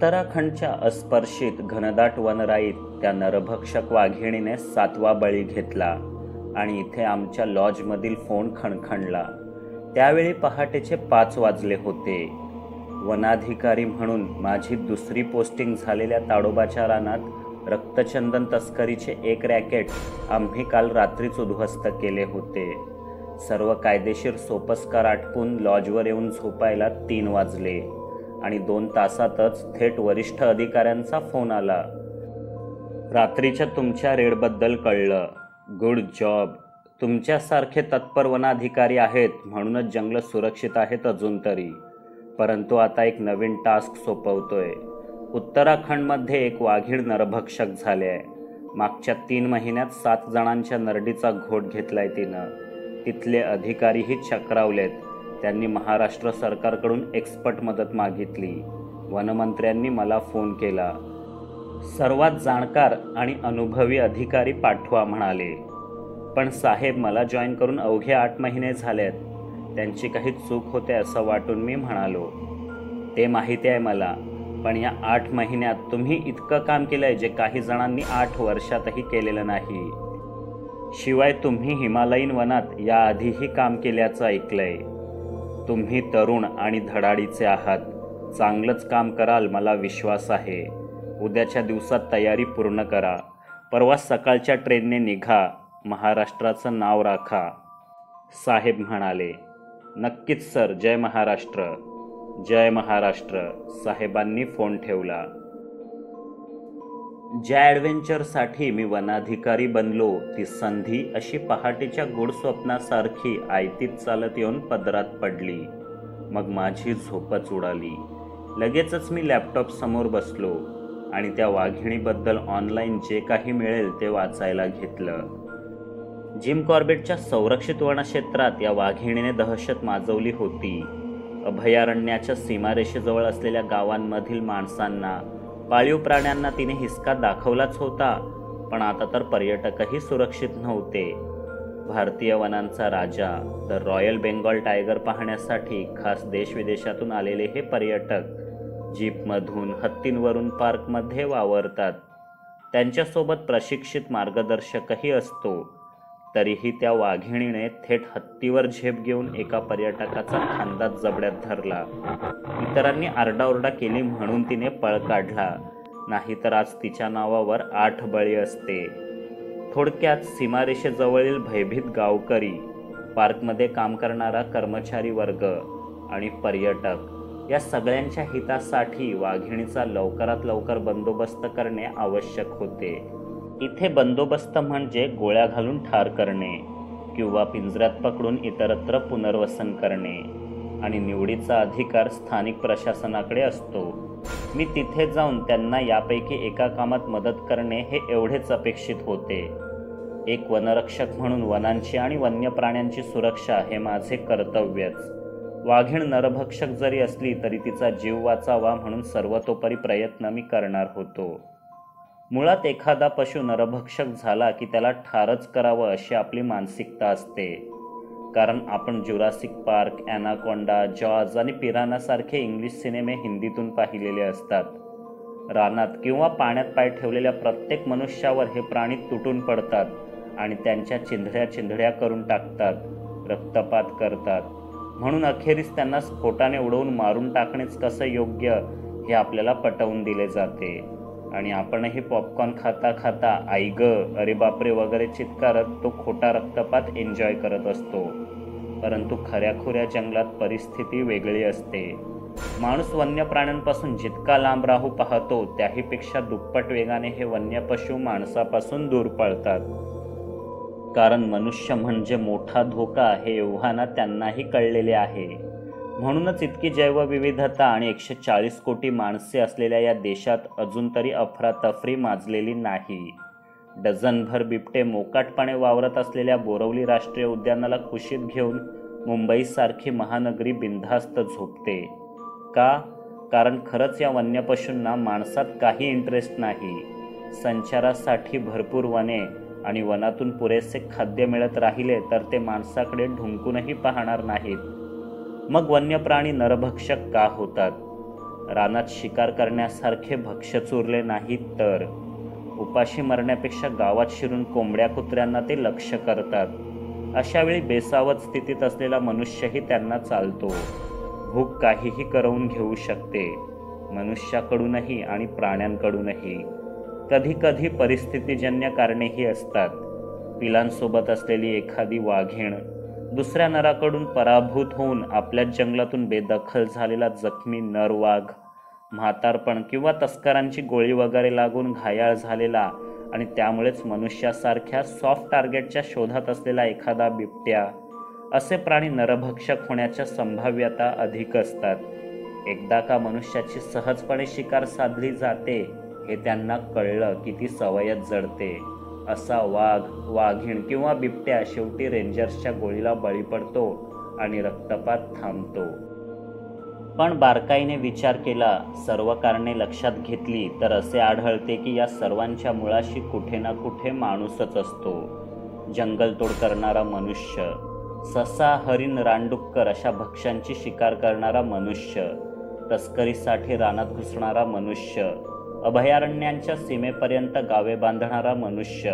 उत्तराखंडच्या अस्पर्शित घनदाट वनराईत त्या नरभक्षक वाघिणीने 7वा बळी घेतला आणि इथे आमच्या लॉजमधील फोन खणखणला। त्यावेळी पहाटेचे 5 वाजले होते। वनाधिकारी म्हणून माझी दुसरी पोस्टिंग झालेल्या ताडोबाच्या रानात रक्तचंदन तस्करीचे एक रॅकेट आम्ही काल रात्रीच उद्ध्वस्त केले होते। सर्व कायदेशीर सोपस्कार आटपून लॉजवर येऊन झोपायला 3 वाजले आणि 2 तासातच थेट वरिष्ठ अधिकाऱ्यांचा फोन आला। रात्रीच्या तुमच्या रेडबद्दल कळलं, गुड जॉब, तुमच्यासारखे तत्पर वनाधिकारी आहेत म्हणूनच जंगल सुरक्षित आहेत अजून तरी। परंतु आता एक नवीन टास्क सोपवतोय। उत्तराखंडमध्ये एक वाघीण नरभक्षक झाले आहे। मागच्या 3 महिन्यात 7 जणांच्या नरडीचा घोट घेतलाय तिनं। तिथले अधिकारीही चक्रावलेत। त्यांनी महाराष्ट्र सरकारकडून एक्सपर्ट मदत मागितली। वनमंत्र्यांनी मला फोन केला। सर्वात जाणकार आणि अनुभवी अधिकारी पाठवा म्हणाले, पण साहेब मला जॉईन करून अवघे 8 महिने झालेत। त्यांची काही चूक होते असं वाटून मी म्हणालो, ते माहिती आहे मला, पण या 8 महिन्यात तुम्ही इतकं काम केलंय जे काही जणांनी 8 वर्षातही केलेलं नाही। शिवाय तुम्ही हिमालयीन वनात याआधीही काम केल्याचं ऐकलंय। तुम्ही तरुण आणि धडाडीचे आहात, चांगलंच काम कराल मला विश्वास आहे। उद्याच्या दिवसात तयारी पूर्ण करा, परवा सकाळच्या ट्रेनने निघा, महाराष्ट्राचं नाव राखा, साहेब म्हणाले। नक्कीच सर, जय महाराष्ट्र, जय महाराष्ट्र, साहेबांनी फोन ठेवला। ज्या ॲडव्हेंचरसाठी मी वनाधिकारी बनलो ती संधी अशी पहाटेच्या गोड स्वप्नासारखी आयतीत चालत येऊन पदरात पडली। मग माझी झोपच उडाली। लगेचच मी लॅपटॉप समोर बसलो आणि त्या वाघिणीबद्दल ऑनलाईन जे काही मिळेल ते वाचायला घेतलं। जिम कॉर्बेटच्या संरक्षित वनक्षेत्रात या वाघिणीने दहशत माजवली होती। अभयारण्याच्या सीमारेषेजवळ असलेल्या गावांमधील माणसांना, पाळीव प्राण्यांना तिने हिसका दाखवलाच होता, पण आता तर पर्यटकही सुरक्षित नव्हते। भारतीय वनांचा राजा, द रॉयल बेंगॉल टायगर पाहण्यासाठी खास देशविदेशातून आलेले हे पर्यटक जीपमधून, हत्तींवरून पार्कमध्ये वावरतात। त्यांच्यासोबत प्रशिक्षित मार्गदर्शकही असतो। तरीही त्या वाघिणीने थेट हत्तीवर झेप घेऊन एका पर्यटकाचा खांदा जबड्यात धरला। इतरांनी आरडाओरडा केली म्हणून तिने पळ काढला, नाहीतर आज तिच्या नावावर 8 बळी असते। थोडक्यात सीमारेषेजवळील भयभीत गावकरी, पार्कमध्ये काम करणारा कर्मचारी वर्ग आणि पर्यटक, या सगळ्यांच्या हितासाठी वाघिणीचा लवकरात लवकर बंदोबस्त करणे आवश्यक होते। इथे बंदोबस्त म्हणजे गोळ्या घालून ठार करणे किंवा पिंजऱ्यात पकडून इतरत्र पुनर्वसन करणे, आणि निवडीचा अधिकार स्थानिक प्रशासनाकडे असतो। मी तिथे जाऊन त्यांना यापैकी एका कामात मदत करणे हे एवढेच अपेक्षित होते। एक वनरक्षक म्हणून वनांची आणि वन्य प्राण्यांची सुरक्षा हे माझे कर्तव्यच। वाघीण नरभक्षक जरी असली तरी तिचा जीव वाचावा म्हणून सर्वतोपरी प्रयत्न मी करणार होतो। मुळात एखादा पशु नरभक्षक झाला की त्याला ठारच करावं अशी आपली मानसिकता असते, कारण आपण ज्युरासिक पार्क, ॲनाकोंडा, जॉज आणि पिरानासारखे इंग्लिश सिनेमे हिंदीतून पाहिलेले असतात। रानात किंवा पाण्यात पाय ठेवलेल्या प्रत्येक मनुष्यावर हे प्राणी तुटून पडतात आणि त्यांच्या चिंधड्या चिंधड्या करून टाकतात, रक्तपात करतात। म्हणून अखेरीस त्यांना स्फोटाने उडवून मारून टाकणेच कसं योग्य हे आपल्याला पटवून दिले जाते, आणि आपणही पॉपकॉर्न खाता खाता आई ग, अरे बापरे वगैरे चित्कारत तो खोटा रक्तपात एन्जॉय करत असतो। परंतु खऱ्याखुऱ्या जंगलात परिस्थिती वेगळी असते। माणूस वन्य प्राण्यांपासून जितका लांब राहू पाहतो त्याहीपेक्षा दुप्पट वेगाने हे वन्य पशु माणसापासून दूर पळतात, कारण मनुष्य म्हणजे मोठा धोका हे एव्हाना त्यांनाही कळलेले आहे। म्हणूनच इतकी जैवविविधता आणि 140 कोटी माणसे असलेल्या या देशात अजून तरी अफरातफरी माजलेली नाही। डझनभर बिबटे मोकाटपणे वावरत असलेल्या बोरवली राष्ट्रीय उद्यानाला कुशीत घेऊन मुंबईसारखी महानगरी बिनधास्त झोपते का? कारण खरंच या वन्य पशूंना माणसात काही इंटरेस्ट नाही। संचारासाठी भरपूर वने आणि वनातून पुरेसे खाद्य मिळत राहिले तर ते माणसाकडे ढुंकूनही पाहणार नाहीत। मग वन्य प्राणी नरभक्षक का होतात? रानात शिकार करण्यासारखे भक्ष्य उरले नाही तर उपाशी मरण्यापेक्षा गावात शिरून कोंबड्या कुत्र्यांना ते लक्ष्य करतात. अशावेळी बेसावत स्थितीत असलेला मनुष्यही त्यांना चालतो. भूक काहीही करवून घेऊ शकते, मनुष्याकडूनही आणि प्राण्यांकडूनही. कधी कधी परिस्थितीजन्य कारणेही असतात. पिलांसोबत असलेली एखादी वाघीण दुसऱ्या नराकडून पराभूत होऊन आपल्या जंगलातून बेदखल झालेला जखमी नरवाघ, म्हातारपण किंवा तस्करांची गोळी वगैरे लागून घायाळ झालेला आणि त्यामुळेच मनुष्यासारख्या सॉफ्ट टार्गेटच्या शोधात असलेला एखादा बिबट्या, असे प्राणी नरभक्षक होण्याच्या संभाव्यता अधिक असतात. एकदा का मनुष्याची सहजपणे शिकार साधली जाते हे त्यांना कळलं की ती सवयच जडते. असा वाघ, वाघीण किंवा बिबट्या शेवटी रेंजर्सच्या गोळीला बळी पडतो आणि रक्तपात थांबतो. पण बारकाईने विचार केला, सर्व कारणे लक्षात घेतली तर असे आढळते की या सर्वांच्या मुळाशी कुठे ना कुठे माणूसच असतो. जंगलतोड करणारा मनुष्य, ससा, हरिण, रानडुक्कर अशा भक्ष्यांची शिकार करणारा मनुष्य, तस्करीसाठी रानात घुसणारा मनुष्य, अभयारण्यांच्या सीमेपर्यंत गावे बांधणारा मनुष्य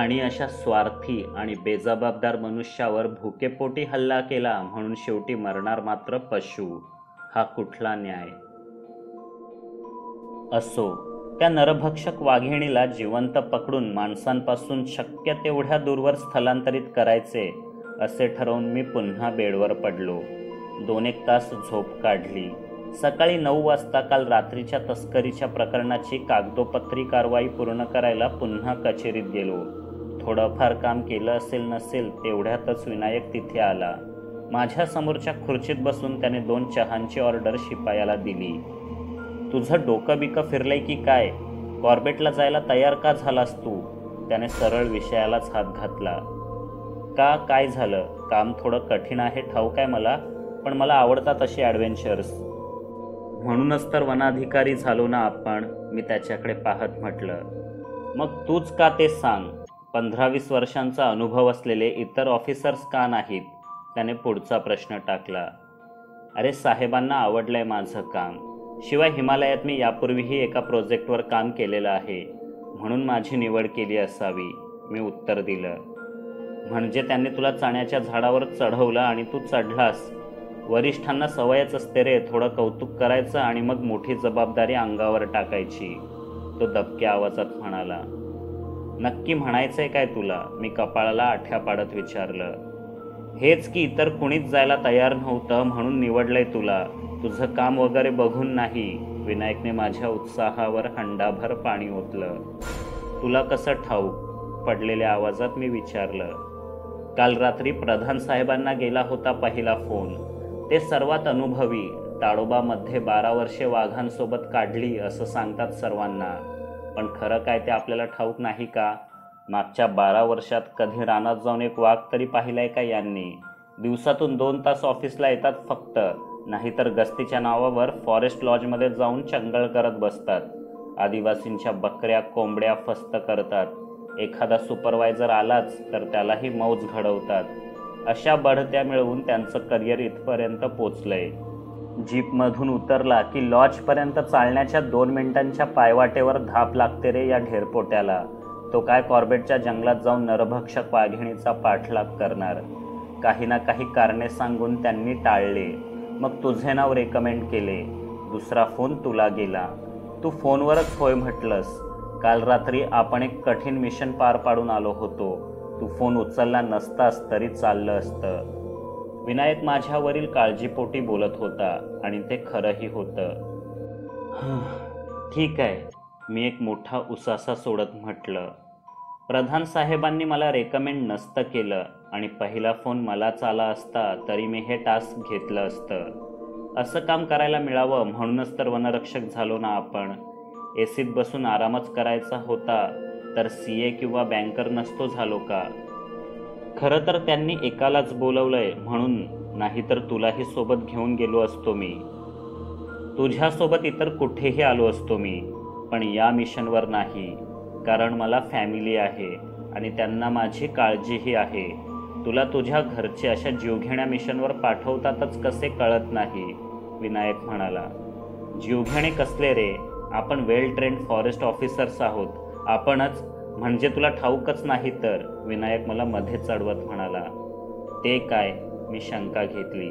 आणि अशा स्वार्थी आणि बेजबाबदार मनुष्यावर भुकेपोटी हल्ला केला म्हणून शेवटी मरणार मात्र पशु. हा कुठला न्याय? असो, त्या नरभक्षक वाघिणीला जिवंत पकडून माणसांपासून शक्य तेवढ्या दूरवर स्थलांतरित करायचे असे ठरवून मी पुन्हा बेडवर पडलो. 2 एक तास झोप काढली. सकाळी 9 वाजता काल रात्रीच्या तस्करीच्या प्रकरणाची कागदोपत्री कारवाई पूर्ण करायला पुन्हा कचेरीत गेलो. थोडंफार काम केलं असेल नसेल तेवढ्यातच विनायक तिथे आला. माझ्या समोरच्या खुर्चीत बसून त्याने 2 चहांची ऑर्डर शिपायाला दिली. तुझं डोकं बिकं फिरलंय की काय? कॉर्बेटला जायला तयार का झालास तू? त्याने सरळ विषयालाच हात घातला. का, काय झालं? काम थोडं कठीण आहे ठाऊक आहे मला, पण मला आवडतात असे ॲडव्हेंचर्स, म्हणूनच तर वनाधिकारी झालो ना आपण, मी त्याच्याकडे पाहत म्हटलं. मग तूच का ते सांग? 15-20 वर्षांचा अनुभव असलेले इतर ऑफिसर्स का नाहीत? त्याने पुढचा प्रश्न टाकला. अरे, साहेबांना आवडलं आहे माझं काम. शिवाय हिमालयात मी यापूर्वीही एका प्रोजेक्टवर काम केलेलं आहे, म्हणून माझी निवड केली असावी, मी उत्तर दिलं. म्हणजे त्यांनी तुला चण्याच्या झाडावर चढवलं आणि तू चढलास. वरिष्ठांना सवयच असते रे, थोडं कौतुक करायचं आणि मग मोठी जबाबदारी अंगावर टाकायची, तो दबक्या आवाजात म्हणाला. नक्की म्हणायचं आहे काय तुला? मी कपाळाला आठ्या पाडत विचारलं. हेच की, इतर कुणीच जायला तयार नव्हतं म्हणून निवडलंय तुला, तुझं काम वगैरे बघून नाही. विनायकने माझ्या उत्साहावर हंडाभर पाणी ओतलं. तुला कसं ठाऊक? पडलेल्या आवाजात मी विचारलं. काल रात्री प्रधान साहेबांना गेला होता पहिला फोन. ते सर्वात अनुभवी, ताडोबामध्ये 12 वर्षे वाघांसोबत काढली असं सांगतात सर्वांना, पण खरं काय ते आपल्याला ठाऊक नाही का? मागच्या 12 वर्षात कधी रानात जाऊन एक वाघ तरी पाहिलाय का यांनी? दिवसातून 2 तास ऑफिसला येतात फक्त, नाहीतर गस्तीच्या नावावर फॉरेस्ट लॉजमध्ये जाऊन चंगळ करत बसतात. आदिवासींच्या बकऱ्या, कोंबड्या फस्त करतात. एखादा सुपरवायझर आलाच तर त्यालाही मौज घडवतात. अशा बढत्या मिळवून त्यांचं करिअर इथपर्यंत पोचलंय. जीपमधून उतरला की लॉजपर्यंत चालण्याच्या 2 मिनिटांच्या पायवाटेवर धाप लागते रे या ढेरपोट्याला. तो काय कॉर्बेटच्या जंगलात जाऊन नरभक्षक वाघिणीचा पाठलाग करणार? काही ना काही कारणे सांगून त्यांनी टाळले. मग तुझे नाव रेकमेंड केले. दुसरा फोन तुला गेला. तू फोनवरच होय म्हटलंस. काल रात्री आपण एक कठीण मिशन पार पाडून आलो होतो. तू फोन उचलला नसतास तरी चाललं असतं. विनायक माझ्यावरील काळजीपोटी बोलत होता आणि ते खरंही होतं. ठीक आहे, मी एक मोठा उसासा सोडत म्हटलं. प्रधान साहेबांनी मला रेकमेंड नसतं केलं आणि पहिला फोन मलाच आला असता तरी मी हे टास्क घेतलं असतं. असं काम करायला मिळावं म्हणूनच तर वनरक्षक झालो ना आपण. एसीत बसून आरामच करायचा होता तर CA किंवा बँकर नसतो झालो का? खरं तर त्यांनी एकालाच बोलवलंय म्हणून, नाहीतर तुलाही सोबत घेऊन गेलो असतो मी. तुझ्यासोबत इतर कुठेही आलो असतो मी, पण या मिशनवर नाही, कारण मला फॅमिली आहे आणि त्यांना माझी काळजीही आहे. तुला तुझ्या घरचे अशा जीवघेण्या मिशनवर पाठवतातच कसे कळत नाही? विनायक म्हणाला. जीवघेणे कसले रे, आपण वेल ट्रेन फॉरेस्ट ऑफिसर्स आहोत, आपणच, म्हणजे तुला ठाऊकच नाही तर, विनायक मला मध्येच चढवत म्हणाला। ते काय, मी शंका घेतली।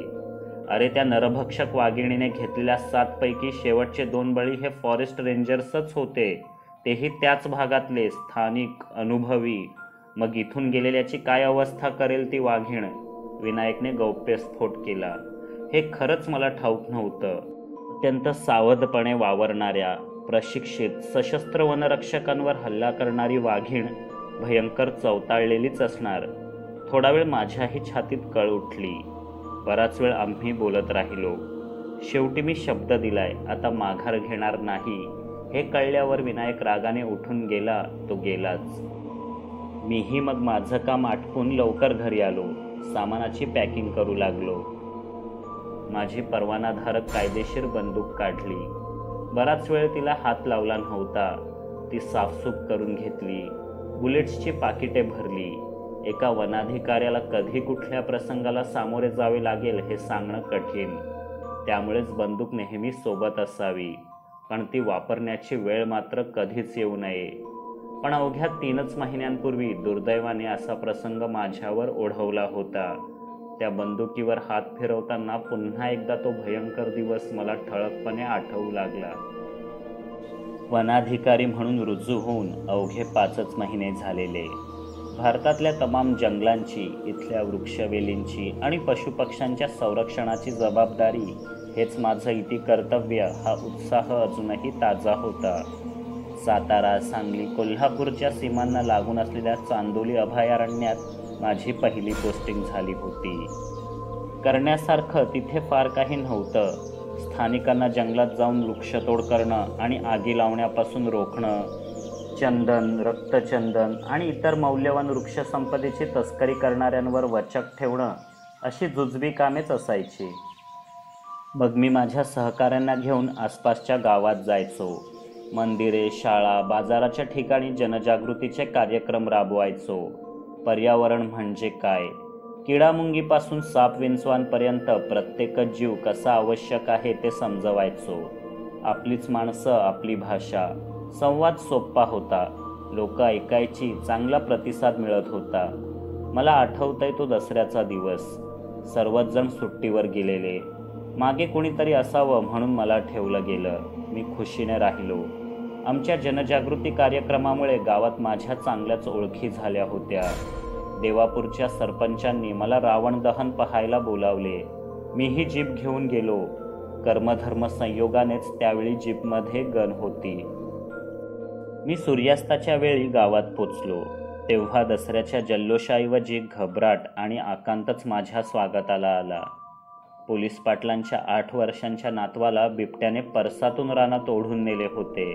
अरे त्या नरभक्षक वाघिणीने घेतलेल्या 7 पैकी शेवटचे 2 बळी हे फॉरेस्ट रेंजर्सच होते, तेही त्याच भागातले स्थानिक अनुभवी। मग इथून गेलेल्याची काय अवस्था करेल ती वाघिण? विनायकने गौप्यस्फोट केला। हे खरंच मला ठाऊक नव्हतं। अत्यंत सावधपणे वावरणाऱ्या प्रशिक्षित सशस्त्र वनरक्षकांवर हल्ला करणारी वाघिण भयंकर चवताळलेलीच असणार। थोडा वेळ माझ्याही छातीत कळ उठली। बराच वेळ आम्ही बोलत राहिलो। शेवटी मी शब्द दिलाय, आता माघार घेणार नाही हे कळल्यावर विनायक रागाने उठून गेला तो गेलाच। मीही मग माझं काम आटपून लवकर घरी आलो। सामानाची पॅकिंग करू लागलो। माझी परवानाधारक कायदेशीर बंदूक काढली। बराच वेळ तिला हात लावला नव्हता। ती साफसूफ करून घेतली। बुलेट्सची पाकिटे भरली। एका वनाधिकाऱ्याला कधी कुठल्या प्रसंगाला सामोरे जावे लागेल हे सांगणं कठीण, त्यामुळेच बंदूक नेहमी सोबत असावी, पण ती वापरण्याची वेळ मात्र कधीच येऊ नये। पण अवघ्या 3च महिन्यांपूर्वी दुर्दैवाने असा प्रसंग माझ्यावर ओढवला होता। त्या बंदुकीवर हात फिरवताना पुन्हा एकदा तो भयंकर दिवस मला ठळकपणे आठवू लागला। वनाधिकारी म्हणून रुजू होऊन अवघे 5च महिने झालेले। भारतातल्या तमाम जंगलांची, इथल्या वृक्षवेलींची आणि पशुपक्ष्यांच्या संरक्षणाची जबाबदारी हेच माझं इति कर्तव्य हा उत्साह अजूनही ताजा होता। सातारा, सांगली, कोल्हापूरच्या सीमांना लागून असलेल्या चांदोली अभयारण्यात माझी पहिली पोस्टिंग झाली होती। करण्यासारखं तिथे फार काही नव्हतं। स्थानिकांना जंगलात जाऊन वृक्षतोड करणं आणि आगी लावण्यापासून रोखणं, चंदन, रक्तचंदन आणि इतर मौल्यवान वृक्षसंपदेची तस्करी करणाऱ्यांवर वचक ठेवणं अशी जुजबी कामेच असायची। मग मी माझ्या सहकाऱ्यांना घेऊन आसपासच्या गावात जायचो। मंदिरे, शाळा, बाजाराच्या ठिकाणी जनजागृतीचे कार्यक्रम राबवायचो। पर्यावरण म्हणजे काय, किडामुंगीपासून सापविंचवांपर्यंत प्रत्येकच जीव कसा आवश्यक आहे ते समजवायचो। आपलीच माणसं, आपली भाषा, संवाद सोपा होता। लोक ऐकायची, चांगला प्रतिसाद मिळत होता। मला आठवतंय तो दसऱ्याचा दिवस, सर्वच जण सुट्टीवर गेलेले। मागे कोणीतरी असावं म्हणून मला ठेवलं गेलं। मी खुशीने राहिलो। आमच्या जनजागृती कार्यक्रमामुळे गावात माझ्या चांगल्याच ओळखी झाल्या होत्या। देवापूरच्या सरपंचांनी मला रावण दहन पाहायला बोलावले। मीही जीप घेऊन गेलो। कर्मधर्म संयोगानेच त्यावेळी जीपमध्ये गन होती। मी सूर्यास्ताच्या वेळी गावात पोचलो, तेव्हा दसऱ्याच्या जल्लोषाऐवजी घबराट आणि आकांतच माझ्या स्वागताला आला। पोलीस पाटलांच्या 8 वर्षांच्या नातवाला बिबट्याने परसातून रानात ओढून नेले होते।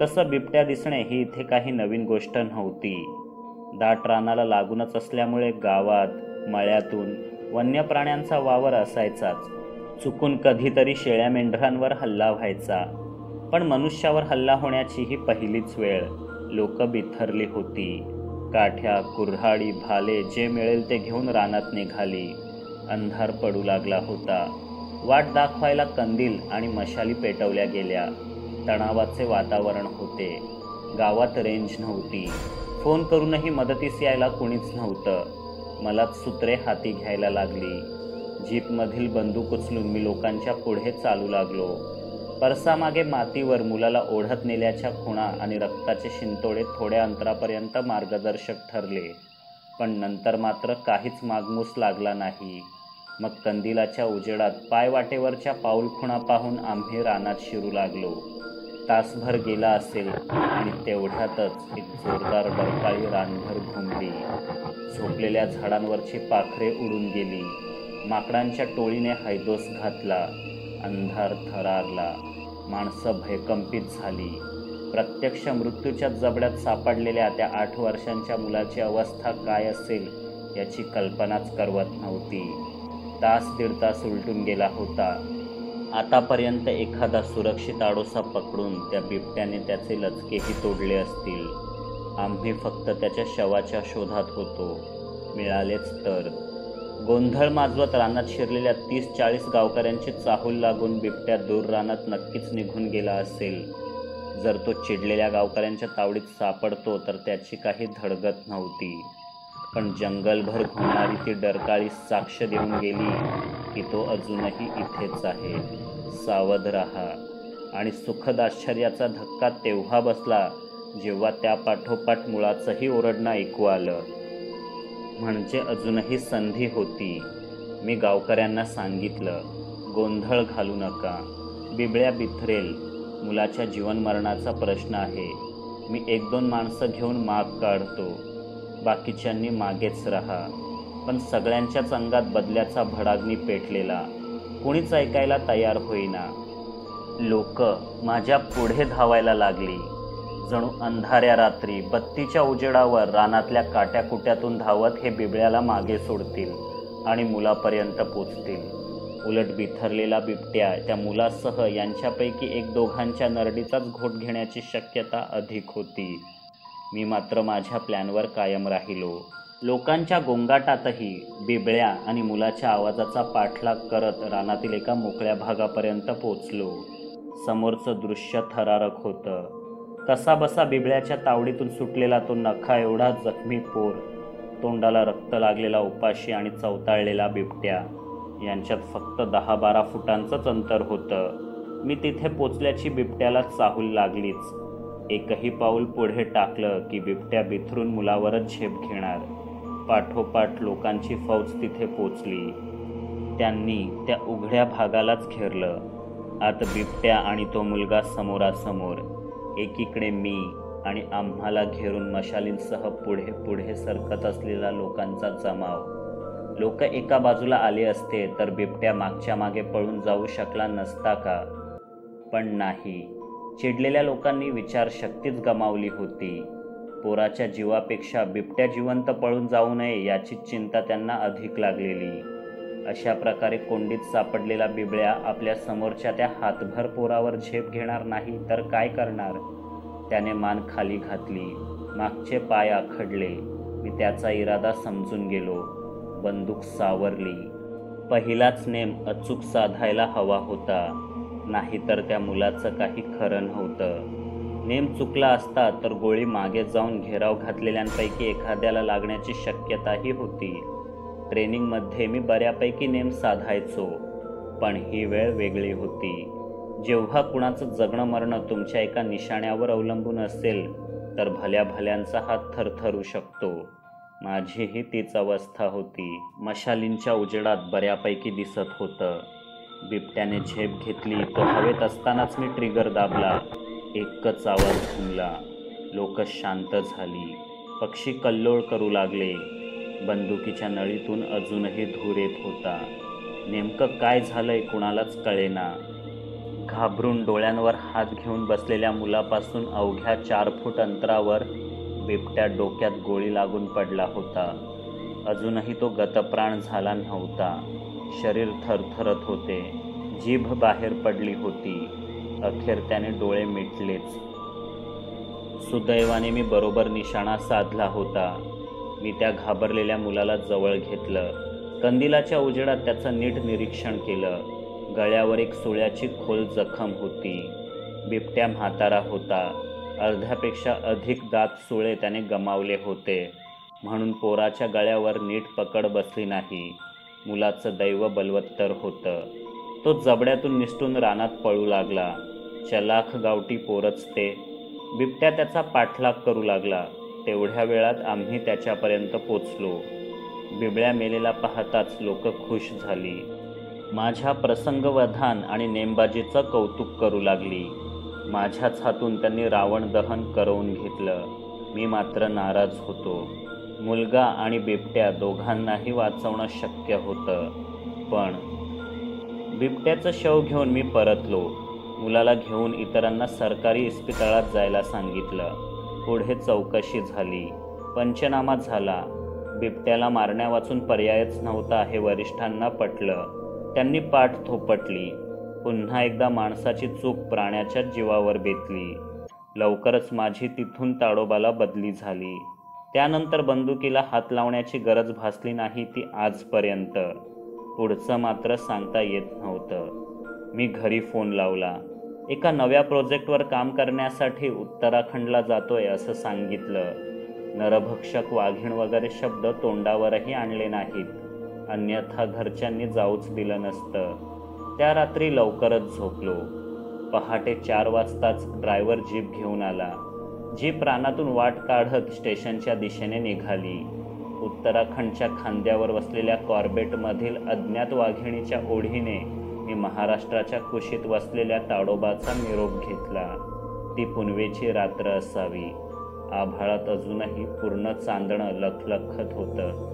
तसं बिबट्या दिसणे ही इथे काही नवीन गोष्ट नव्हती। दाट रानाला लागूनच असल्यामुळे गावात, मळ्यातून वन्य प्राण्यांचा वावर असायचाच। चुकून कधीतरी शेळ्या मेंढरांवर हल्ला व्हायचा, पण मनुष्यावर हल्ला होण्याची ही पहिलीच वेळ। लोक बिथरली होती। काठ्या, कुऱ्हाडी, भाले जे मिळेल ते घेऊन रानात निघाली। अंधार पडू लागला होता। वाट दाखवायला कंदील आणि मशाली पेटवल्या गेल्या। तणावाचे वातावरण होते। गावात रेंज नव्हती। फोन करूनही मदतीस यायला कोणीच नव्हतं। मलाच सूत्रे हाती घ्यायला लागली। जीपमधील बंदूक उचलून मी लोकांच्या पुढे चालू लागलो। परसामागे मातीवर मुलाला ओढत नेल्याच्या खुणा आणि रक्ताचे शिंतोडे थोड्या अंतरापर्यंत मार्गदर्शक ठरले, पण नंतर मात्र काहीच मागमूस लागला नाही। मग कंदिलाच्या उजेडात पायवाटेवरच्या पाऊलखुणा पाहून आम्ही रानात शिरू लागलो। तासभर गेला असेल आणि तेवढ्यातच एक जोरदार बरकाळी रानभर घुमली। झोपलेल्या झाडांवरची पाखरे उडून गेली। माकडांच्या टोळीने हैदोस घातला। अंधार थरारला। माणसं भयकंपित झाली। प्रत्यक्ष मृत्यूच्या जबड्यात सापडलेल्या त्या 8 वर्षांच्या मुलाची अवस्था काय असेल याची कल्पनाच करवत नव्हती। 1.5 तास उलटून गेला होता। आतापर्यंत एखादा सुरक्षित आडोसा पकडून त्या बिबट्याने त्याचे लचकेही तोडले असतील। आम्ही फक्त त्याच्या शवाच्या शोधात होतो, मिळालेच तर। गोंधळ माजवत रानात शिरलेल्या 30-40 गावकऱ्यांची चाहूल लागून बिबट्या दूर रानात नक्कीच निघून गेला असेल. जर तो चिडलेल्या गावकऱ्यांच्या तावडीत सापडतो तर त्याची काही धडगत नव्हती, पण जंगलभर घुमणारी ती डरकाळी साक्ष देऊन गेली की तो अजूनही इथेच आहे. सावध राहा. आणि सुखद आश्चर्याचा धक्का तेव्हा बसला जेव्हा त्यापाठोपाठ मुळाचंही ओरडणं ऐकू आलं. म्हणजे अजूनही संधी होती. मी गावकऱ्यांना सांगितलं, गोंधळ घालू नका, बिबळ्या बिथरेल, मुलाच्या जीवनमरणाचा प्रश्न आहे. मी 1-2 माणसं घेऊन माग काढतो, बाकीच्यांनी मागेच राहा. पण सगळ्यांच्याच अंगात बदल्याचा भडाग्नी पेटलेला. कोणीच ऐकायला तयार होईना. लोक माझ्या पुढे धावायला लागली. जणू अंधाऱ्या रात्री बत्तीच्या उजेडावर रानातल्या काट्याकुट्यातून धावत हे बिबळ्याला मागे सोडतील आणि मुलापर्यंत पोचतील. उलट बिथरलेला बिबट्या त्या मुलासह यांच्यापैकी 1-2 नरडीचाच घोट घेण्याची शक्यता अधिक होती. मी मात्र माझ्या प्लॅनवर कायम राहिलो. लोकांच्या गोंगाटातही बिबळ्या आणि मुलाच्या आवाजाचा पाठलाग करत रानातील एका मोकळ्या भागापर्यंत पोचलो. समोरचं दृश्य थरारक होतं. कसाबसा बिबळ्याच्या तावडीतून सुटलेला तो नखा एवढा जखमी पोर, तोंडाला रक्त लागलेला उपाशी आणि चवताळलेला बिबट्या यांच्यात फक्त 10-12 फुटांचंच अंतर होतं. मी तिथे पोचल्याची बिबट्याला चाहूल लागलीच. एकही पाऊल पुढे टाकलं की बिबट्या बिथरून मुलावरच झेप घेणार. पाठोपाठ लोकांची फौज तिथे पोचली. त्यांनी त्या उघड्या भागालाच घेरलं. आत बिबट्या आणि तो मुलगा समोरासमोर, एकीकडे मी आणि आम्हाला घेरून मशालींसह पुढे पुढे सरकत असलेला लोकांचा जमाव. लोक एका बाजूला आले असते तर बिबट्या मागच्या मागे पळून जाऊ शकला नसता का? पण नाही, चिडलेल्या लोकांनी विचारशक्तीच गमावली होती. पोराच्या जीवापेक्षा बिबट्या जिवंत पळून जाऊ नये याची चिंता त्यांना अधिक लागलेली. अशा प्रकारे कोंडीत सापडलेला बिबट्या आपल्या समोरच्या त्या हातभर पोरावर झेप घेणार नाही तर काय करणार? त्याने मान खाली घातली, मागचे पाय आखडले. मी त्याचा इरादा समजून गेलो. बंदूक सावरली. पहिलाच नेम अचूक साधायला हवा होता, नाहीतर त्या मुलाचं काही खरं नव्हतं. नेम चुकला असता तर गोळी मागे जाऊन घेराव घातलेल्यांपैकी एखाद्याला लागण्याची शक्यताही होती. ट्रेनिंगमध्ये मी बऱ्यापैकी नेम साधायचो, पण ही वेळ वेगळी होती. जेव्हा कुणाचं जगणं मरणं तुमच्या एका निशाण्यावर अवलंबून असेल तर भल्या भल्यांचा हात थरथरू शकतो. माझीही तीच अवस्था होती. मशालींच्या उजेडात बऱ्यापैकी दिसत होतं. बिबट्याने झेप घेतली तो हवेत असतानाच मी ट्रिगर दाबला. एकच आवाज घुमला. लोक शांत झाली. पक्षी कल्लोळ करू लागले. बंदुकीच्या नळीतून अजूनही धूर येत होता. नेमकं काय झालंय कुणालाच कळेना. घाबरून डोळ्यांवर हात घेऊन बसलेल्या मुलापासून अवघ्या 4 फूट अंतरावर बिबट्या डोक्यात गोळी लागून पडला होता. अजूनही तो गतप्राण झाला नव्हता. शरीर थरथरत होते. जीभ बाहेर पडली होती. अखेर त्याने डोळे मिटलेच. सुदैवाने मी बरोबर निशाणा साधला होता. मी त्या घाबरलेल्या मुलाला जवळ घेतलं. कंदिलाच्या उजेडात त्याचं नीट निरीक्षण केलं. गळ्यावर एक सुळ्याची खोल जखम होती. बिबट्या म्हातारा होता. अर्ध्यापेक्षा अधिक दात सुळे त्याने गमावले होते, म्हणून पोराच्या गळ्यावर नीट पकड बसली नाही. मुलाचं दैव बलवत्तर होतं. तो जबड्यातून निसटून रानात पळू लागला. चलाख गावठी पोरच ते. बिबट्या त्याचा पाठलाग करू लागला. तेवढ्या वेळात आम्ही त्याच्यापर्यंत पोचलो. बिबळ्या मेलेला पाहताच लोक खुश झाली. माझ्या प्रसंगवधान आणि नेमबाजीचं कौतुक करू लागली. माझ्याच हातून त्यांनी रावण दहन करवून घेतलं. मी मात्र नाराज होतो. मुलगा आणि बिबट्या दोघांनाही वाचवणं शक्य होतं, पण बिबट्याचं शव घेऊन मी परतलो. मुलाला घेऊन इतरांना सरकारी इस्पितळात जायला सांगितलं. पुढे चौकशी झाली. पंचनामा झाला. बिबट्याला मारण्यावाचून पर्यायच नव्हता हे वरिष्ठांना पटलं. त्यांनी पाठ थोपटली. पुन्हा एकदा माणसाची चूक प्राण्याच्या जीवावर बेतली. लवकरच माझी तिथून ताडोबाला बदली झाली. त्यानंतर बंदुकीला हात लावण्याची गरज भासली नाही ती आजपर्यंत. पुढचं मात्र सांगता येत नव्हतं. मी घरी फोन लावला. एका नव्या प्रोजेक्टवर काम करण्यासाठी उत्तराखंडला जातोय असं सांगितलं. नरभक्षक वाघीण वगैरे शब्द तोंडावरही आणले नाहीत, अन्यथा घरच्यांनी जाऊच दिलं नसतं. त्या रात्री लवकरच झोपलो. पहाटे 4 वाजताच ड्रायव्हर जीप घेऊन आला. जीप रानातून वाट काढत स्टेशनच्या दिशेने निघाली. उत्तराखंडच्या खांद्यावर वसलेल्या कॉर्बेटमधील अज्ञात वाघिणीच्या ओढीने मी महाराष्ट्राच्या कुशीत वसलेल्या ताडोबाचा निरोप घेतला. ती पुनवेची रात्र असावी. आभाळात अजूनही पूर्ण चांदणं लखलखत होतं.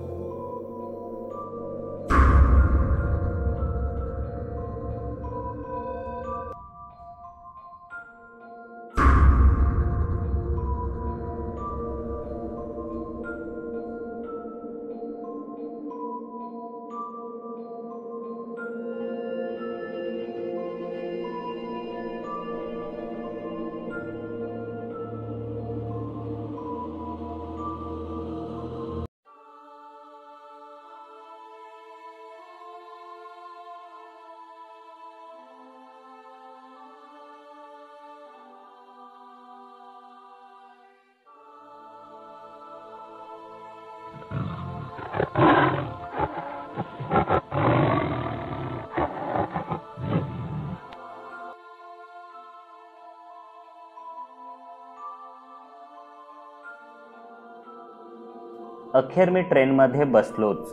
अखेर मी ट्रेनमध्ये बसलोच.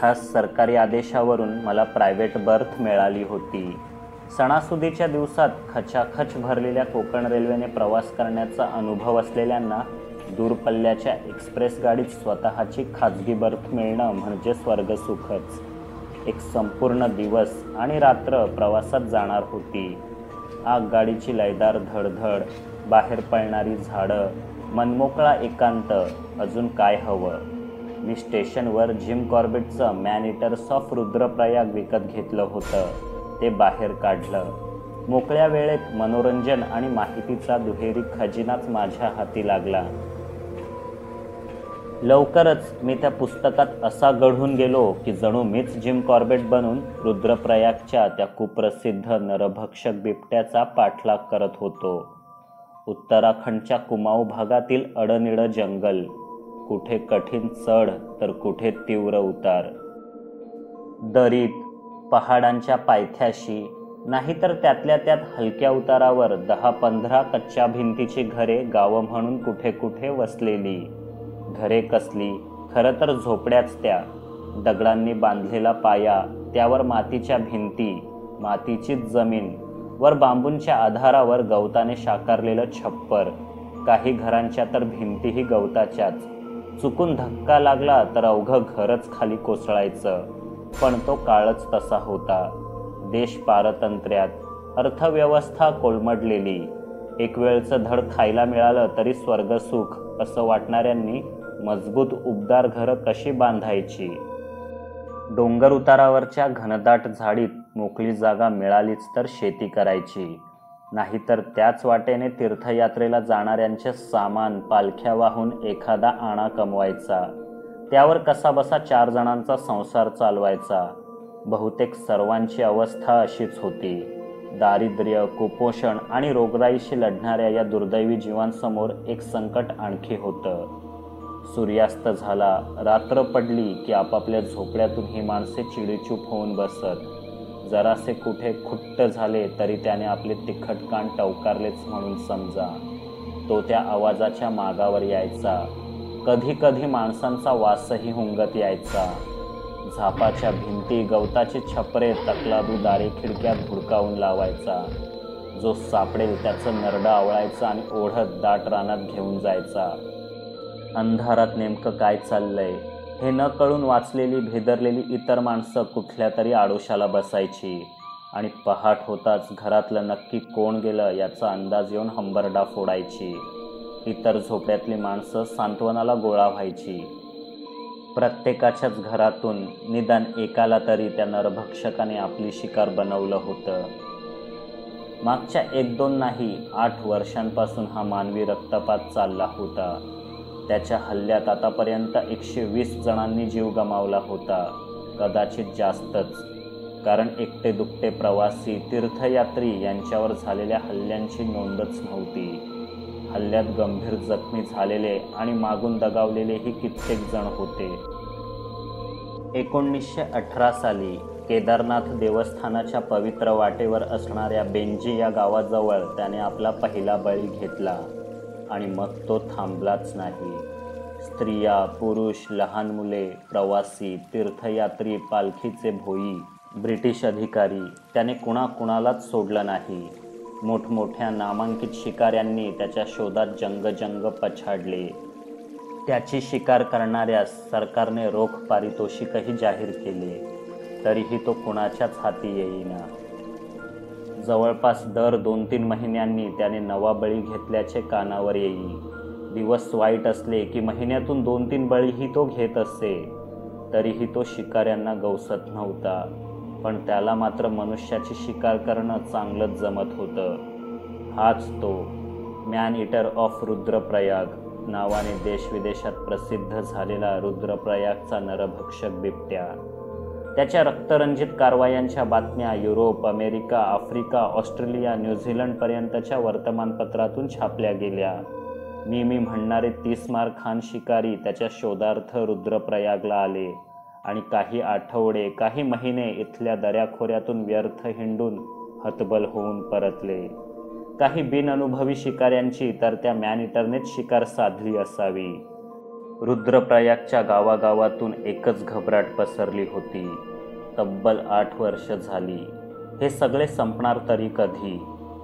खास सरकारी आदेशावरून मला प्रायव्हेट बर्थ मिळाली होती. सणासुदीच्या दिवसात खचाखच भरलेल्या कोकण रेल्वेने प्रवास करण्याचा अनुभव असलेल्यांना दूरपल्ल्याच्या एक्सप्रेस गाडीत स्वतःची खाजगी बर्थ मिळणं म्हणजे स्वर्गसुखच. एक संपूर्ण दिवस आणि रात्र प्रवासात जाणार होती. आगगाडीची लयदार धडधड, बाहेर पळणारी झाडं, मनमोकळा एकांत, अजून काय हवं. मी स्टेशनवर जिम कॉर्बेटचं मॅन इटर्स ऑफ रुद्रप्रयाग विकत घेतलं होतं. ते बाहेर काढलं. मोकळ्या वेळेत मनोरंजन आणि माहितीचा दुहेरी खजिनाच माझ्या हाती लागला. लवकरच मी त्या पुस्तकात असा गढून गेलो की जणू मीच जिम कॉर्बेट बनून रुद्रप्रयागच्या त्या कुप्रसिद्ध नरभक्षक बिबट्याचा पाठलाग करत होतो. उत्तराखंडच्या कुमाऊ भागातील अडनिड जंगल, कुठे कठीण चढ तर कुठे तीव्र उतार. दरीत, पहाडांच्या पायथ्याशी, नाहीतर त्यातल्या त्यात हलक्या उतारावर 10-15 कच्च्या भिंतीची घरे गावं म्हणून कुठे कुठे वसलेली. घरे कसली, खरं तर झोपड्याच त्या. दगडांनी बांधलेला पाया, त्यावर मातीच्या भिंती, मातीचीच जमीन, वर बांबूंच्या आधारावर गवताने शाकारलेलं छप्पर. काही घरांच्या तर भिंतीही गवताच्याच. चुकून धक्का लागला तर अवघं घरच खाली कोसळायचं. पण तो काळच तसा होता. देश पारतंत्र्यात, अर्थव्यवस्था कोलमडलेली. एक वेळचं धड खायला मिळालं तरी स्वर्गसुख असं वाटणाऱ्यांनी मजबूत उबदार घरं कशी बांधायची. डोंगर उतारावरच्या घनदाट झाडीत मोकळी जागा मिळालीच तर शेती करायची, नाहीतर त्याच वाटेने तीर्थयात्रेला जाणाऱ्यांचे सामान पालख्या वाहून एखादा आणा कमवायचा. त्यावर कसाबसा 4 जणांचा संसार चालवायचा. बहुतेक सर्वांची अवस्था अशीच होती. दारिद्र्य, कुपोषण आणि रोगराईशी लढणाऱ्या या दुर्दैवी जीवांसमोर एक संकट आणखी होतं. सूर्यास्त झाला, रात्र पडली की आपापल्या झोपड्यातून ही माणसे चिडीचूप होऊन बसत. जरासे कुठे खुट्ट झाले तरी त्याने आपले तिखट कान टवकारलेच म्हणून समजा. तो त्या आवाजाच्या मागावर यायचा. कधी कधी माणसांचा वासही हुंगत यायचा. झापाच्या भिंती, गवताची छपरे, तकलादू दारे, खिडक्या धुडकावून लावायचा. जो सापडेल त्याचं नरडं आवळायचा आणि ओढत दाट रानात घेऊन जायचा. अंधारात नेमकं काय चाललंय हे न कळून वाचलेली, भेदरलेली इतर माणसं कुठल्या तरी आडोशाला बसायची आणि पहाट होताच घरातलं नक्की कोण गेलं याचा अंदाज येऊन हंबरडा फोडायची. इतर झोपड्यातली माणसं सांत्वनाला गोळा व्हायची. प्रत्येकाच्याच घरातून निदान एकाला तरी त्या नरभक्षकाने आपली शिकार बनवलं होतं. मागच्या 1-2 नाही 8 वर्षांपासून हा मानवी रक्तपात चालला होता. त्याच्या हल्ल्यात आतापर्यंत 120 जणांनी जीव गमावला होता, कदाचित जास्तच, कारण एकटे दुकटे प्रवासी तीर्थयात्री यांच्यावर झालेल्या हल्ल्यांची नोंदच नव्हती। हल्ल्यात गंभीर जखमी झालेले आणि मागून दगावलेलेही कित्येक जण होते। 1918 साली केदारनाथ देवस्थानाच्या पवित्र वाटेवर असणाऱ्या बेंजी या गावाजवळ त्याने आपला पहिला बळी घेतला आणि मग तो थांबलाच नाही। स्त्रिया, पुरुष, लहान मुले, प्रवासी, तीर्थयात्री, पालखीचे भोई, ब्रिटिश अधिकारी, त्याने कुणाकुणालाच सोडलं नाही। मोठमोठ्या नामांकित शिकाऱ्यांनी त्याच्या शोधात जंगजंग पछाडले। त्याची शिकार करणाऱ्यास सरकारने रोख पारितोषिकही जाहीर केले, तरीही तो कुणाच्याच हाती येईना। जवळपास दर 2-3 महिन्यांनी त्याने नवा बळी घेतल्याचे कानावर येई। दिवस वाईट असले की महिन्यातून 2-3 बळीही तो घेत असे, तरीही तो शिकाऱ्यांना गवसत नव्हता, पण त्याला मात्र मनुष्याची शिकार करणं चांगलंच जमत होतं। हाच तो मॅन इटर ऑफ रुद्रप्रयाग नावाने देशविदेशात प्रसिद्ध झालेला रुद्रप्रयागचा नरभक्षक बिबट्या। त्याच्या रक्तरंजित कारवायांच्या बातम्या युरोप, अमेरिका, आफ्रिका, ऑस्ट्रेलिया, न्यूझीलंडपर्यंतच्या वर्तमानपत्रातून छापल्या गेल्या। मी म्हणणारे 30 मार खान शिकारी त्याच्या शोधार्थ रुद्रप्रयागला आले आणि काही आठवडे, काही महिने इथल्या दऱ्याखोऱ्यातून व्यर्थ हिंडून हतबल होऊन परतले। काही बिनअनुभवी शिकाऱ्यांची तर त्या मॅनिटरनेच शिकार साधली असावी। रुद्रप्रयागच्या गावागावातून एकच घबराट पसरली होती, तब्बल 8 वर्ष झाली। हे सगळे संपणार तरी कधी?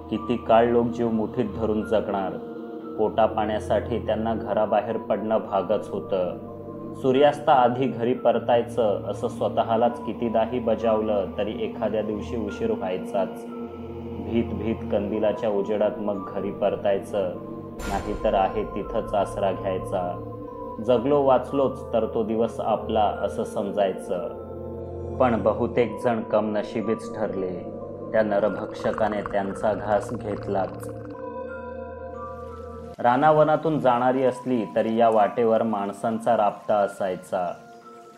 किती काळ लोक जीव मुठीत धरून जगणार? पोटापाण्यासाठी त्यांना घराबाहेर पडणं भागच होतं। सूर्यास्ताआधी घरी परतायचं असं स्वतःलाच कितीदाही बजावलं तरी एखाद्या दिवशी उशीर व्हायचाच। भीत कंदिलाच्या उजेडात मग घरी परतायचं, नाहीतर आहे तिथंच आसरा घ्यायचा। जगलो वाचलोच तर तो दिवस आपला असं समजायचं। पण बहुतेक जण कमनशिबीच ठरले, त्या नरभक्षकाने त्यांचा घास घेतलाच। रानावनातून जाणारी असली तरी या वाटेवर माणसांचा राबता असायचा,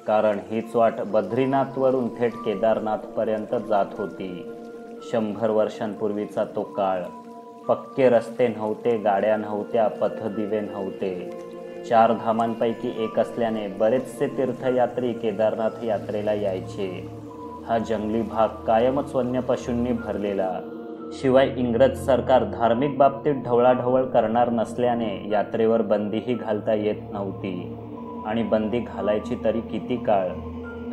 कारण हीच वाट बद्रीनाथवरून थेट केदारनाथपर्यंत जात होती। 100 वर्षांपूर्वीचा तो काळ। पक्के रस्ते नव्हते, गाड्या नव्हत्या, पथदिवे नव्हते। 4 धामांपैकी एक असल्याने बरेचसे तीर्थयात्री केदारनाथ यात्रेला यायचे। हा जंगली भाग कायमच वन्य पशूंनी भरलेला, शिवाय इंग्रज सरकार धार्मिक बाबतीत ढवळाढवळ करणार नसल्याने यात्रेवर बंदीही घालता येत नव्हती। आणि बंदी घालायची तरी किती काळ?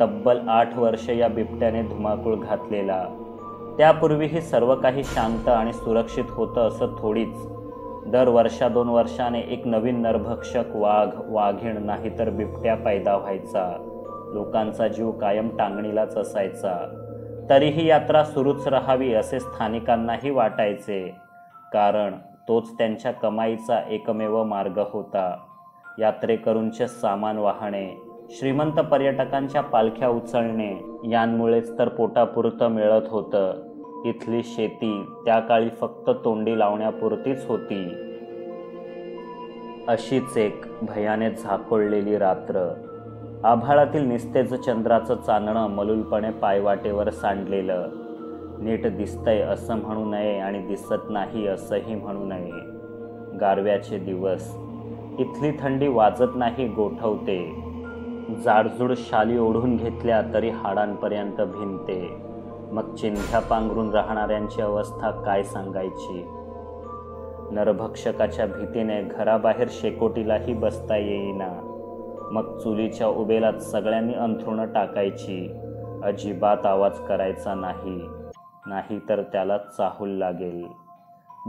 तब्बल 8 वर्ष या बिबट्याने धुमाकूळ घातलेला। त्यापूर्वीही सर्व काही शांत आणि सुरक्षित होतं असं थोडीच। दर 1-2 वर्षाने एक नवीन नरभक्षक वाघ, वाघीण नाहीतर बिबट्या पैदा व्हायचा। लोकांचा जीव कायम टांगणीलाच असायचा, तरीही यात्रा सुरूच राहावी असे स्थानिकांनाही वाटायचे, कारण तोच त्यांच्या कमाईचा एकमेव मार्ग होता। यात्रेकरूंचे सामान वाहणे, श्रीमंत पर्यटकांच्या पालख्या उचलणे यांमुळेच तर पोटापुरतं मिळत होतं। इथली शेती त्या काळी फक्त तोंडी लावण्यापुरतीच होती। अशीच एक भयाने झाकोळलेली रात्र, आभाळातील निस्तेज चंद्राचं चांदणं मलूलपणे पायवाटेवर सांडलेलं। नीट दिसतंय असं म्हणू नये आणि दिसत नाही असंही म्हणू नये। गारव्याचे दिवस, इथली थंडी वाजत नाही, गोठवते। जाडजूड शाली ओढून घेतल्या तरी हाडांपर्यंत भिनते। मग चिंध्या पांघरून राहणाऱ्यांची अवस्था काय सांगायची? नरभक्षकाच्या भीतीने घराबाहेर शेकोटीलाही बसता येईना। मग चुलीच्या उबेलात सगळ्यांनी अंथरुणं टाकायची, अजिबात आवाज करायचा नाही, नाहीतर त्याला चाहूल लागेल।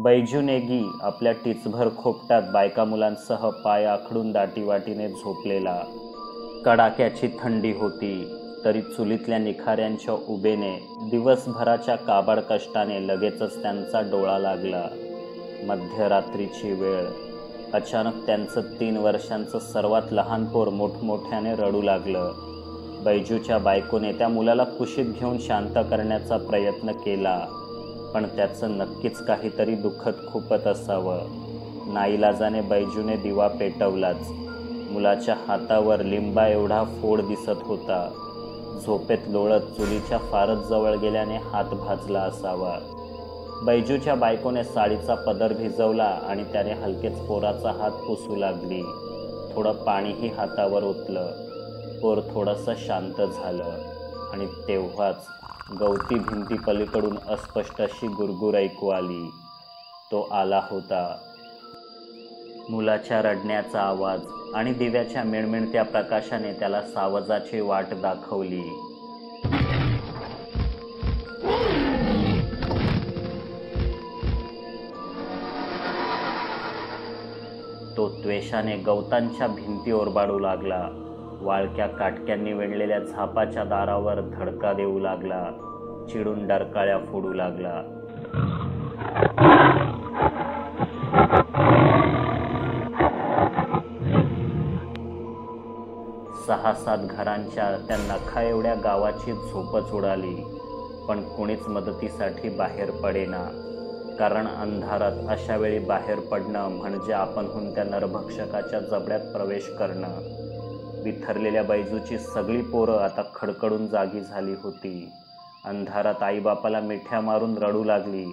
बैजू नेगी आपल्या टिचभर खोपटात बायका मुलांसह पाय आखडून दाटीवाटीने झोपलेला। कडाक्याची थंडी होती, तरी चुलीतल्या निखाऱ्यांच्या उबेने, दिवसभराच्या काबाड कष्टाने लगेचच त्यांचा डोळा लागला। मध्यरात्रीची वेळ, अचानक त्यांचं 3 वर्षांचं सर्वात लहान पोर मोठमोठ्याने रडू लागलं। बैजूच्या बायकोने त्या मुलाला कुशीत घेऊन शांत करण्याचा प्रयत्न केला, पण त्याचं नक्कीच काहीतरी दुखत खुपत असावं। नाईलाजाने बैजूने दिवा पेटवलाच, मुलाच्या हातावर लिंबा एवढा फोड दिसत होता. झोपेत लोळत चुलीच्या फारच जवळ गेल्याने हात भाजला असावा. बैजूच्या बायकोने साडीचा पदर भिजवला आणि त्याने हलकेच पोराचा हात पुसू लागली. थोडं पाणीही हातावर ओतलं. पोर थोडंसं शांत झालं आणि तेव्हाच गवती भिंती पलीकडून अस्पष्ट अशी गुरगुर ऐकू आली. तो आला होता. मुलाच्या रडण्याचा आवाज आणि दिव्याच्या मिणमिणत्या प्रकाशाने त्याला सावजाची वाट दाखवली. तो त्वेषाने गवतांच्या भिंती ओरबाडू लागला. वाळक्या काटक्यांनी वेढलेल्या झापाच्या दारावर धडका देऊ लागला. चिडून डरकाळ्या फोडू लागला. सहा सात घरांच्या त्या नखा एवढ्या गावाची झोपच उडाली. पण कोणीच मदतीसाठी बाहेर पडेना, कारण अंधारात अशा वेळी बाहेर पडणं म्हणजे आपणहून त्या नरभक्षकाच्या जबड्यात प्रवेश करणं. विथरलेल्या बैजूची सगळी पोरं आता खडखडून जागी झाली होती. अंधारात आईबापाला मिठ्या मारून रडू लागली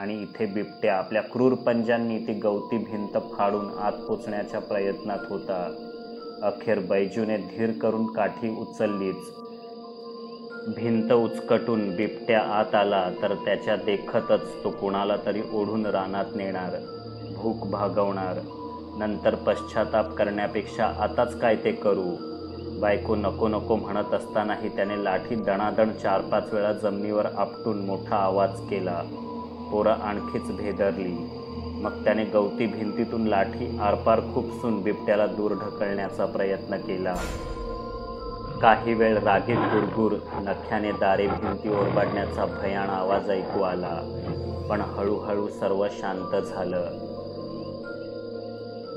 आणि इथे बिबट्या आपल्या क्रूर पंजांनी ती गवती भिंत फाडून आत पोचण्याच्या प्रयत्नात होता. अखेर बैजूने धीर करून काठी उचललीच. भिंत उचकटून बिबट्या आत आला तर त्याच्या देखतच तो कोणाला तरी ओढून रानात नेणार, भूक भागवणार. नंतर पश्चाताप करण्यापेक्षा आताच काय ते करू. बायको नको नको म्हणत असतानाही त्याने लाठी दणादण 4-5 वेळा जमिनीवर आपटून मोठा आवाज केला. पोरं आणखीच भेदरली. मग त्याने गवती भिंतीतून लाठी आरपार खुपसून बिबट्याला दूर ढकलण्याचा प्रयत्न केला. काही वेळ रागीत गुरगुर नख्याने दारे भिंती ओरबाडण्याचा भयान आवाज ऐकू आला. पण हळूहळू सर्व शांत झालं.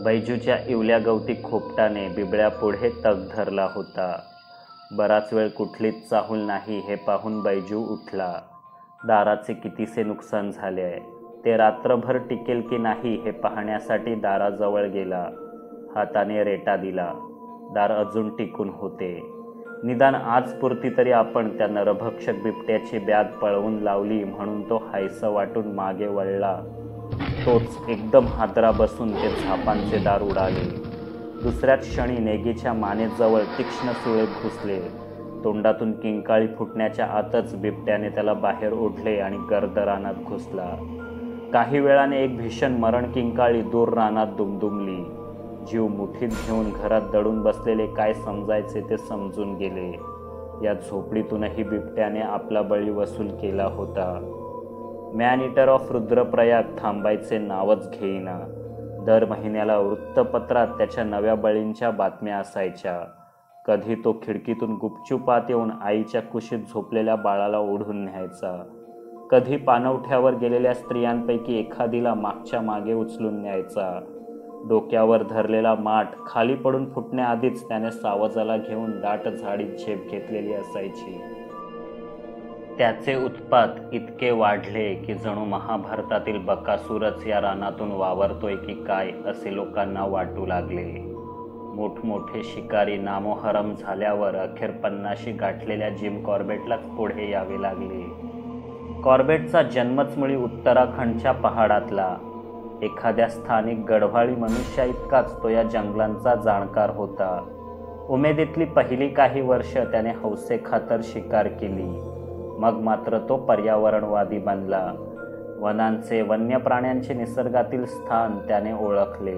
बैजूच्या इवल्या गवती खोपटाने बिबड्यापुढे तग धरला होता. बराच वेळ कुठलीच चाहूल नाही हे पाहून बैजू उठला. दाराचे कितीसे नुकसान झाले आहे, ते रात्रभर टिकेल की नाही हे पाहण्यासाठी दाराजवळ गेला. हाताने रेटा दिला. दार अजून टिकून होते. निदान आजपुरती तरी आपण त्या नरभक्षक बिबट्याची ब्याद पळवून लावली म्हणून तो हायसं वाटून मागे वळला. तोच एकदम हादरा बसून ते झापांचे दार उडाले. दुसऱ्याच क्षणी नेगीच्या मानेजवळ तीक्ष्ण सुळे घुसले. तोंडातून किंकाळी फुटण्याच्या आतच बिबट्याने त्याला बाहेर ओढले आणि गर्द रानात घुसला. काही वेळाने एक भीषण मरण किंकाळी दूर रानात दुमदुमली. जीव मुठीत घेऊन घरात दडून बसलेले काय समजायचे ते समजून गेले. या झोपडीतूनही बिबट्याने आपला बळी वसूल केला होता. मॅन इटर ऑफ रुद्रप्रयाग थांबायचे नावच घेईना. दर महिन्याला वृत्तपत्रात त्याच्या नव्या बळींच्या बातम्या असायच्या. कधी तो खिडकीतून गुपचुपात येऊन आईच्या कुशीत झोपलेल्या बाळाला ओढून न्यायचा. कधी पाणवठ्यावर गेलेल्या स्त्रियांपैकी एखादीला मागच्या मागे उचलून न्यायचा. डोक्यावर धरलेला माठ खाली पडून फुटण्याआधीच त्याने सावजाला घेऊन दाट झाडीत झेप घेतलेली असायची. त्याचे उत्पात इतके वाढले की जणू महाभारतातील बकासूरच या रानातून वावरतोय की काय असे लोकांना वाटू लागले. मोठमोठे शिकारी नामोहरम झाल्यावर अखेर 50शी गाठलेल्या जिम कॉर्बेटलाच पुढे यावे लागले. कॉर्बेटचा जन्मच मुळी उत्तराखंडच्या पहाडातला. एखाद्या स्थानिक गढवाळी मनुष्या इतकाच तो या जंगलांचा जाणकार होता. उमेदीतली पहिली काही वर्ष त्याने हौसेखातर शिकार केली. मग मात्र तो पर्यावरणवादी बनला. वनांचे वन्य प्राण्यांचे निसर्गातील स्थान त्याने ओळखले.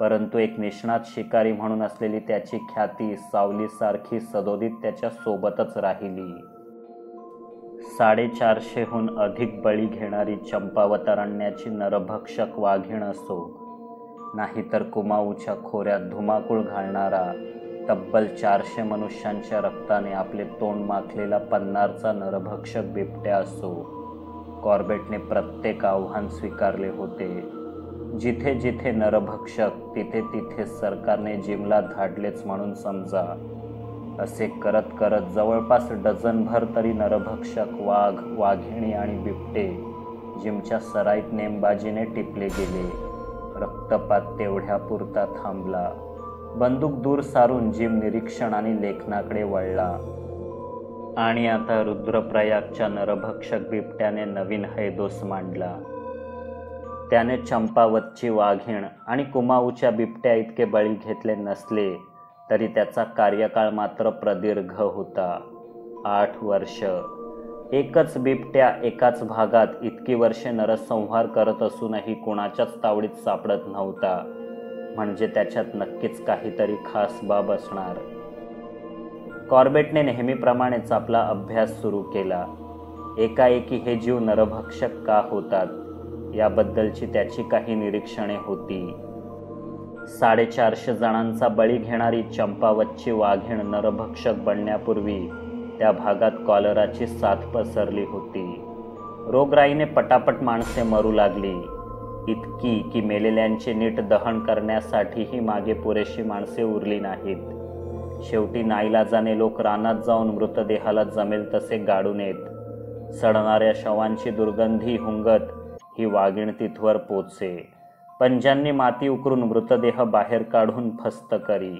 परंतु एक निष्णात शिकारी म्हणून असलेली त्याची ख्याती सावलीसारखी सदोदित त्याच्या सोबतच राहिली. 450हून अधिक बळी घेणारी चंपावत अरण्याची नरभक्षक वाघीण असो, नाहीतर कुमाऊच्या खोऱ्यात धुमाकूळ घालणारा तब्बल 400 मनुष्यांच्या रक्ताने आपले तोंड माखलेला पन्नारचा नरभक्षक बिबट्या असो, कॉर्बेटने प्रत्येक आव्हान स्वीकारले होते. जिथे जिथे नरभक्षक तिथे तिथे सरकारने जिमला धाडलेच म्हणून समजा. असे करत करत जवळपास डझनभर तरी नरभक्षक वाघ, वाघिणी आणि बिबटे जिमच्या सराईत नेमबाजीने टिपले गेले. रक्तपात तेवढ्यापुरता थांबला. बंदूक दूर सारून जिम निरीक्षण आणि लेखनाकडे वळला आणि आता रुद्रप्रयागच्या नरभक्षक बिबट्याने नवीन हैदोस मांडला। त्याने चंपावतची वाघीण आणि कुमाऊच्या बिबट्या इतके बळी घेतले नसले तरी त्याचा कार्यकाळ मात्र प्रदीर्घ होता, 8 वर्ष। एकच बिबट्या एकाच भागात इतकी वर्षे नरसंहार करत असूनही कोणाच्याच तावडीत सापडत नव्हता, म्हणजे त्याच्यात नक्कीच काहीतरी खास बाब असणार। कॉर्बेटने नेहमीप्रमाणेच आपला अभ्यास सुरू केला। एकाएकी हे जीव नरभक्षक का होतात याबद्दलची त्याची काही निरीक्षणे होती। 450 जणांचा बळी घेणारी चंपावतची वाघीण नरभक्षक बनण्यापूर्वी त्या भागात कॉलराची साथ पसरली होती। रोगराईने पटापट माणसे मरू लागली, इतकी की मेलेल्यांचे नीट दहन करण्यासाठीही मागे पुरेशी माणसे उरली नाहीत। शेवटी नाईलाजाने लोक रानात जाऊन मृतदेहाला जमेल तसे गाडून येत। सडणाऱ्या शवांची दुर्गंधी हुंगत ही वाघीण तिथवर पोचसे, पंजांनी माती उकरून मृतदेह बाहेर काढून फस्त करी।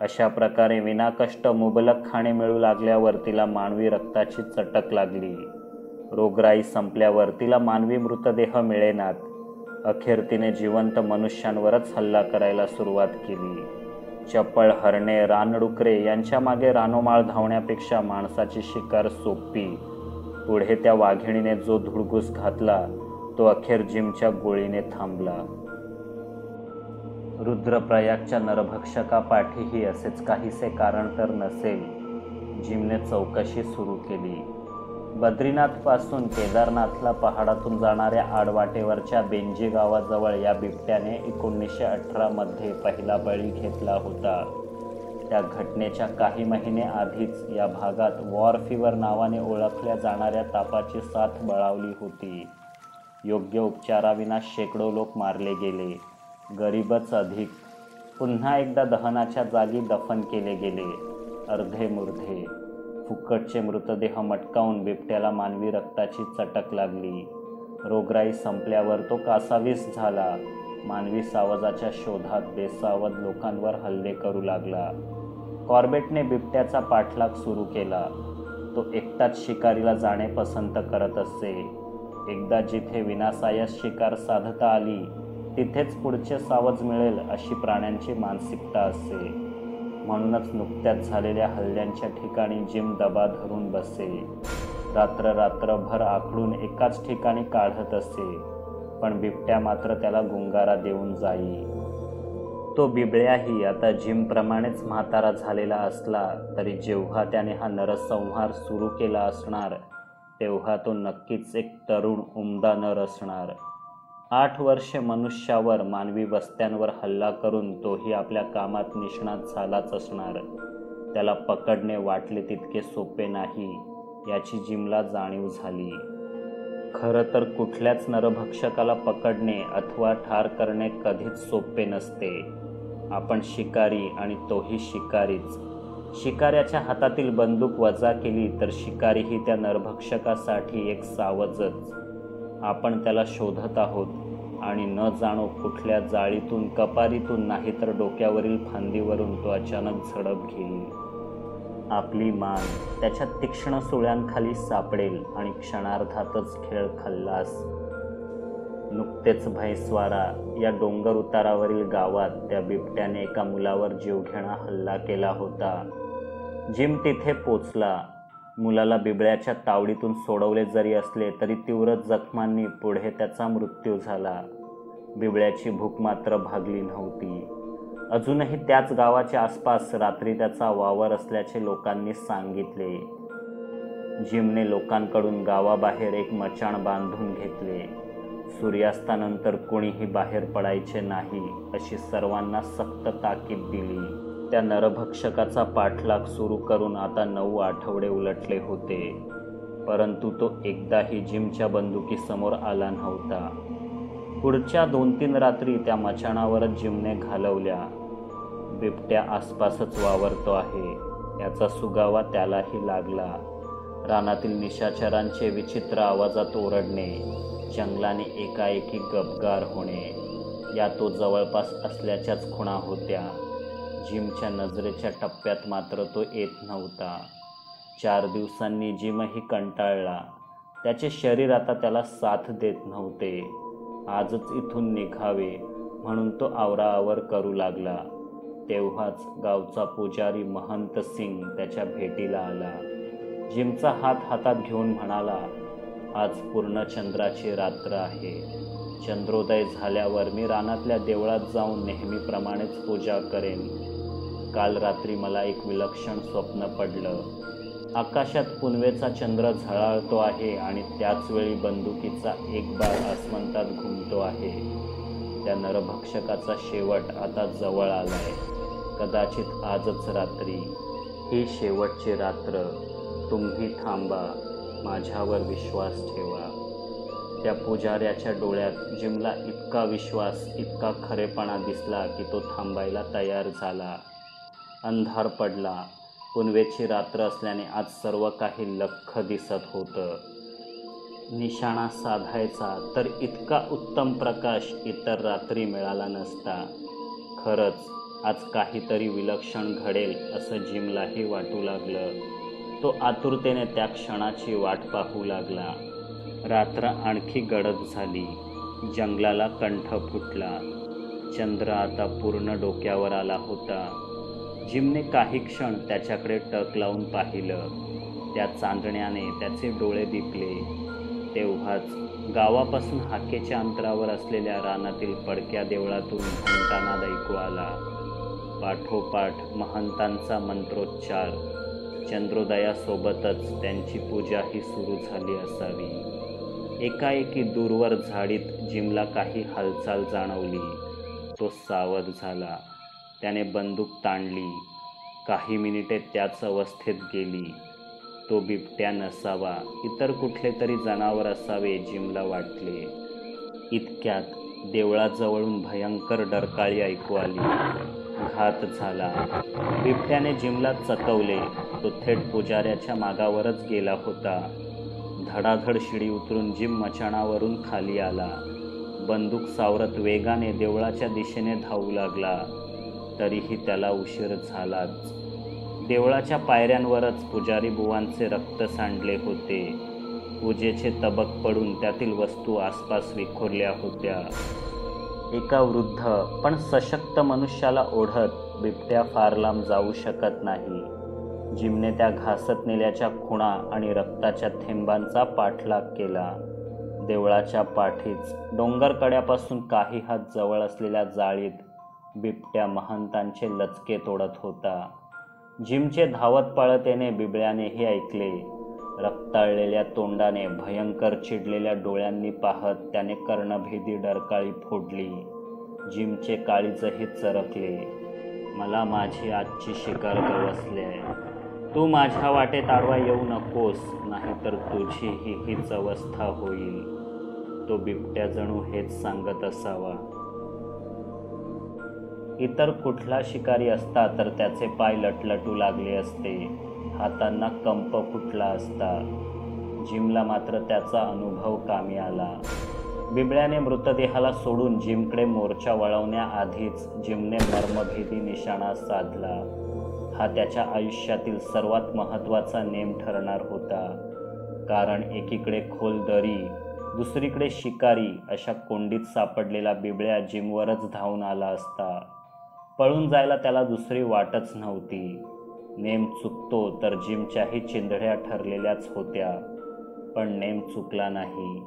अशा प्रकारे विनाकष्ट मुबलक खाणे मिळू लागल्यावर तिला मानवी रक्ताची चटक लागली। रोगराई संपल्यावर तिला मानवी मृतदेह मिळेनात, अखेर तिने जिवंत मनुष्यांवरच हल्ला करायला सुरुवात केली। चपळ हरणे, रानडुकरे यांच्या मागे रानोमाळ धावण्यापेक्षा माणसाची शिकार सोपी। पुढे त्या वाघिणीने जो धुडगूस घातला तो अखेर जिमच्या गोळीने थांबला। रुद्रप्रयागच्या नरभक्षकापाठीही असेच काहीसे कारण तर नसेल। जिमने चौकशी सुरू केली। बद्रीनाथपासून केदारनाथला पहाडातून जाणाऱ्या आडवाटेवरच्या बेंजी गावाजवळ या बिबट्याने 1918 मध्ये पहिला बळी घेतला होता। त्या घटनेच्या काही महिने आधीच या भागात वॉर फिवर नावाने ओळखल्या जाणाऱ्या तापाची साथ बळावली होती। योग्य उपचाराविना शेकडो लोक मारले गेले, गरीबच अधिक। पुन्हा एकदा दहनाच्या जागी दफन केले गेले, अर्धे मुर्धे। फुकटचे मृतदेह मटकावून बिबट्याला मानवी रक्ताची चटक लागली। रोगराई संपल्यावर तो कासावीस झाला, मानवी सावजाच्या शोधात बेसावध लोकांवर हल्ले करू लागला। कॉर्बेटने बिबट्याचा पाठलाग सुरू केला। तो एकटाच शिकारीला जाणे पसंत करत असे। एकदा जिथे विनासायास शिकार साधता आली तिथेच पुढचे सावज मिळेल अशी प्राण्यांची मानसिकता असते। म्हणूनच नुकत्याच झालेल्या हल्ल्यांच्या ठिकाणी जिम दबा धरून बसे, रात्रभर आखडून एकाच ठिकाणी काढत असे, पण बिबट्या मात्र त्याला गुंगारा देऊन जाई। तो बिबळ्याही आता जिमप्रमाणेच म्हातारा झालेला असला तरी जेव्हा त्याने हा नरसंहार सुरू केला असणार तेव्हा तो नक्कीच एक तरुण उमदा नर असणार। 8 वर्षे मनुष्यावर, मानवी वस्त्यांवर हल्ला करून तोही आपल्या कामात निष्णात झालाच असणार। त्याला पकडणे वाटले तितके सोपे नाही याची जिमला जाणीव झाली। खरं तर कुठल्याच नरभक्षकाला पकडणे अथवा ठार करणे कधीच सोपे नसते। आपण शिकारी आणि तोही शिकारीच। शिकाऱ्याच्या हातातील बंदूक वजा केली तर शिकारीही त्या नरभक्षकासाठी एक सावजच। आपण त्याला शोधत आहोत आणि न जाणो कुठल्या जाळीतून, कपारीतून नाहीतर डोक्यावरील फांदीवरून तो अचानक झडप घेईल। आपली मान त्याच्या तीक्ष्ण सुळ्यांखाली सापडेल आणि क्षणार्धातच खेळ खल्लास। नुकतेच भैसवारा या डोंगर उतारावरील गावात त्या बिबट्याने एका मुलावर जीवघेणा हल्ला केला होता। जिम तिथे पोचला। मुलाला बिबळ्याच्या तावडीतून सोडवले जरी असले तरी तीव्र जखमांनी पुढे त्याचा मृत्यू झाला। बिबळ्याची भूक मात्र भागली नव्हती। अजूनही त्याच गावाच्या आसपास रात्री त्याचा वावर असल्याचे लोकांनी सांगितले। जिमने लोकांकडून गावाबाहेर एक मचाण बांधून घेतले। सूर्यास्तानंतर कोणीही बाहेर पडायचे नाही अशी सर्वांना सक्त ताकीद दिली। त्या नरभक्षकाचा पाठलाग सुरू करून आता 9 आठवडे उलटले होते, परंतु तो एकदाही जिमच्या बंदुकीसमोर आला नव्हता। पुढच्या 2-3 रात्री त्या मचाणावरच जिमने घालवल्या। बिबट्या आसपासच वावरतो आहे याचा सुगावा त्यालाही लागला। रानातील निशाचरांचे विचित्र आवाजात ओरडणे, जंगलाने एकाएकी गबगार होणे या तो जवळपास असल्याच्याच खुणा होत्या। जिमच्या नजरेच्या टप्प्यात मात्र तो येत नव्हता. 4 दिवसांनी जिमही कंटाळला. त्याचे शरीर आता त्याला साथ देत नव्हते. आजच इथून निघावे म्हणून तो आवराआवर करू लागला. तेव्हाच गावचा पुजारी महंत सिंग त्याच्या भेटीला आला. जिमचा हात हातात घेऊन म्हणाला, आज पूर्णचंद्राची रात्र आहे. चंद्रोदय झाल्यावर मी रानातल्या देवळात जाऊन नेहमीप्रमाणेच पूजा करेन. काल रात्री मला एक विलक्षण स्वप्न पडलं. आकाशात पुनवेचा चंद्र झळाळतो आहे आणि त्याचवेळी बंदुकीचा एक बाण आसमंतात घुमतो आहे. त्या नरभक्षकाचा शेवट आता जवळ आलाय. कदाचित आजच रात्री, ही शेवटची रात्र. तुम्ही थांबा, माझ्यावर विश्वास ठेवा. त्या पुजाऱ्याच्या डोळ्यात जिमला इतका विश्वास, इतका खरेपणा दिसला की तो थांबायला तयार झाला. अंधार पडला. पुनवेची रात्र असल्याने आज सर्व काही लख्ख दिसत होतं. निशाणा साधायचा तर इतका उत्तम प्रकाश इतर रात्री मिळाला नसता. खरंच आज काहीतरी विलक्षण घडेल असं जिमलाही वाटू लागलं. तो आतुरतेने त्या क्षणाची वाट पाहू लागला. रात्र आणखी गडद झाली. जंगलाला कंठ फुटला. चंद्र आता पूर्ण डोक्यावर आला होता. जिमने काही क्षण त्याच्याकडे टक लावून पाहिलं. त्या चांदण्याने त्याचे डोळे दिपले. तेव्हाच गावापासून हाकेच्या अंतरावर असलेल्या रानातील पडक्या देवळातून घंटानाद ऐकू आला. पाठोपाठ महंतांचा मंत्रोच्चार. चंद्रोदयासोबतच त्यांची पूजाही सुरू झाली असावी. एकाएकी दूरवर झाडीत जिमला काही हालचाल जाणवली. तो सावध झाला. त्याने बंदूक ताणली. काही मिनिटे त्याच अवस्थेत गेली. तो बिबट्या नसावा, इतर कुठले तरी जनावर असावे जिमला वाटले. इतक्यात देवळाजवळून भयंकर डरकाळी ऐकू आली. घात झाला. बिबट्याने जिमला चकवले. तो थेट पुजाऱ्याच्या मागावरच गेला होता. धडाधड शिडी उतरून जिम मचाणावरून खाली आला. बंदूक सावरत वेगाने देवळाच्या दिशेने धावू लागला. तरीही त्याला उशीर झालाच. देवळाच्या पायऱ्यांवरच पुजारी बुवांचे रक्त सांडले होते. पूजेचे तबक पडून त्यातील वस्तू आसपास विखुरल्या होत्या. एका वृद्ध पण सशक्त मनुष्याला ओढत बिबट्या फार लांब जाऊ शकत नाही. जिमने त्या घासत नेल्याच्या खुणा आणि रक्ताच्या थेंबांचा पाठलाग केला. देवळाच्या पाठीच डोंगरकड्यापासून काही हात जवळ असलेल्या जाळीत बिबट्या महंतांचे लचके तोडत होता. जिमचे धावत पळत येणे बिबळ्यानेही ऐकले. रक्ताळलेल्या तोंडाने, भयंकर चिडलेल्या डोळ्यांनी पाहत त्याने कर्णभेदी डरकाळी फोडली. जिमचे काळीजही चरकले. मला माझी आजची शिकार गवसली आहे. तू माझ्या वाटेत आडवा येऊ नकोस, नाहीतर तुझीही हीच अवस्था होईल. तो बिबट्या जणू हेच सांगत असावा. इतर कुठला शिकारी असता तर त्याचे पाय लटलटू लागले असते. हातांना कंप फुटला असता. जिमला मात्र त्याचा अनुभव कामी आला. बिबळ्याने मृतदेहाला सोडून जिमकडे मोर्चा वळवण्याआधीच जिमने मर्मभेदी निशाणा साधला. हा त्याच्या आयुष्यातील सर्वात महत्त्वाचा नेम ठरणार होता. कारण एकीकडे खोल दरी, दुसरीकडे शिकारी अशा कोंडीत सापडलेला बिबळ्या जिमवरच धावून आला असता. पळून जायला त्याला दुसरी वाटच नव्हती. नेम चुकतो तर जिमच्याही चिंधड्या ठरलेल्याच होत्या. पण नेम चुकला नाही.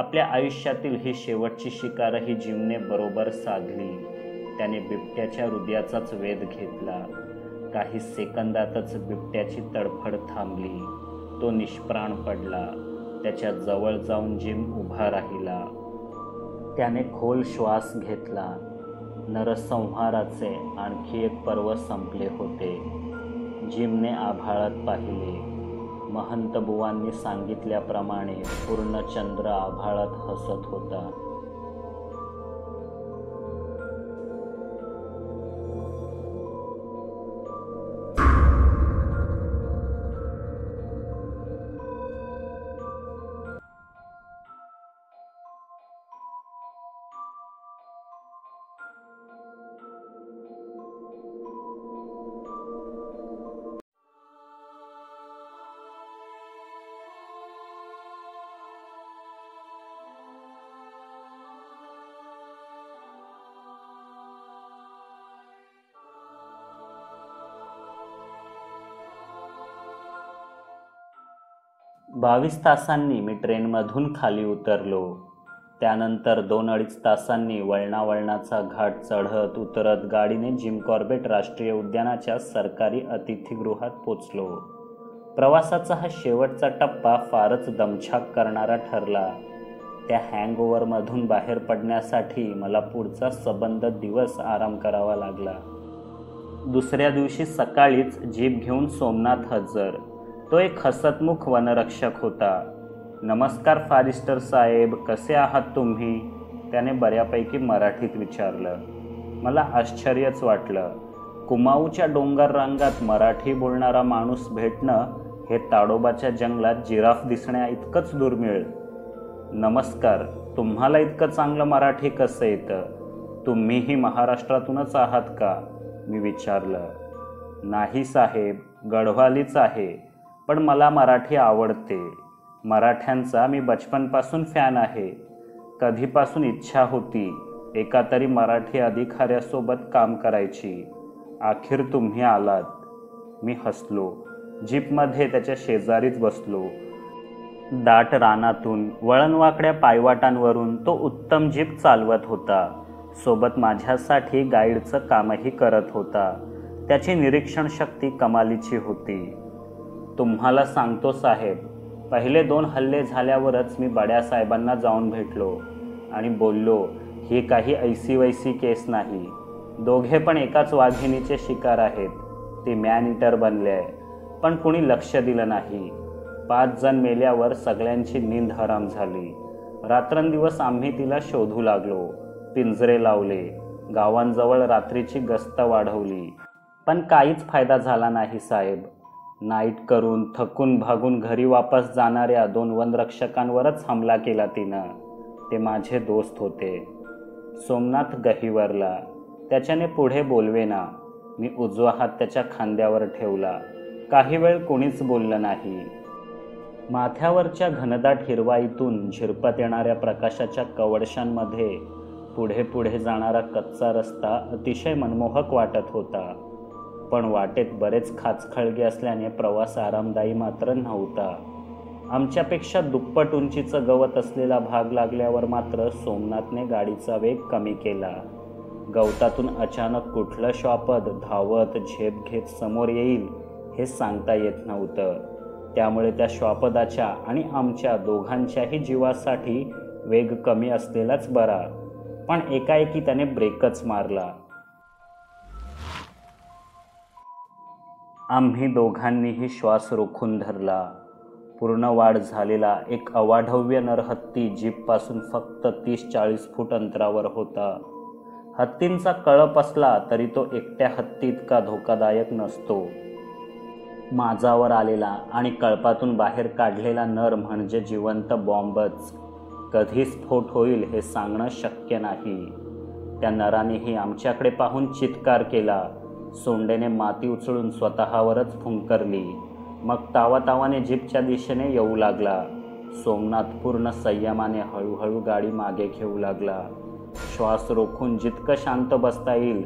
आपल्या आयुष्यातील ही शेवटची शिकारही जिमने बरोबर साधली. त्याने बिबट्याच्या हृदयाचाच वेध घेतला. काही सेकंदातच बिबट्याची तडफड थांबली. तो निष्प्राण पडला. त्याच्या जवळ जाऊन जिम उभा राहिला. त्याने खोल श्वास घेतला. नरसंहाराचे आणखी एक पर्व संपले होते. जिमने आभाळात पाहिले. महंत बुवांनी सांगितल्याप्रमाणे पूर्ण चंद्र आभाळात हसत होता. 22 तासांनी मी ट्रेनमधून खाली उतरलो. त्यानंतर 2-2.5 तासांनी वळणावळणाचा घाट चढत उतरत गाडीने जिम कॉर्बेट राष्ट्रीय उद्यानाच्या सरकारी अतिथीगृहात पोचलो. प्रवासाचा हा शेवटचा टप्पा फारच दमछाक करणारा ठरला. त्या हँगओव्हरमधून बाहेर पडण्यासाठी मला पुढचा सबंध दिवस आराम करावा लागला. दुसऱ्या दिवशी सकाळीच जीप घेऊन सोमनाथ हजर. तो एक हसतमुख वनरक्षक होता. नमस्कार फॉरेस्टर साहेब, कसे आहात तुम्ही, त्याने बऱ्यापैकी मराठीत विचारलं. मला आश्चर्यच वाटलं. कुमाऊच्या डोंगर रांगात मराठी बोलणारा माणूस भेटणं हे ताडोबाच्या जंगलात जिराफ दिसण्या इतकंच दुर्मिळ. नमस्कार, तुम्हाला इतकं चांगलं मराठी कसं येतं, तुम्हीही महाराष्ट्रातूनच आहात का, मी विचारलं. नाही साहेब, गढवालीच आहे, पण मला मराठी आवडते. मराठ्यांचा मी बचपनपासून फॅन आहे. कधीपासून इच्छा होती एका तरी मराठी अधिकाऱ्यासोबत काम करायची. अखेर तुम्ही आलात. मी हसलो. जीपमध्ये त्याच्या शेजारीच बसलो. दाट रानातून वळणवाकड्या पायवाटांवरून तो उत्तम जीप चालवत होता. सोबत माझ्यासाठी गाईडचं कामही करत होता. त्याची निरीक्षण शक्ती कमालीची होती. तुम्हाला सांगतो साहेब, पहिले 2 हल्ले झाल्यावरच मी बड्या साहेबांना जाऊन भेटलो आणि बोललो, ही काही ऐसी वैसी केस नाही. दोघे पण एकाच वाघिणीचे शिकार आहेत. ते मॅन इटर बनले आहे, पण कुणी लक्ष दिलं नाही. 5 जण मेल्यावर सगळ्यांची नींद हराम झाली. रात्रंदिवस आम्ही तिला शोधू लागलो. पिंजरे लावले. गावांजवळ रात्रीची गस्त वाढवली, पण काहीच फायदा झाला नाही साहेब. नाईट करून थकून भागून घरी वापस जाणाऱ्या 2 वनरक्षकांवरच हमला केला तिनं. ते माझे दोस्त होते. सोमनाथ गहिवरला. त्याच्याने पुढे बोलवेना. मी उजवा हात त्याच्या खांद्यावर ठेवला. काही वेळ कोणीच बोललं नाही. माथ्यावरच्या घनदाट हिरवाईतून झिरपत येणाऱ्या प्रकाशाच्या कवडशांमध्ये पुढे पुढे जाणारा कच्चा रस्ता अतिशय मनमोहक वाटत होता. पण वाटेत बरेच खाचखळगे असल्याने प्रवास आरामदायी मात्र नव्हता. आमच्यापेक्षा दुप्पट उंचीचं गवत असलेला भाग लागल्यावर मात्र सोमनाथने गाडीचा वेग कमी केला. गवतातून अचानक कुठलं श्वापद धावत झेप घेत समोर येईल हे सांगता येत नव्हतं. त्यामुळे त्या श्वापदाच्या आणि आमच्या दोघांच्याही जीवासाठी वेग कमी असलेलाच बरा. पण एकाएकी त्याने ब्रेकच मारला. आम्ही दोघांनीही श्वास रोखून धरला. पूर्ण वाढ झालेला एक अवाढव्य नरहत्ती जीपपासून फक्त 30-40 फूट अंतरावर होता. हत्तींचा कळप असला तरी तो एकट्या हत्ती इतका धोकादायक नसतो. माजावर आलेला आणि कळपातून बाहेर काढलेला नर म्हणजे जिवंत बॉम्बच. कधी स्फोट होईल हे सांगणं शक्य नाही. त्या नरानेही आमच्याकडे पाहून चित्कार केला. सोंडेने माती उचलून स्वतःवरच फुंकरली. मग तावातावाने जीपच्या दिशेने येऊ लागला. सोमनाथ पूर्ण संयमाने हळूहळू गाडी मागे घेऊ लागला. श्वास रोखून जितकं शांत बसता येईल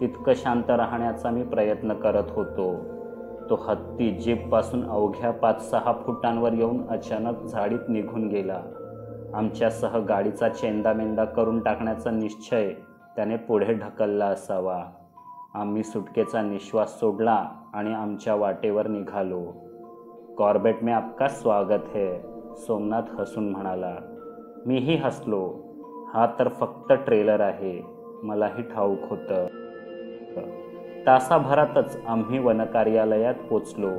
तितकं शांत राहण्याचा मी प्रयत्न करत होतो. तो हत्ती जीपपासून अवघ्या 5-6 फुटांवर येऊन अचानक झाडीत निघून गेला. आमच्यासह गाडीचा चेंदामेंदा करून टाकण्याचा निश्चय त्याने पुढे ढकलला असावा. आम्ही सुटकेचा निश्वास सोडला आणि आमच्या वाटेवर निघालो. कॉर्बेट में आपका स्वागत है, सोमनाथ हसून म्हणाला. मीही हसलो. हा तर फक्त ट्रेलर आहे, मलाही ठाऊक होतं. तासाभरातच आम्ही वनकार्यालयात पोचलो.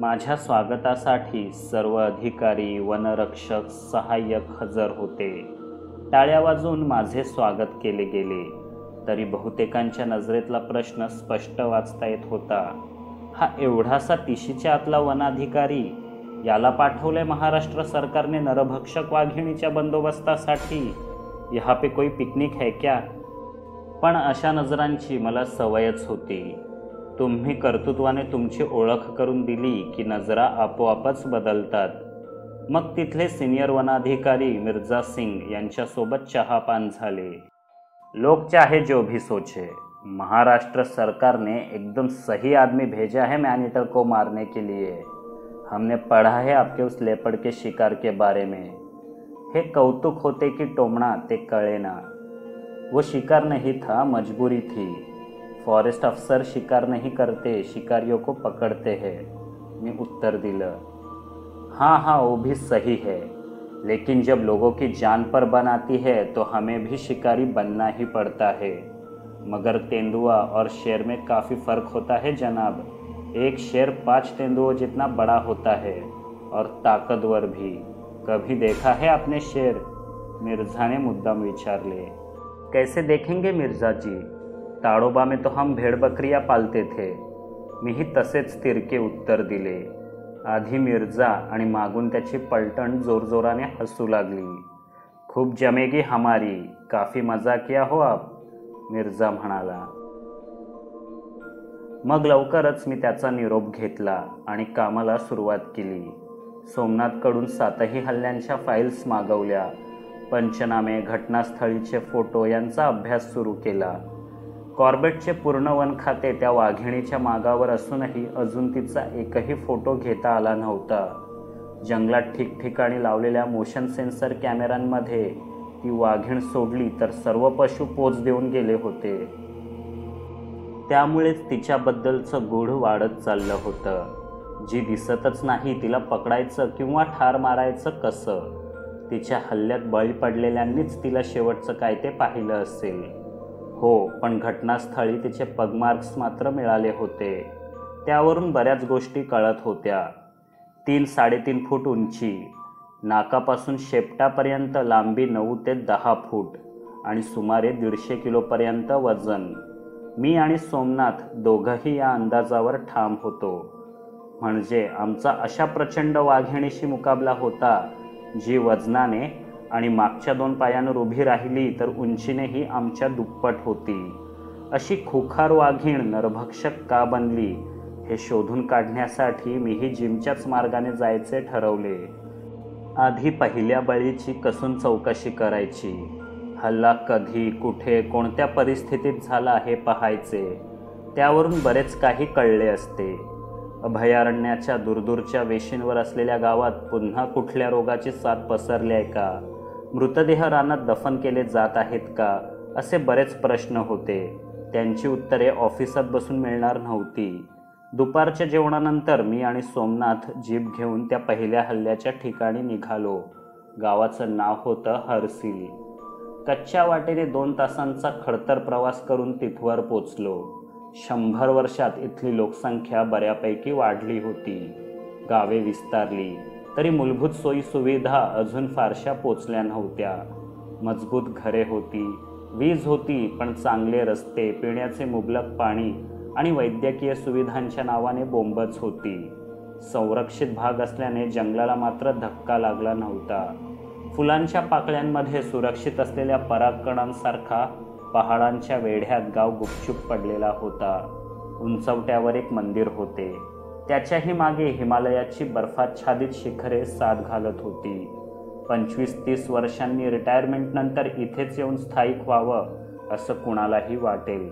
माझ्या स्वागतासाठी सर्व अधिकारी, वनरक्षक, सहाय्यक हजर होते. टाळ्या वाजवून माझे स्वागत केले गेले. तरी बहुतेकांच्या नजरेतला प्रश्न स्पष्ट वाचता येत होता. हा एवढासा तिशीच्या आतला वनाधिकारी, याला पाठवले महाराष्ट्र सरकारने नरभक्षक वाघिणीच्या बंदोबस्तासाठी. यहाँ पे कोई पिकनिक है क्या. पण अशा नजरांची मला सवयच होती. तुम्ही कर्तृत्वाने तुमची ओळख करून दिली की नजरा आपोआपच बदलतात. मग तिथले सिनियर वनाधिकारी मिर्जा सिंग यांच्यासोबत चहापान झाले. लोग चाहे जो भी सोचे, महाराष्ट्र सरकार ने एकदम सही आदमी भेजा है मैन ईटर को मारने के लिए. हमने पढ़ा है आपके उस लेपड़ के शिकार के बारे में। हे कौतुक होते कि टोमणा ते कळेना, वो शिकार नहीं था, मजबूरी थी। फॉरेस्ट अफसर शिकार नहीं करते, शिकारियों को पकड़ते हैं। मैं उत्तर दिलं, हाँ हाँ वो भी सही है, लेकिन जब लोगों की जान पर बन आती है तो हमें भी शिकारी बनना ही पड़ता है। मगर तेंदुआ और शेर में काफ़ी फ़र्क होता है जनाब। एक शेर 5 तेंदुओं जितना बड़ा होता है और ताकतवर भी। कभी देखा है आपने शेर? मिर्ज़ा ने मुद्दाम विचार ले। कैसे देखेंगे मिर्ज़ा जी, ताडोबा में तो हम भेड़ बकरिया पालते थे। मीही तसेच तिरके उत्तर दिले। आधी मिर्जा आणि मागून त्याची पलटण जोरजोराने हसू लागली। खूप जमेगी हमारी, काफी मजा किया हो आप, मिर्जा म्हणाला। मग लवकरच मी त्याचा निरोप घेतला आणि कामाला सुरुवात केली। सोमनाथकडून 7ही हल्ल्यांच्या फाईल्स मागवल्या, पंचनामे, घटनास्थळीचे फोटो यांचा अभ्यास सुरू केला। कॉर्बेटचे पूर्ण वन खाते त्या वाघिणीच्या मागावर असूनही अजून तिचा एकही फोटो घेता आला नव्हता। जंगलात ठिकठिकाणी लावलेल्या मोशन सेन्सर कॅमेऱ्यांमध्ये ती वाघिण सोडली तर सर्व पशु पोच देऊन गेले होते, त्यामुळेच तिच्याबद्दलचं गूढ वाढत चाललं होतं। जी दिसतच नाही तिला पकडायचं किंवा ठार मारायचं कसं? तिच्या हल्ल्यात बळी पडलेल्यांनीच तिला शेवटचं काय ते पाहिलं असेल। हो, पण घटनास्थळी तिचे पगमार्क्स मात्र मिळाले होते, त्यावरून बऱ्याच गोष्टी कळत होत्या। 3-3.5 फूट उंची, नाकापासून शेपटापर्यंत लांबी 9 ते 10 फूट आणि सुमारे 150 किलोपर्यंत वजन। मी आणि सोमनाथ दोघंही या अंदाजावर ठाम होतो। म्हणजे आमचा अशा प्रचंड वाघिणीशी मुकाबला होता जी वजनाने आणि मागच्या 2 पायांवर उभी राहिली तर उंचीनेही आमच्या दुप्पट होती। अशी खुखार वाघीण नरभक्षक का बनली हे शोधून काढण्यासाठी मीही जिमच्याच मार्गाने जायचे ठरवले। आधी पहिल्या बळीची कसून चौकशी करायची, हल्ला कधी, कुठे, कोणत्या परिस्थितीत झाला हे पाहायचे, त्यावरून बरेच काही कळले असते। अभयारण्याच्या दूरदूरच्या वेशींवर असलेल्या गावात पुन्हा कुठल्या रोगाची साथ पसरली आहे का, मृतदेह रानात दफन केले जात आहेत का, असे बरेच प्रश्न होते। त्यांची उत्तरे ऑफिसात बसून मिळणार नव्हती। दुपारच्या जेवणानंतर मी आणि सोमनाथ जीप घेऊन त्या पहिल्या हल्ल्याच्या ठिकाणी निघालो। गावाचं नाव होतं हरसिंग। कच्च्या वाटेने 2 तासांचा खडतर प्रवास करून तिथवर पोचलो। 100 वर्षात इथली लोकसंख्या बऱ्यापैकी वाढली होती। गावे विस्तारली तरी मूलभूत सोयीसुविधा अजून फारशा पोचल्या नव्हत्या। मजबूत घरे होती, वीज होती, पण चांगले रस्ते, पिण्याचे मुबलक पाणी आणि वैद्यकीय सुविधांच्या नावाने बोंबच होती। संरक्षित भाग असल्याने जंगलाला मात्र धक्का लागला नव्हता। फुलांच्या पाकळ्यांमध्ये सुरक्षित असलेल्या परागकणांसारखा पहाडांच्या वेढ्यात गाव गुपचूप पडलेला होता। उंचवट्यावर एक मंदिर होते, त्याच्याही मागे हिमालयाची बर्फाच्छादित शिखरे साथ घालत होती। 25-30 वर्षांनी रिटायरमेंटनंतर इथेच येऊन स्थायिक व्हावं असं कुणालाही वाटेल,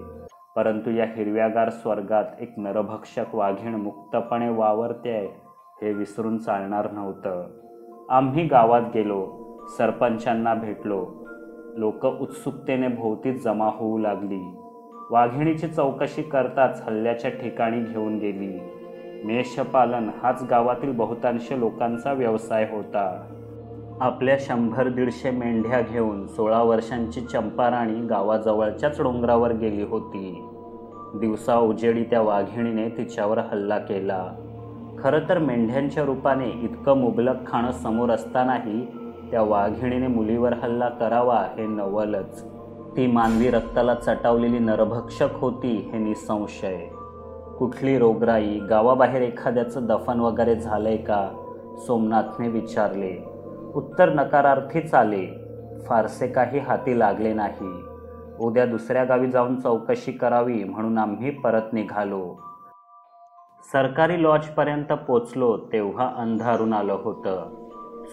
परंतु या हिरव्यागार स्वर्गात एक नरभक्षक वाघीण मुक्तपणे वावरते हे विसरून चालणार नव्हतं। आम्ही गावात गेलो, सरपंचांना भेटलो, लोक उत्सुकतेने भोवती जमा होऊ लागली। वाघिणीची चौकशी करताच हल्ल्याच्या ठिकाणी घेऊन गेली। मेषपालन हाच गावातील बहुतांश लोकांचा व्यवसाय होता। आपल्या 100-150 मेंढ्या घेऊन 16 वर्षांची चंपाराणी गावाजवळच्याच डोंगरावर गेली होती। दिवसा उजेडी त्या वाघिणीने तिच्यावर हल्ला केला। खरं तर मेंढ्यांच्या रूपाने इतकं मुबलक खाणं समोर असतानाही त्या वाघिणीने मुलीवर हल्ला करावा हे नवलच। ती मानवी रक्ताला चटावलेली नरभक्षक होती हे निसंशय। कुठली रोगराई, गावाबाहेर एखाद्याचं दफन वगैरे झालंय का, सोमनाथने विचारले। उत्तर नकारार्थीच आले। फारसे काही हाती लागले नाही। उद्या दुसऱ्या गावी जाऊन चौकशी करावी म्हणून आम्ही परत निघालो। सरकारी लॉजपर्यंत पोचलो तेव्हा अंधारून आलं होतं।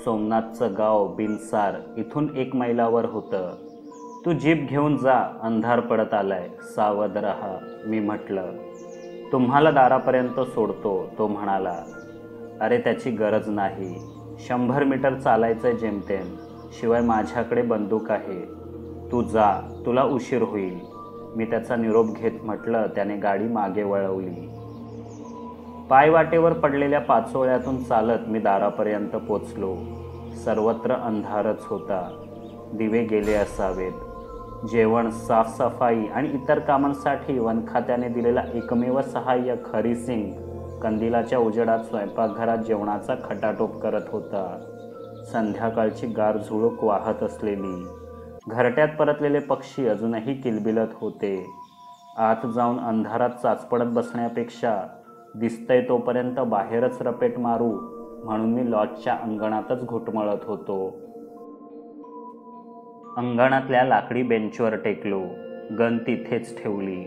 सोमनाथचं गाव बिनसार इथून 1 मैलावर होतं। तू जीप घेऊन जा, अंधार पडत आलाय, सावध राहा, मी म्हटलं। तुम्हाला दारापर्यंत सोडतो, तो म्हणाला। अरे त्याची गरज नाही, 100 मीटर चालायचं जेमतेम, शिवाय माझ्याकडे बंदूक आहे, तू जा, तुला उशीर होईल. मी त्याचा निरोप घेत म्हटलं. त्याने गाडी मागे वळवली. पायवाटेवर पडलेल्या पाचोळ्यातून चालत मी दारापर्यंत पोचलो. सर्वत्र अंधारच होता. दिवे गेले असावेत. जेवण, साफसफाई आणि इतर कामांसाठी वनखात्याने दिलेला एकमेव सहाय्यक हरिसिंग कंदिलाच्या उजेडात स्वयंपाकघरात जेवणाचा खटाटोप करत होता. संध्याकाळची गार झुळूक वाहत असलेली. घरट्यात परतलेले पक्षी अजूनही किलबिलत होते. आत जाऊन अंधारात चाचपडत बसण्यापेक्षा दिसतंय तोपर्यंत बाहेरच रपेट मारू म्हणून मी लॉजच्या अंगणातच घुटमळत होतो. अंगणातल्या लाकडी बेंचवर टेकलो. गन तिथेच ठेवली.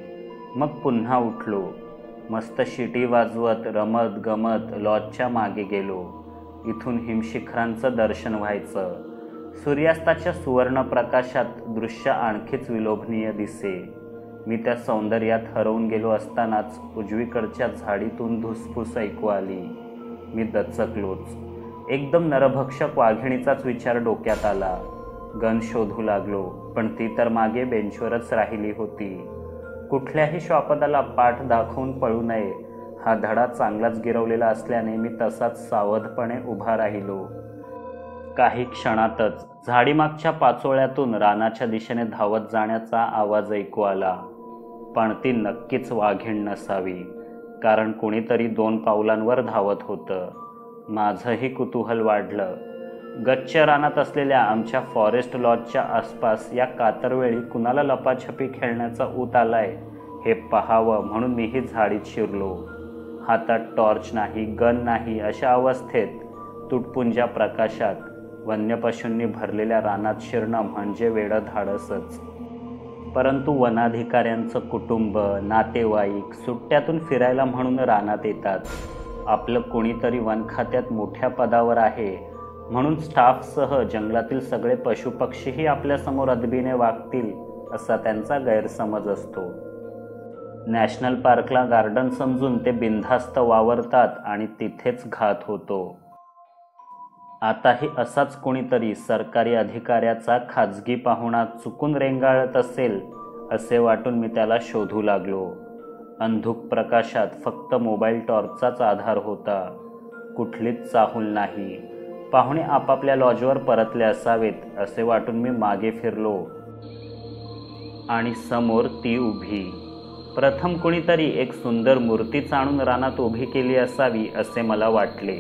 मग पुन्हा उठलो. मस्त शिटी वाजवत रमत गमत लॉजच्या मागे गेलो. इथून हिमशिखरांचं दर्शन व्हायचं. सूर्यास्ताच्या सुवर्णप्रकाशात दृश्य आणखीच विलोभनीय दिसे. मी त्या सौंदर्यात हरवून गेलो असतानाच उजवीकडच्या झाडीतून धुसफूस ऐकू आली. मी दचकलोच. एकदम नरभक्षक वाघिणीचाच विचार डोक्यात आला. गन शोधू लागलो, पण ती तर मागे बेंचवरच राहिली होती. कुठल्याही श्वापदाला पाठ दाखवून पळू नये हा धडा चांगलाच गिरवलेला असल्याने मी तसाच सावधपणे उभा राहिलो. काही क्षणातच झाडीमागच्या पाचोळ्यातून रानाच्या दिशेने धावत जाण्याचा आवाज ऐकू आला. पण ती नक्कीच वाघीण नसावी, कारण कोणीतरी 2 पावलांवर धावत होतं. माझंही कुतूहल वाढलं. गच्च रानात असलेल्या आमच्या फॉरेस्ट लॉजच्या आसपास या कातरवेळी कुणाला लपाछपी खेळण्याचा ऊत आलाय हे पाहावं म्हणून मीही झाडीत शिरलो. हातात टॉर्च नाही, गन नाही अशा अवस्थेत तुटपुंज्या प्रकाशात वन्यपशूंनी भरलेल्या रानात शिरणं म्हणजे वेडं धाडसच. परंतु वनाधिकाऱ्यांचं कुटुंब, नातेवाईक सुट्ट्यातून फिरायला म्हणून रानात येतात. आपलं कोणीतरी वनखात्यात मोठ्या पदावर आहे म्हणून स्टाफसह जंगलातील सगळे पशुपक्षीही आपल्यासमोर अदबीने वागतील असा त्यांचा गैरसमज असतो. नॅशनल पार्कला गार्डन समजून ते बिनधास्त वावरतात आणि तिथेच घात होतो. आताही असाच कोणीतरी सरकारी अधिकाऱ्याचा खाजगी पाहुणा चुकून रेंगाळत असेल असे वाटून मी त्याला शोधू लागलो. अंधुक प्रकाशात फक्त मोबाईल टॉर्चचाच आधार होता. कुठलीच चाहूल नाही. पाहुणे आपापल्या लॉजवर परतले असावेत असे वाटून मी मागे फिरलो आणि समोर ती उभी. प्रथम कोणीतरी एक सुंदर मूर्तीच आणून रानात उभी केली असावी असे मला वाटले,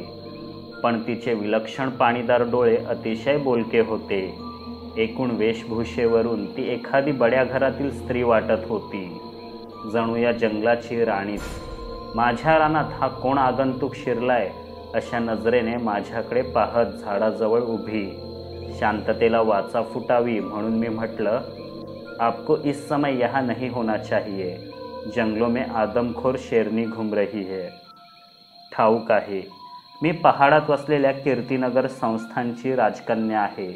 पण तिचे विलक्षण पाणीदार डोळे अतिशय बोलके होते. एकूण वेशभूषेवरून ती एखादी बड्या घरातील स्त्री वाटत होती, जणू या जंगलाची राणीच. माझ्या रानात हा कोण आगंतुक शिरलाय अशा नजरेने माझ्याकडे पाहत झाडाजवळ उभी. शांततेला वाचा फुटावी म्हणून मी म्हटलं, आपको इस समय यहाँ नहीं होना चाहिए, जंगलों में आदमखोर शेरनी घूम रही है. ठाऊक आहे, मी पहाडात वसलेल्या कीर्तिनगर संस्थांची राजकन्या आहे.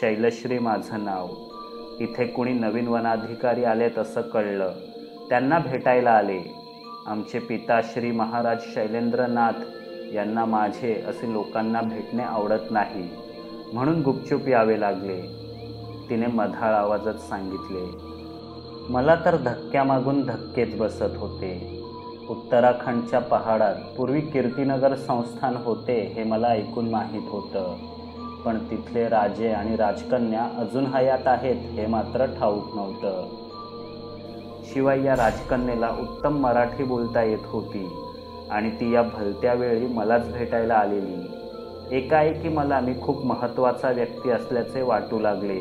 शैलश्री माझं नाव. इथे कुणी नवीन वनाधिकारी आलेत असं कळलं. त्यांना भेटायला आले. आमचे पिता श्री महाराज शैलेंद्र नाथ यांना माझे असे लोकांना भेटणे आवडत नाही म्हणून गुपचूप यावे लागले. तिने मधाळ आवाजात सांगितले. मला तर धक्क्यामागून धक्केच बसत होते. उत्तराखंडच्या पहाडात पूर्वी कीर्तिनगर संस्थान होते हे मला ऐकून माहीत होतं, पण तिथले राजे आणि राजकन्या अजून हयात आहेत हे मात्र ठाऊक नव्हतं. शिवाय या राजकन्येला उत्तम मराठी बोलता येत होती आणि ती या भलत्या वेळी मलाच भेटायला आलेली. एकाएकी मला मी खूप महत्त्वाचा व्यक्ती असल्याचे वाटू लागले.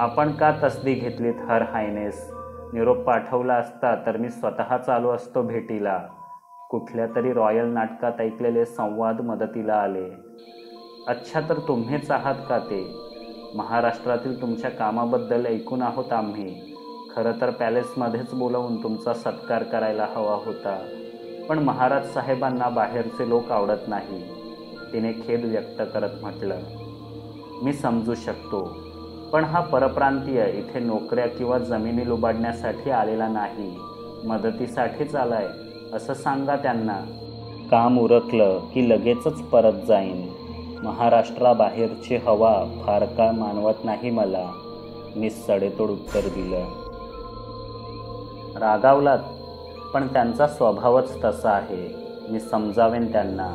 आपण का तसदी घेतलीत हर हायनेस? निरोप पाठवला असता तर मी स्वतः चालू असतो भेटीला. कुठल्या तरी रॉयल नाटकात ऐकलेले संवाद मदतीला आले. अच्छा, तर तुम्हीच आहात का ते? महाराष्ट्रातील तुमच्या कामाबद्दल ऐकून आहोत आम्ही. खरं तर पॅलेसमध्येच बोलवून तुमचा सत्कार करायला हवा होता, पण महाराज साहेबांना बाहेरचे लोक आवडत नाही, तिने खेद व्यक्त करत म्हटलं. मी समजू शकतो, पण हा परप्रांतीय इथे नोकऱ्या किंवा जमिनी लुबाडण्यासाठी आलेला नाही, मदतीसाठीच आलाय असं सांगा त्यांना. काम उरकलं की लगेचच परत जाईन. महाराष्ट्राबाहेरची हवा फार काळ मानवत नाही मला, मी सडेतोड उत्तर दिलं. रागावलात, पण त्यांचा स्वभावच तसा आहे, मी समजावेन त्यांना.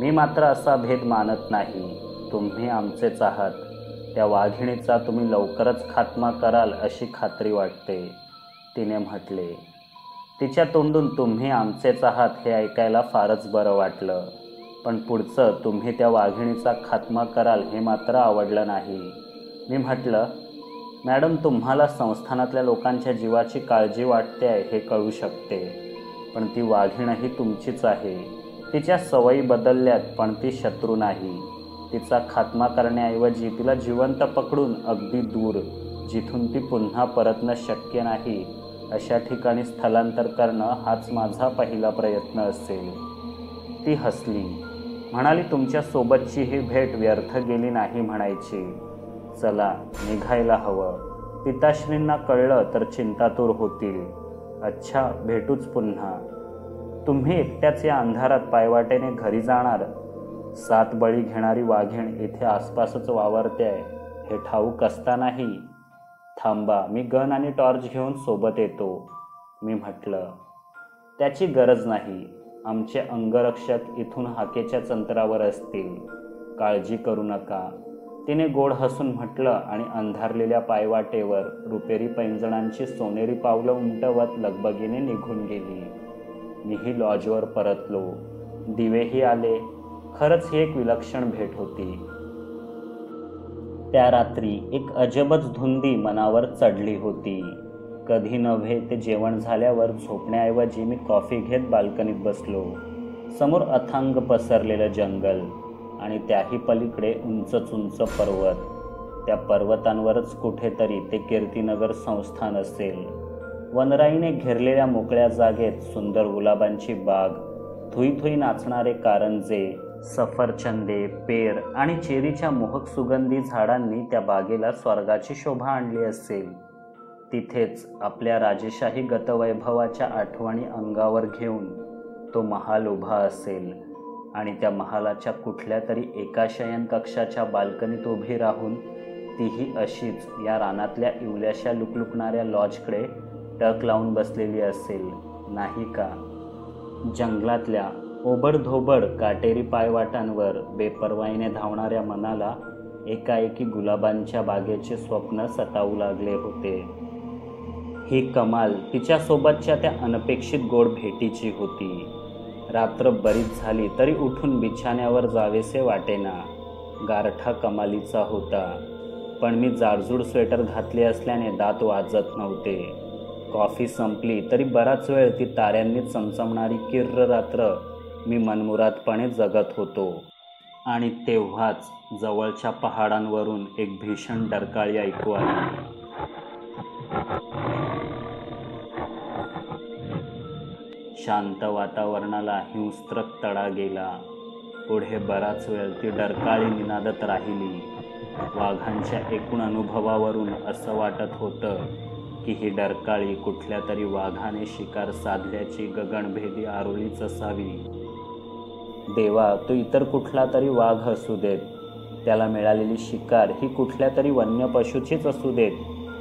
मी मात्र असा भेद मानत नाही, तुम्ही आमचेच आहात. त्या वाघिणीचा तुम्ही लवकरच खात्मा कराल अशी खात्री वाटते, तिने म्हटले. तिच्या तोंडून तुम्ही आमचेच आहात हे ऐकायला फारच बरं वाटलं, पण पुढचं तुम्ही त्या वाघिणीचा खात्मा कराल हे मात्र आवडलं नाही. मी म्हटलं, मॅडम तुम्हाला संस्थानातल्या लोकांच्या जीवाची काळजी वाटते आहे हे कळू शकते, पण ती वाघिणही तुमचीच आहे. तिच्या सवयी बदलल्यात पण ती शत्रू नाही. तिचा खात्मा करण्याऐवजी तिला जिवंत पकडून अगदी दूर, जिथून ती पुन्हा परतणं शक्य नाही अशा ठिकाणी स्थलांतर करणं हाच माझा पहिला प्रयत्न असेल. ती हसली, म्हणाली तुमच्यासोबतची ही भेट व्यर्थ गेली नाही म्हणायची. चला निघायला हवं, पिताश्रींना कळलं तर चिंतातूर होतील. अच्छा, भेटूच पुन्हा. तुम्ही एकट्याच या अंधारात पायवाटेने घरी जाणार. 7 बळी घेणारी वाघीण इथे आसपासच वावरते आहे हे ठाऊक असतानाही. थांबा, मी गन आणि टॉर्च घेऊन सोबत येतो, मी म्हटलं. त्याची गरज नाही, आमचे अंगरक्षक इथून हाकेच्या अंतरावर असतील, काळजी करू नका, तिने गोड हसून म्हटलं आणि अंधारलेल्या पायवाटेवर रुपेरी पैंजणांची सोनेरी पावलं उमटवत लगबगीने निघून गेली. मीही लॉजवर परतलो, दिवेही आले. खरंच ही एक विलक्षण भेट होती. त्या रात्री एक अजबच धुंदी मनावर चढली होती. कधी नव्हे ते जेवण झाल्यावर झोपण्याऐवजी मी कॉफी घेत बाल्कनीत बसलो. समोर अथांग पसरलेलं जंगल आणि त्याही पलीकडे उंच उंच पर्वत. त्या पर्वतांवरच कुठेतरी ते कीर्तिनगर संस्थान असेल. वनराईने घेरलेल्या मोकळ्या जागेत सुंदर गुलाबांची बाग, थुईथुई नाचणारे कारंजे, सफरचंदे, पेर आणि चेरीच्या मोहक सुगंधी झाडांनी त्या बागेला स्वर्गाची शोभा आणली असेल. तिथेच आपल्या राजेशाही गतवैभवाच्या आठवणी अंगावर घेऊन तो महाल उभा असेल आणि त्या महालाच्या कुठल्या तरी एका शयन कक्षाच्या बाल्कनीत उभी राहून तीही अशीच या रानातल्या इवल्याशा लुकलुकणाऱ्या लॉजकडे टक लावून बसलेली असेल, नाही का? जंगलातल्या ओबडधोबड काटेरी पायवाटांवर बेपर्वाईने धावणाऱ्या मनाला एकाएकी गुलाबांच्या बागेचे स्वप्न सतावू लागले होते. ही कमाल तिच्यासोबतच्या त्या अनपेक्षित गोड भेटीची होती. रात्र बरीच झाली तरी उठून बिछाण्यावर जावेसे वाटेना. गारठा कमालीचा होता, पण मी जाडजूड स्वेटर घातले असल्याने दात वाजत नव्हते. कॉफी संपली तरी बराच वेळ ती ताऱ्यांनी चमचमणारी किर्र रात्र मी मनमुरादपणे जगत होतो. आणि तेव्हाच जवळच्या पहाडांवरून एक भीषण डरकाळी ऐकू आली. शांत वातावरणाला हिंस्त्रक तडा गेला. पुढे बराच वेळ ती डरकाळी निनादत राहिली. वाघांच्या एकूण अनुभवावरून असं वाटत होतं की ही डरकाळी कुठल्या तरी वाघाने शिकार साधल्याची गगनभेदी आरोळीच असावी. देवा, तो इतर कुठला तरी वाघ असू देत, त्याला मिळालेली शिकार ही कुठल्या तरी वन्य पशूचीच असू देत,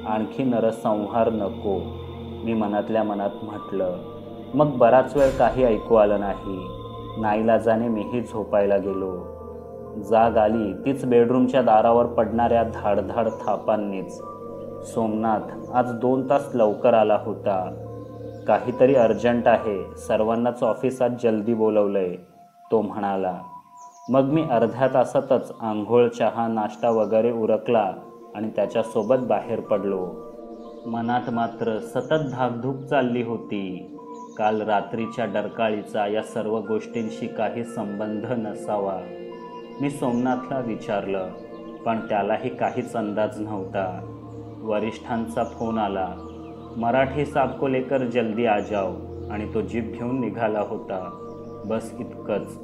आणखी नरसंहार नको, मी मनातल्या मनात म्हटलं. मग बराच वेळ काही ऐकू आलं नाही. नाईलाजाने मीही झोपायला गेलो. जाग आली तीच बेडरूमच्या दारावर पडणाऱ्या धाडधाड थापांनीच. सोमनाथ आज 2 तास लवकर आला होता. काहीतरी अर्जंट आहे, सर्वांनाच ऑफिसात जल्दी बोलवलंय, तो म्हणाला. मग मी अर्ध्या तासातच आंघोळ, चहा, नाश्ता वगैरे उरकला आणि त्याच्यासोबत बाहेर पडलो. मनात मात्र सतत धाकधूक चालली होती. काल रात्रीच्या डरकाळीचा या सर्व गोष्टींशी काही संबंध नसावा, मी सोमनाथला विचारलं, पण त्यालाही काहीच अंदाज नव्हता. वरिष्ठांचा फोन आला, मराठी साहब को लेकर जल्दी आ जाओ, आणि तो जीप घेऊन निघाला होता. बस इतकंच.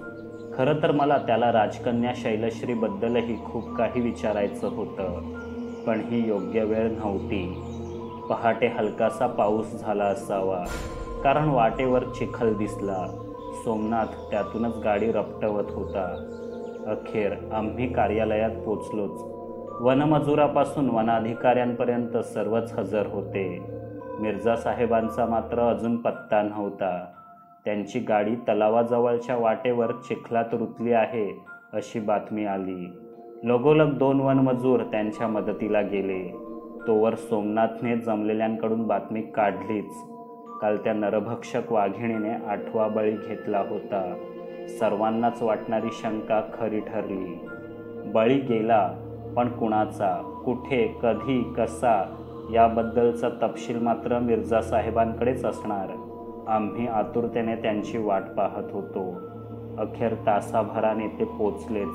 खरं तर मला त्याला राजकन्या शैलश्रीबद्दलही खूप काही विचारायचं होतं, पण ही योग्य वेळ नव्हती. पहाटे हलकासा पाऊस झाला असावा, कारण वाटेवर चिखल दिसला. सोमनाथ त्यातूनच गाडी रपटवत होता. अखेर आम्ही कार्यालयात पोचलोच. वनमजुरापासून वनाधिकाऱ्यांपर्यंत सर्वच हजर होते. मिर्झा साहेबांचा मात्र अजून पत्ता नव्हता. त्यांची गाडी तलावाजवळच्या वाटेवर चिखलात रुतली आहे अशी बातमी आली. लगोलग दोन वनमजूर त्यांच्या मदतीला गेले. तोवर सोमनाथने जमलेल्यांकडून बातमी काढलीच. काल त्या नरभक्षक वाघिणीने आठवा बळी घेतला होता. सर्वांनाच वाटणारी शंका खरी ठरली. बळी गेला, पण कुणाचा, कुठे, कधी, कसा याबद्दलचा तपशील मात्र मिर्झा साहेबांकडेच असणार. आम्ही आतुरतेने त्यांची वाट पाहत होतो. अखेर तासाभराने ते पोचलेच.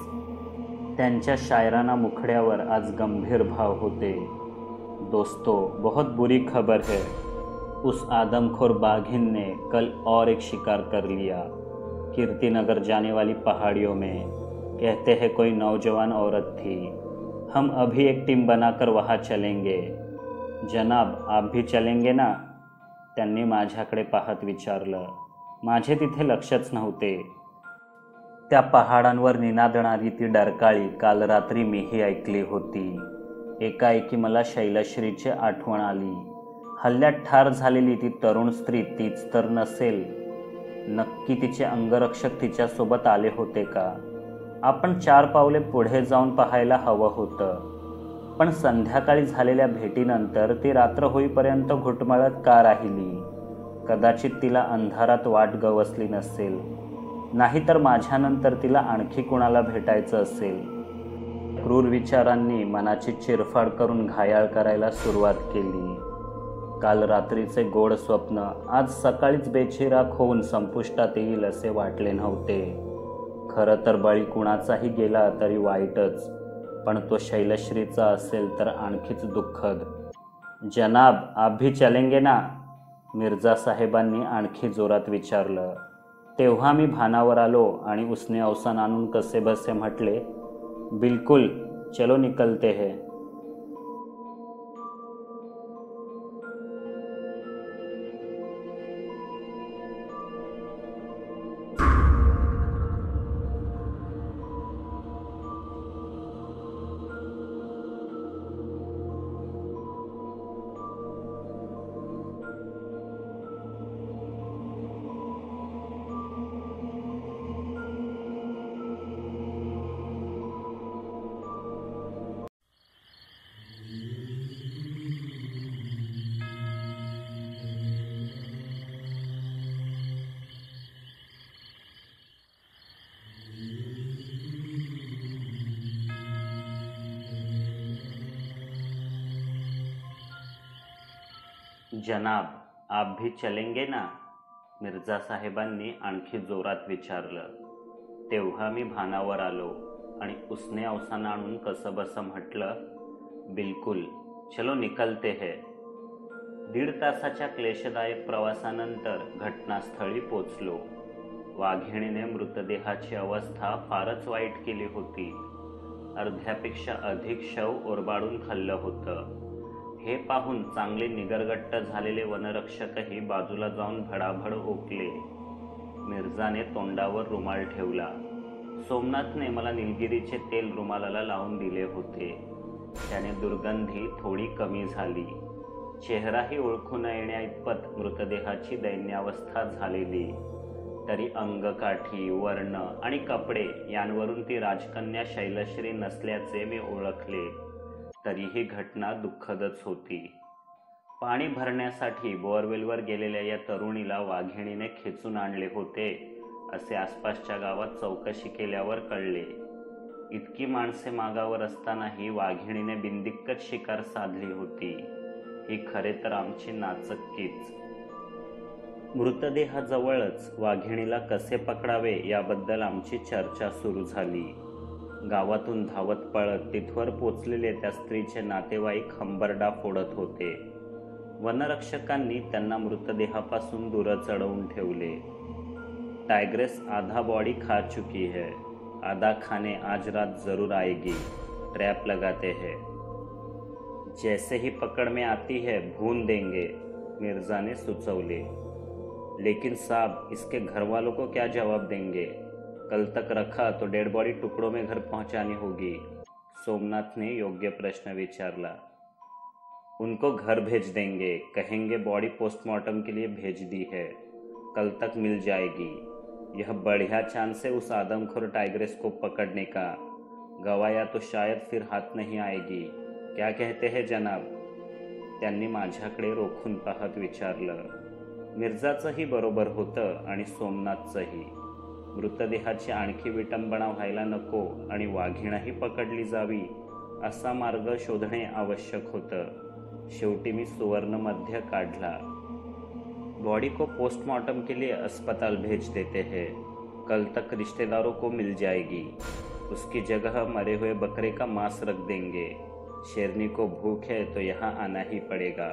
त्यांच्या शायराना मुखड्यावर आज गंभीर भाव होते. दोस्तों, बहुत बुरी खबर है. उस आदमखोर बाघिन ने कल और एक शिकार कर लिया. कीर्तिनगर जाने वाली पहाड़ियों में, कहते हैं कोई नौजवान औरत थी. हम अभी एक टीम बनाकर वहाँ चलेंगे. जनाब, आप भी चलेंगे ना? त्यांनी माझ्याकडे पाहत विचारलं. माझे तिथे लक्षच नव्हते. त्या पहाडांवर निनादणारी ती डरकाळी काल रात्री मीही ऐकली होती. एकाएकी मला शैलश्रीची आठवण आली. हल्ल्यात ठार झालेली ती तरुण स्त्री तीच तर नसेल? नक्की तिचे अंगरक्षक तिच्यासोबत आले होते का? आपण चार पावले पुढे जाऊन पाहायला हवं होतं. पण संध्याकाळी झालेल्या भेटीनंतर ती रात्र होईपर्यंत घुटमळत का राहिली? कदाचित तिला अंधारात वाट गवसली नसेल. नाहीतर माझ्यानंतर तिला आणखी कुणाला भेटायचं असेल. क्रूर विचारांनी मनाची चिरफाड करून घायाळ करायला सुरुवात केली. काल रात्रीचे गोड स्वप्न आज सकाळीच बेचिराख होऊन संपुष्टात येईल असे वाटले नव्हते. खरं तर बळी कुणाचाही गेला तरी वाईटच, पण तो शैलश्रीचा असेल तर आणखीच दुःखद. जनाब, आम्ही चलेंगे ना? मिर्झा साहेबांनी आणखी जोरात विचारलं. तेव्हा मी भानावर आलो आणि उसने अवसान आणून कसेबसे म्हटले, बिल्कुल, चलो निकलते हैं. जनाब, आप भी चलेंगे ना? मिर्झा साहेबांनी आणखी जोरात विचारलं. तेव्हा मी भानावर आलो आणि उसने अवसान आणून कसंबसं म्हटलं, बिलकुल, चलो निकलते है. 1.5 तासाच्या क्लेशदायक प्रवासानंतर घटनास्थळी पोचलो. वाघिणीने मृतदेहाची अवस्था फारच वाईट केली होती. अर्ध्यापेक्षा अधिक शव ओरबाडून खाल्लं होतं. हे पाहून चांगले निगरगट्ट झालेले वनरक्षकही बाजूला जाऊन भडाभड ओकले. मिर्झाने तोंडावर रुमाल ठेवला. सोमनाथने मला निलगिरीचे तेल रुमालाला लावून दिले होते. त्याने दुर्गंधी थोडी कमी झाली. चेहराही ओळखू न येण्याइतपत मृतदेहाची दैन्यावस्था झालेली. तरी अंगकाठी, वर्ण आणि कपडे यांवरून ती राजकन्या शैलश्री नसल्याचे मी ओळखले. तरीही घटना दुःखदच होती. पाणी भरण्यासाठी बोअरवेलवर गेलेल्या या तरुणीला वाघिणीने खेचून आणले होते असे आसपासच्या गावात चौकशी केल्यावर कळले. इतकी माणसे मागावर असतानाही वाघिणीने बिनदिक्कत शिकार साधली होती. ही खरे तर आमची नाचक्कीच. मृतदेहाजवळच वाघिणीला कसे पकडावे याबद्दल आमची चर्चा सुरू झाली. गावातून धावत पळत तिथवर पोचलेले त्या स्त्रीचे नातेवाईक हंबरडा फोडत होते. वनरक्षकांनी त्यांना मृतदेहापासून दूर चढवून ठेवले. टायग्रेस आधा बॉडी खा चुकी है, आधा खाने आज रात जरूर आएगी, ट्रैप लगाते हैं, जैसे ही पकड़ में आती है भून देंगे, मिर्झाने सुचवले. लेकिन साहब इसके घर वालों को क्या जवाब देंगे? कल तक रखा तो डेड बॉडी टुकड़ों में घर पहुंचानी होगी। सोमनाथ ने योग्य प्रश्न विचारला। उनको घर भेज देंगे, कहेंगे बॉडी पोस्टमार्टम के लिए भेज दी है, कल तक मिल जाएगी। यह बढ़िया चांस है उस आदमखोर टाइग्रेस को पकड़ने का। गवाया तो शायद फिर हाथ नहीं आएगी। क्या कहते हैं जनाब? त्यांनी माझ्याकडे रोखून पाहत विचारलं। मिर्जाचंही बरोबर होतं आणि सोमनाथचंही। मृतदेहाची आणखी विटंबना व्हायला नको आणि वाघिणही पकडली जावी असा मार्ग शोधणे आवश्यक होतं। शेवटी मी सुवर्णमध्य काढला। बॉडी को पोस्टमार्टम के लिए अस्पताल भेज देते हैं, कल तक रिश्तेदारों को मिल जाएगी। उसकी जगह मरे हुए बकरे का मांस रख देंगे। शेरनी को भूख है तो यहाँ आना ही पड़ेगा।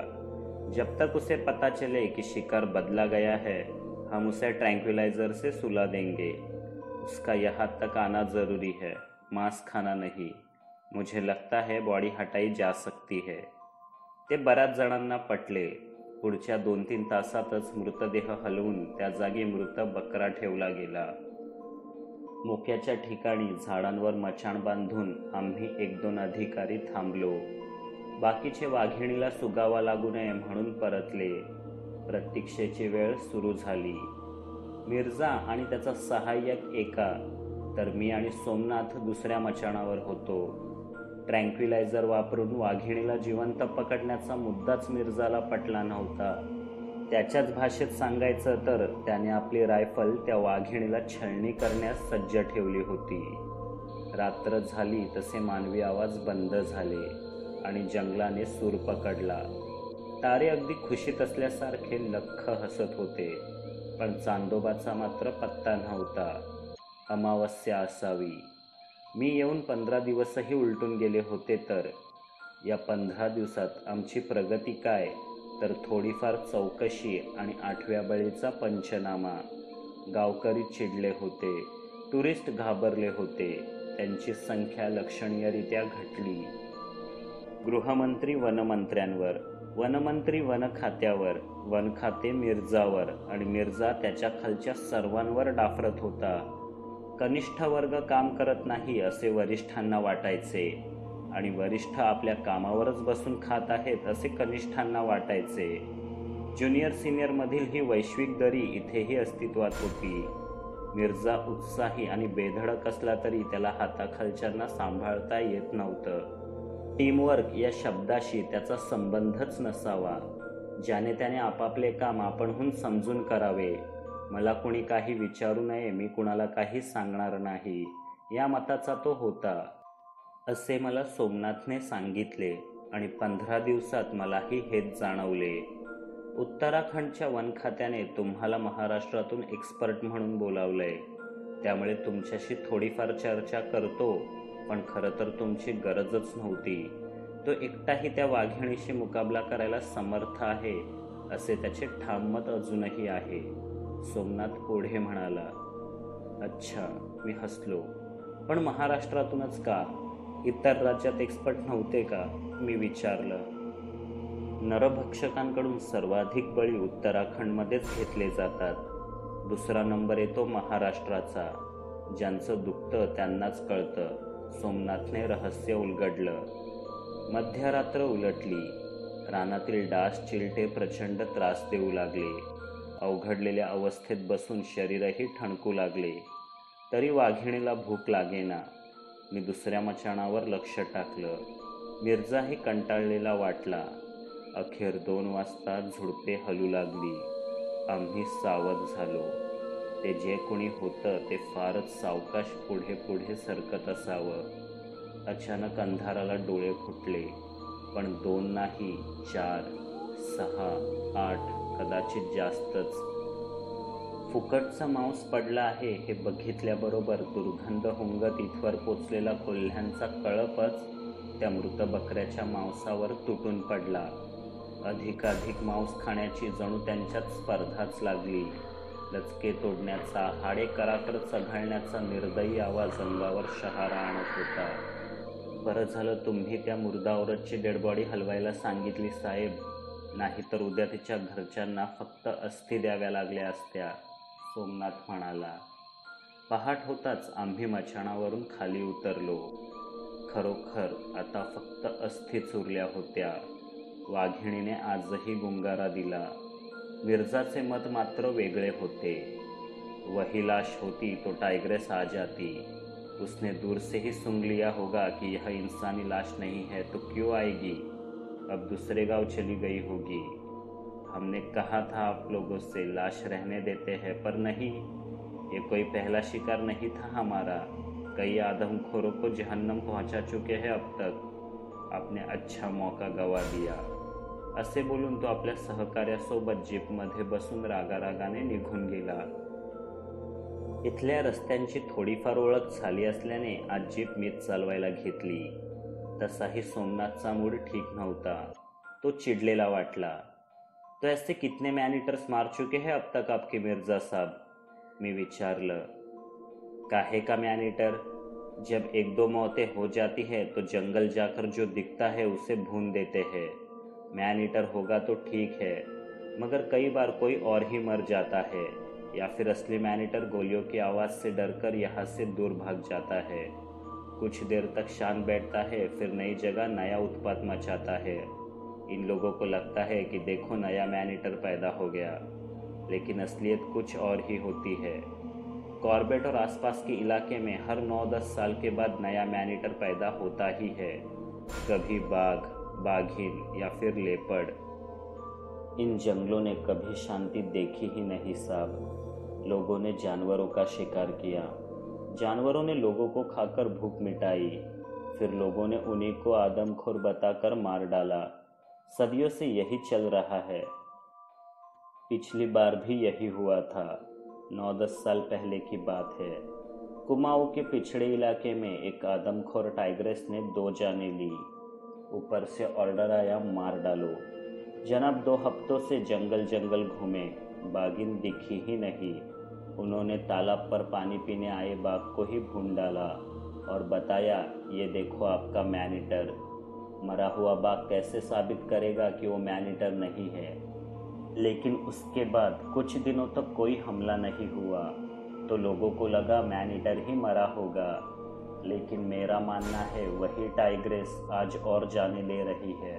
जब तक उसे पता चले कि शिकार बदला गया है, हम उसे ट्रैंक्विलाइजर से सुला देंगे। उसका यहाँ तक आना ज़रूरी है, मांस खाना नहीं। मुझे लगता है बॉडी हटाई जा सकती है। ते बऱ्याच जणांना पटले। पुढच्या 2-3 तासातच मृतदेह हलवून त्या जागी मृत बकरा ठेवला गेला। मोक्याच्या ठिकाणी झाडांवर मचाण बांधून आम्ही 1-2 अधिकारी थांबलो। बाकीचे वाघिणीला सुगावा लागू नये म्हणून परतले। प्रतीक्षेची वेळ सुरू झाली। मिर्झा आणि त्याचा सहाय्यक एका, तर मी आणि सोमनाथ दुसऱ्या मचाणावर होतो। ट्रँक्विलायझर वापरून वाघिणीला जिवंत पकडण्याचा मुद्दाच मिर्झाला पटला नव्हता। त्याच्याच भाषेत सांगायचं तर त्याने आपली रायफल त्या वाघिणीला छळणी करण्यास सज्ज ठेवली होती। रात्र झाली तसे मानवी आवाज बंद झाले आणि जंगलाने सूर पकडला। तारे अगदी खुशीत असल्यासारखे लख्ख हसत होते, पण चांदोबाचा मात्र पत्ता नव्हता। अमावस्या असावी। मी येऊन 15 दिवसही उलटून गेले होते। तर या 15 दिवसात आमची प्रगती काय, तर थोडीफार चौकशी आणि 8व्या बळीचा पंचनामा। गावकरी चिडले होते, टुरिस्ट घाबरले होते, त्यांची संख्या लक्षणीयरित्या घटली। गृहमंत्री वनमंत्र्यांवर, वनमंत्री वन खात्यावर, वन खाते मिर्झावर आणि मिर्झा त्याच्या खालच्या सर्वांवर डाफरत होता। कनिष्ठ वर्ग काम करत नाही असे वरिष्ठांना वाटायचे आणि वरिष्ठ आपल्या कामावरच बसून खात आहेत असे कनिष्ठांना वाटायचे। ज्युनियर सिनियरमधील ही वैश्विक दरी इथेही अस्तित्वात होती। मिर्झा उत्साही आणि बेधडक असला तरी त्याला हाताखालच्यांना सांभाळता येत नव्हतं। टीमवर्क या शब्दाशी त्याचा संबंधच नसावा। ज्याने त्याने आपापले काम आपणहून समजून करावे। मला कोणी काही विचारू नये, मी कुणाला काही सांगणार नाही, या मताचा तो होता असे मला सोमनाथने सांगितले आणि 15 दिवसात मलाही हेच जाणवले। उत्तराखंडच्या वनखात्याने तुम्हाला महाराष्ट्रातून एक्सपर्ट म्हणून बोलावलंय, त्यामुळे तुमच्याशी थोडीफार चर्चा करतो, पण खरं तर तुमची गरजच नव्हती। तो एकटाही त्या वाघिणीशी मुकाबला करायला समर्थ आहे असे त्याचे ठाम मत अजूनही आहे। सोमनाथ पुढे म्हणाला। अच्छा, मी हसलो। पण महाराष्ट्रातूनच का? इतर राज्यात एक्सपर्ट नव्हते का? मी विचारलं। नरभक्षकांकडून सर्वाधिक बळी उत्तराखंडमध्येच घेतले जातात। दुसरा नंबर येतो महाराष्ट्राचा। ज्यांचं दुखतं त्यांनाच कळतं। सोमनाथने रहस्य उलगडलं। मध्यरात्र उलटली। रानातील डास चिलटे प्रचंड त्रास देऊ लागले। अवघडलेल्या अवस्थेत बसून शरीरही ठणकू लागले। तरी वाघिणीला भूक लागेना। मी दुसऱ्या मचाणावर लक्ष टाकलं। मिर्झाही कंटाळलेला वाटला। अखेर 2 वाजता झुडपे हलू लागली। आम्ही सावध झालो। ते जे कोणी होतं ते फारच सावकाश पुढे पुढे सरकत असावं। अचानक अंधाराला डोळे फुटले, पण 2 नाही, 4, 6, 8, कदाचित जास्तच। फुकटचा मांस पडला आहे हे बघितल्याबरोबर दुर्गंध हुंगत इथवर पोचलेला कोल्ह्यांचा कळपच त्या मृत बकऱ्याच्या मांसावर तुटून पडला। अधिकाधिक मांस खाण्याची जणू त्यांच्यात स्पर्धाच लागली। लचके तोडण्याचा, हाडे कराकर चघळण्याचा निर्दयी आवाज अंगावर शहारा आणत होता। बरं झालं तुम्ही त्या मुर्दावरची डेडबॉडी हलवायला सांगितली साहेब, नाहीतर उद्या तिच्या घरच्यांना फक्त अस्थी द्याव्या लागल्या असत्या. सोमनाथ म्हणाला, पहाट होताच आम्ही मचाणावरून खाली उतरलो. खरोखर आता फक्त अस्थीच उरल्या होत्या. वाघिणीने आजही गुंगारा दिला. मिर्जाचे मत मात्र वेगळे होते. वही लाश होती तो टाइग्रेस आ जाती. उसने दूर से ही सुन लिया होगा कि यह इंसानी लाश नहीं है तो क्यों आएगी, अब दूसरे गांव चली गई होगी. हमने कहा था आप लोगों से लाश रहने देते हैं, पर नहीं, ये कोई पहला शिकार नहीं था हमारा. कई आदमखोरों को जहन्नम पहुंचा चुके हैं अब तक. आपने अच्छा मौका गवा दिया. असे बोलून तो आपल्या सहकाऱ्यासोबत जीपमध्ये बसून रागारागाने निघून गेला. इथल्या रस्त्यांची थोडीफार ओळख झाली असल्याने आज जीप मीच चालवायला घेतली. तसाही सोमनाथचा मूड ठीक नव्हता. तो चिडलेला वाटला. तो ऐसे कितने मैनीटर्स मार चुके हैं अब तक आपके मिर्जा साहब, मी विचारलं. काहे का मैनीटर, जब एक दो मौतें हो जाती है तो जंगल जाकर जो दिखता है उसे भून देते हैं. मैनीटर होगा तो ठीक है, मगर कई बार कोई और ही मर जाता है या फिर असली मैनीटर गोलियों की आवाज़ से डरकर यहाँ से दूर भाग जाता है. कुछ देर तक शांत बैठता है, फिर नई जगह नया उत्पात मचाता है. इन लोगों को लगता है कि देखो नया मैनीटर पैदा हो गया, लेकिन असलियत कुछ और ही होती है. कॉर्बेट और आसपास के इलाके में हर 9-10 साल के बाद नया मैनीटर पैदा होता ही है. कभी बाघ, बाघिन या फिर लेपर्ड. इन जंगलों ने कभी शांति देखी ही नहीं साहब. लोगों ने जानवरों का शिकार किया, जानवरों ने लोगों को खाकर भूख मिटाई, फिर लोगों ने उन्हीं को आदमखोर बताकर मार डाला. सदियों से यही चल रहा है. पिछली बार भी यही हुआ था, 9-10 साल पहले की बात है. कुमाऊं के पिछड़े इलाके में एक आदमखोर टाइग्रेस ने 2 जानें ली. ऊपर से ऑर्डर आया, मार डालो. जनाब 2 हफ्तों से जंगल जंगल घूमे, बाघिन दिखी ही नहीं. उन्होंने तालाब पर पानी पीने आए बाघ को ही भून डाला और बताया, ये देखो आपका मैनीटर. मरा हुआ बाघ कैसे साबित करेगा कि वो मैनीटर नहीं है. लेकिन उसके बाद कुछ दिनों तक कोई हमला नहीं हुआ, तो लोगों को लगा मैनीटर ही मरा होगा. लेकिन मेरा मानना है वही टाइग्रेस आज और जाने ले रही है.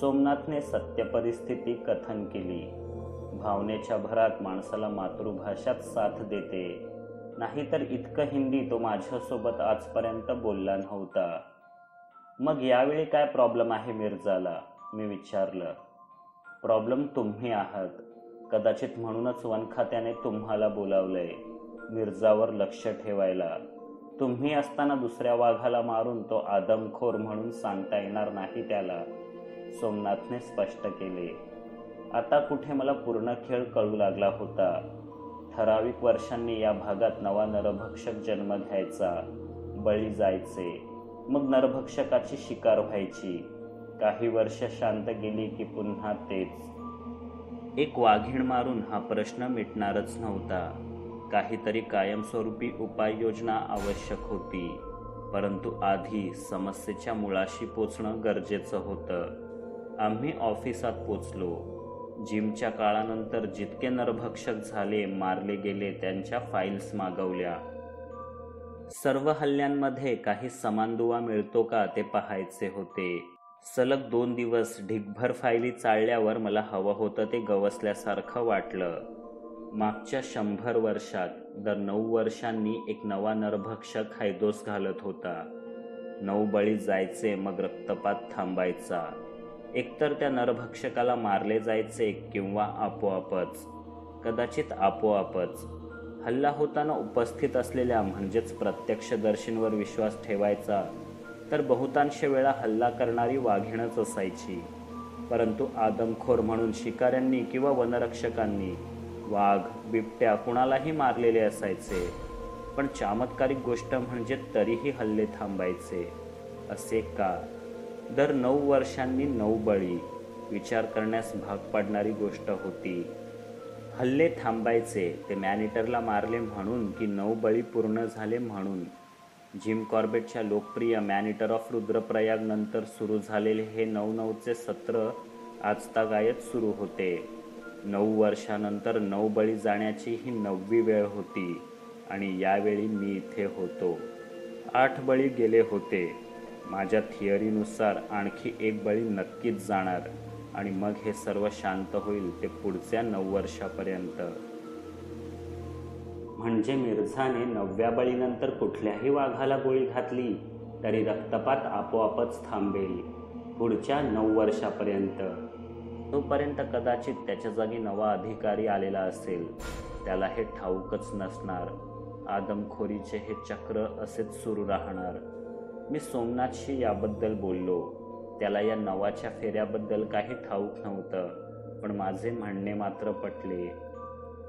सोमनाथ ने सत्य परिस्थिति कथन के लिए भावनेच्या भरात माणसाला मातृभाषात साथ देते, नाहीतर इतकं हिंदी तो माझ्यासोबत आजपर्यंत बोलला नव्हता. मग यावेळी काय प्रॉब्लेम आहे मिर्जाला, मी विचारलं. प्रॉब्लेम तुम्ही आहात. कदाचित म्हणूनच वन खात्याने तुम्हाला बोलावलंय मिर्जावर लक्ष ठेवायला. तुम्ही असताना दुसऱ्या वाघाला मारून तो आदमखोर म्हणून सांगता येणार नाही त्याला, सोमनाथने स्पष्ट केले. आता कुठे मला पूर्ण खेळ कळू लागला होता. ठराविक वर्षांनी या भागात नवा नरभक्षक जन्म घ्यायचा, बळी जायचे, मग नरभक्षकाची शिकार व्हायची. काही वर्ष शांत गेली की पुन्हा तेच. एक वाघीण मारून हा प्रश्न मिटणारच नव्हता. काहीतरी कायमस्वरूपी उपाययोजना आवश्यक होती, परंतु आधी समस्येच्या मुळाशी पोचणं गरजेचं होतं. आम्ही ऑफिसात पोचलो. जिमच्या काळानंतर जितके नरभक्षक झाले, मारले गेले, त्यांच्या फाईल्स मागवल्या. सर्व हल्ल्यांमध्ये काही समान दुवा मिळतो का ते पाहायचे होते. सलग 2 दिवस ढिगभर फायली चालल्यावर मला हवं होतं ते गवसल्यासारखं वाटलं. मागच्या 100 वर्षात दर 9 वर्षांनी एक नवा नरभक्षक हैदोस घालत होता. 9 बळी जायचे, मग रक्तपात थांबायचा. एकतर त्या नरभक्षकाला मारले जायचे किंवा आपोआपच, कदाचित आपोआपच. हल्ला होताना उपस्थित असलेल्या म्हणजेच प्रत्यक्षदर्शींवर विश्वास ठेवायचा तर बहुतांश वेळा हल्ला करणारी वाघिणच असायची. परंतु आदमखोर म्हणून शिकाऱ्यांनी किंवा वनरक्षकांनी वाघ, बिबट्या कुणालाही मारलेले असायचे. पण चमत्कारिक गोष्ट म्हणजे तरीही हल्ले थांबायचे. असे का? दर 9 वर्षांनी 9 बळी, विचार करण्यास भाग पाडणारी गोष्ट होती. हल्ले थांबायचे ते मॅनिटरला मारले म्हणून की 9 बळी पूर्ण झाले म्हणून. जिम कॉर्बेटच्या लोकप्रिय मॅनिटर ऑफ रुद्रप्रयाग नंतर सुरू झालेले हे 9-9चे सत्र आजतागायत सुरू होते. 9 वर्षानंतर 9 बळी जाण्याची ही 9वी वेळ होती आणि यावेळी मी इथे होतो. 8 बळी गेले होते. माझ्या थिअरीनुसार आणखी 1 बळी नक्कीच जाणार आणि मग हे सर्व शांत होईल ते पुढच्या 9 वर्षापर्यंत. म्हणजे मिर्झाने 9व्या बळीनंतर कुठल्याही वाघाला गोळी घातली तरी रक्तपात आपोआपच थांबेल पुढच्या 9 वर्षापर्यंत. तोपर्यंत कदाचित त्याच्या जागी नवा अधिकारी आलेला असेल, त्याला हे ठाऊकच नसणार. आदमखोरीचे हे चक्र असेच सुरू राहणार. मी सोमनाथशी याबद्दल बोललो. त्याला या नवाच्या फेऱ्याबद्दल काही ठाऊक नव्हतं, पण माझे म्हणणे मात्र पटले.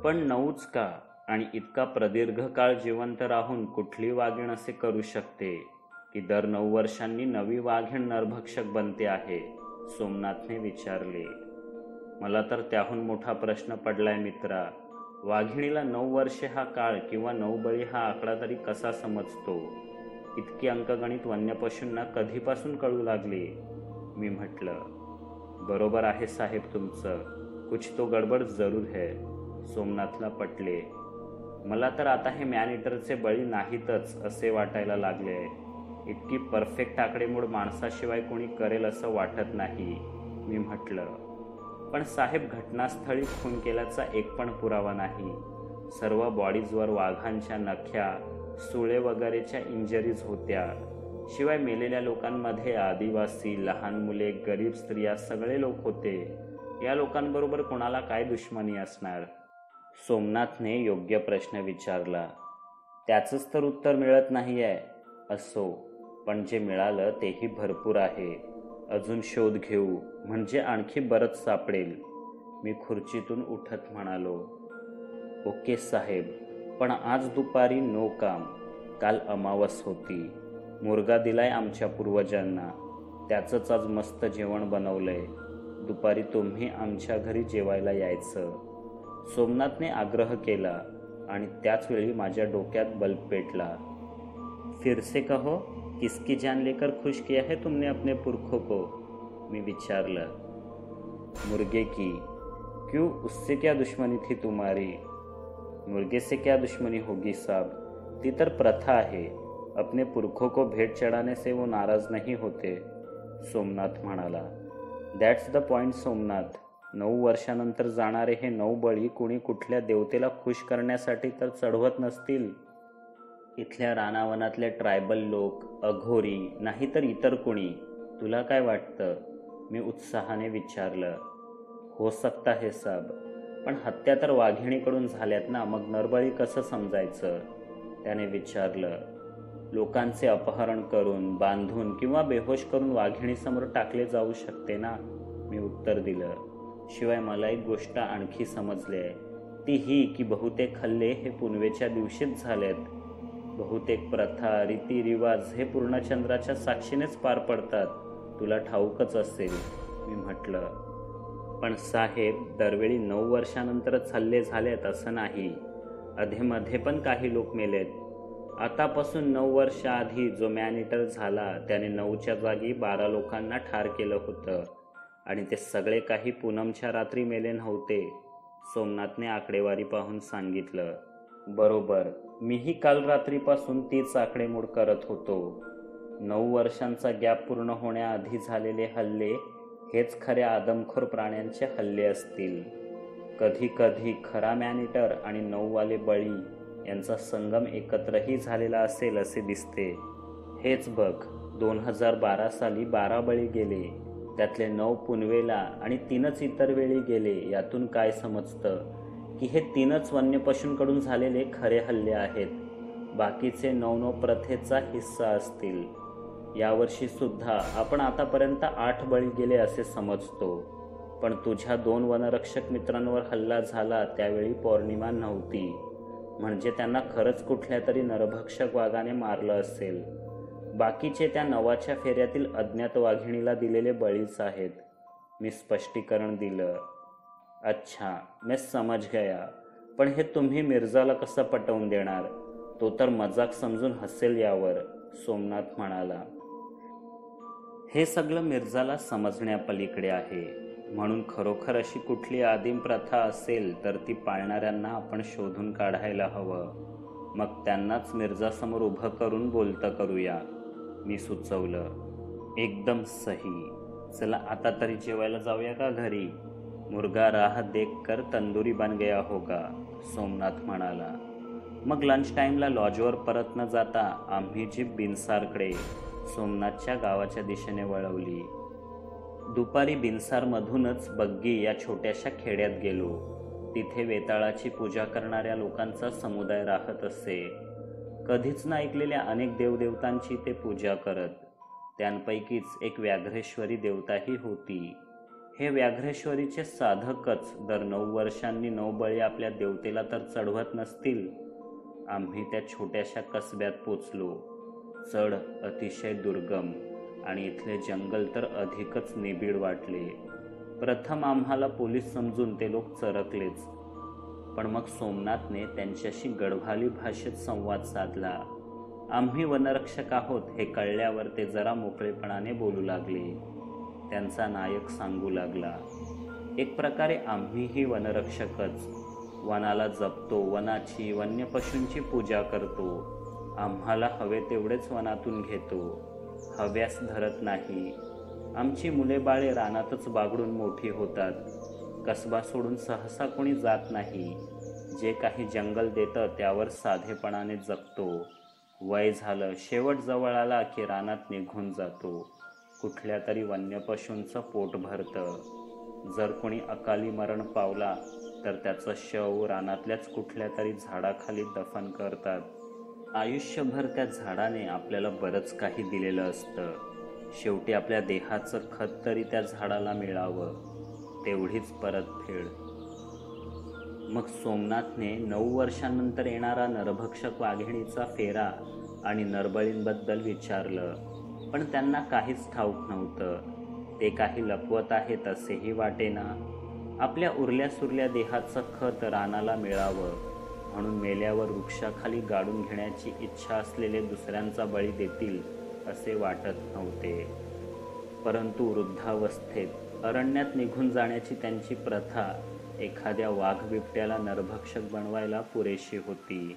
पण 9च का, आणि इतका प्रदीर्घ काळ जिवंत राहून कुठली वाघीण असे करू शकते की दर 9 वर्षांनी नवी वाघीण नरभक्षक बनते आहे, सोमनाथने विचारले. मला तर त्याहून मोठा प्रश्न पडलाय मित्रा. वाघिणीला 9 वर्षे हा काळ किंवा 9 बळी हा आकडा तरी कसा समजतो? इतकी अंकगणित वन्य पशूंना कधीपासून कळू लागले? मी म्हटलं. बरोबर आहे साहेब तुमचं, कुछ तो गडबड जरूर है, सोमनाथला पटले. मला तर आता हे मॅनिटरचे बळी नाहीतच असे वाटायला लागले. इतकी परफेक्ट आकडेमोड माणसाशिवाय कोणी करेल असं वाटत नाही, मी म्हटलं. पण साहेब, घटनास्थळी खून केल्याचा एक पण पुरावा नाही. सर्व बॉडीजवर वाघांच्या नख्या, सुळे वगैरेच्या इंजरीज होत्या. शिवाय मेलेल्या लोकांमध्ये आदिवासी, लहान मुले, गरीब स्त्रिया सगळे लोक होते. या लोकांबरोबर कोणाला काय दुश्मनी असणार? सोमनाथने योग्य प्रश्न विचारला. त्याचंच तर उत्तर मिळत नाही आहे. असो, पण जे मिळालं तेही भरपूर आहे. अजून शोध घेऊ, म्हणजे आणखी बरंच सापडेल, मी खुर्चीतून उठत म्हणालो. ओके साहेब, पण आज दुपारी नो काम. काल अमावस होती. मुर्गा दिलाय आमच्या पूर्वजांना, त्याचंच आज मस्त जेवण बनवलंय. दुपारी तुम्ही आमच्या घरी जेवायला यायचं, सोमनाथने आग्रह केला. आणि त्याचवेळी माझ्या डोक्यात बल्ब पेटला. फिर से कहो, किसकी जान लेकर खुश किया है तुमने अपने पुरखों को, मैं विचारला. मुर्गे की. क्यों, उससे क्या दुश्मनी थी तुम्हारी? मुर्गे से क्या दुश्मनी होगी साहब, तीतर प्रथा है. अपने पुरखों को भेंट चढ़ाने से वो नाराज नहीं होते, सोमनाथ म्हणाला. That's the point Somnath. 9 वर्षानंतर जाणारे हे 9 बळी कोणी कुठल्या देवतेला खुश करण्यासाठी तर चढवत नसतील. इथल्या रानावनातले ट्रायबल लोक, अघोरी, नाहीतर इतर कोणी. तुला काय वाटतं, मी उत्साहाने विचारलं. हो सकता है साब, पण हत्या तर वाघिणीकडून झाल्यात ना, मग नरबळी कसं समजायचं, त्याने विचारलं. लोकांचे अपहरण करून, बांधून किंवा बेहोश करून वाघिणीसमोर टाकले जाऊ शकते ना, मी उत्तर दिलं. शिवाय मला एक गोष्ट आणखी समजली आहे, ती ही की बहुतेक हल्ले हे पुनवेच्या दिवशीच झालेत. बहुतेक प्रथा, रीतिरिवाज हे पूर्णचंद्राच्या साक्षीनेच पार पडतात, तुला ठाऊकच असेल, मी म्हटलं. पण साहेब, दरवेळी 9 वर्षानंतरच हल्ले झालेत असं नाही, अधेमध्ये पण काही लोक मेलेत. आतापासून 9 वर्षाआधी जो मॅनिटर झाला त्याने 9च्या जागी 12 लोकांना ठार केलं होतं, आणि ते सगळे काही पूनमच्या रात्री मेले नव्हते, सोमनाथने आकडेवारी पाहून सांगितलं. बरोबर, मीही काल रात्रीपासून तीच आकडेमोड करत होतो. 9 वर्षांचा गॅप पूर्ण होण्याआधी झालेले हल्ले हेच खऱ्या आदमखोर प्राण्यांचे हल्ले असतील. कधी कधी खरा मॅनिटर आणि 9वाले बळी यांचा संगम एकत्रही झालेला असेल असे दिसते. हेच बघ, 2012 साली 12 बळी गेले, त्यातले 9 पुनवेला आणि 3च इतर वेळी गेले. यातून काय समजतं की हे 3च वन्य पशूंकडून झालेले खरे हल्ले आहेत, बाकीचे 9 प्रथेचा हिस्सा असतील. यावर्षी सुद्धा आपण आतापर्यंत 8 बळी गेले असे समजतो, पण तुझ्या 2 वनरक्षक मित्रांवर हल्ला झाला त्यावेळी पौर्णिमा नव्हती, म्हणजे त्यांना खरंच कुठल्या तरी नरभक्षक वाघाने मारलं असेल. बाकीचे त्या 9व्या फेऱ्यातील अज्ञात वाघिणीला दिलेले बळीच आहेत, मी स्पष्टीकरण दिलं. अच्छा, मैं समझ गया, पण हे तुम्ही मिर्झाला कसं पटवून देणार? तो तर मजाक समजून हसेल यावर, सोमनाथ म्हणाला. हे सगळं मिर्झाला समजण्यापलीकडे आहे. म्हणून खरोखर अशी कुठली आदिम प्रथा असेल तर ती पाळणाऱ्यांना आपण शोधून काढायला हवं, मग त्यांनाच मिर्जासमोर उभं करून बोलतं करूया, मी सुचवलं. एकदम सही. चला आता तरी जेवायला जाऊया का घरी? मुर्गा राह देखकर तंदुरी बन गया होगा, सोमनाथ म्हणाला. मग लंच टाईमला लॉजवर परत न जाता आम्ही जीप बिनसारकडे सोमनाथच्या गावाच्या दिशेने वळवली. दुपारी बिनसारमधूनच बग्गी या छोट्याशा खेड्यात गेलो. तिथे वेताळाची पूजा करणाऱ्या लोकांचा समुदाय राहत असे. कधीच न ऐकलेल्या अनेक देवदेवतांची ते पूजा करत. त्यांपैकीच एक व्याघ्रेश्वरी देवताही होती. हे व्याघ्रेश्वरीचे साधकच दर 9 वर्षांनी 9 बळी आपल्या देवतेला तर चढवत नसतील. आम्ही त्या छोट्याशा कसब्यात पोचलो. चढ अतिशय दुर्गम आणि इथले जंगल तर अधिकच निबिड वाटले. प्रथम आम्हाला पोलीस समजून ते लोक चरकलेच, पण मग सोमनाथने त्यांच्याशी गढवाली भाषेत संवाद साधला. आम्ही वनरक्षक आहोत हे कळल्यावर ते जरा मोकळेपणाने बोलू लागले. त्यांचा नायक सांगू लागला, एक प्रकारे आम्हीही वनरक्षकच, वनाला जपतो, वनाची वन्य पशूंची पूजा करतो, आम्हाला हवे तेवढेच वनातून घेतो, हव्यास धरत नाही. आमची मुले बाळे रानातच बागडून मोठी होतात. कसबा सोडून सहसा कोणी जात नाही. जे काही जंगल देतं त्यावर साधेपणाने जगतो. वय झालं, शेवट जवळ आला की रानात निघून जातो. कुठल्या तरी वन्य पशूंचं पोट भरतं. जर कोणी अकाली मरण पावला तर त्याचं शव रानातल्याच कुठल्या तरी झाडाखाली दफन करतात. आयुष्यभर त्या झाडाने आपल्याला बरंच काही दिलेलं असतं. शेवटी आपल्या देहाचं खत तरी त्या झाडाला मिळावं, तेवढीच परतफेड. मग सोमनाथने 9 वर्षांनंतर येणारा नरभक्षक वाघिणीचा फेरा आणि नरबळींबद्दल विचारलं, पण त्यांना काहीच ठाऊक नव्हतं. ते काही लपवत आहेत असेही वाटेना. आपल्या उरल्यासुरल्या देहाचं खत रानाला मिळावं म्हणून मेल्यावर वृक्षाखाली गाडून घेण्याची इच्छा असलेले दुसऱ्यांचा बळी देतील असे वाटत नव्हते. परंतु वृद्धावस्थेत अरण्यात निघून जाण्याची त्यांची प्रथा एखाद्या वाघबिबट्याला नरभक्षक बनवायला पुरेशी होती.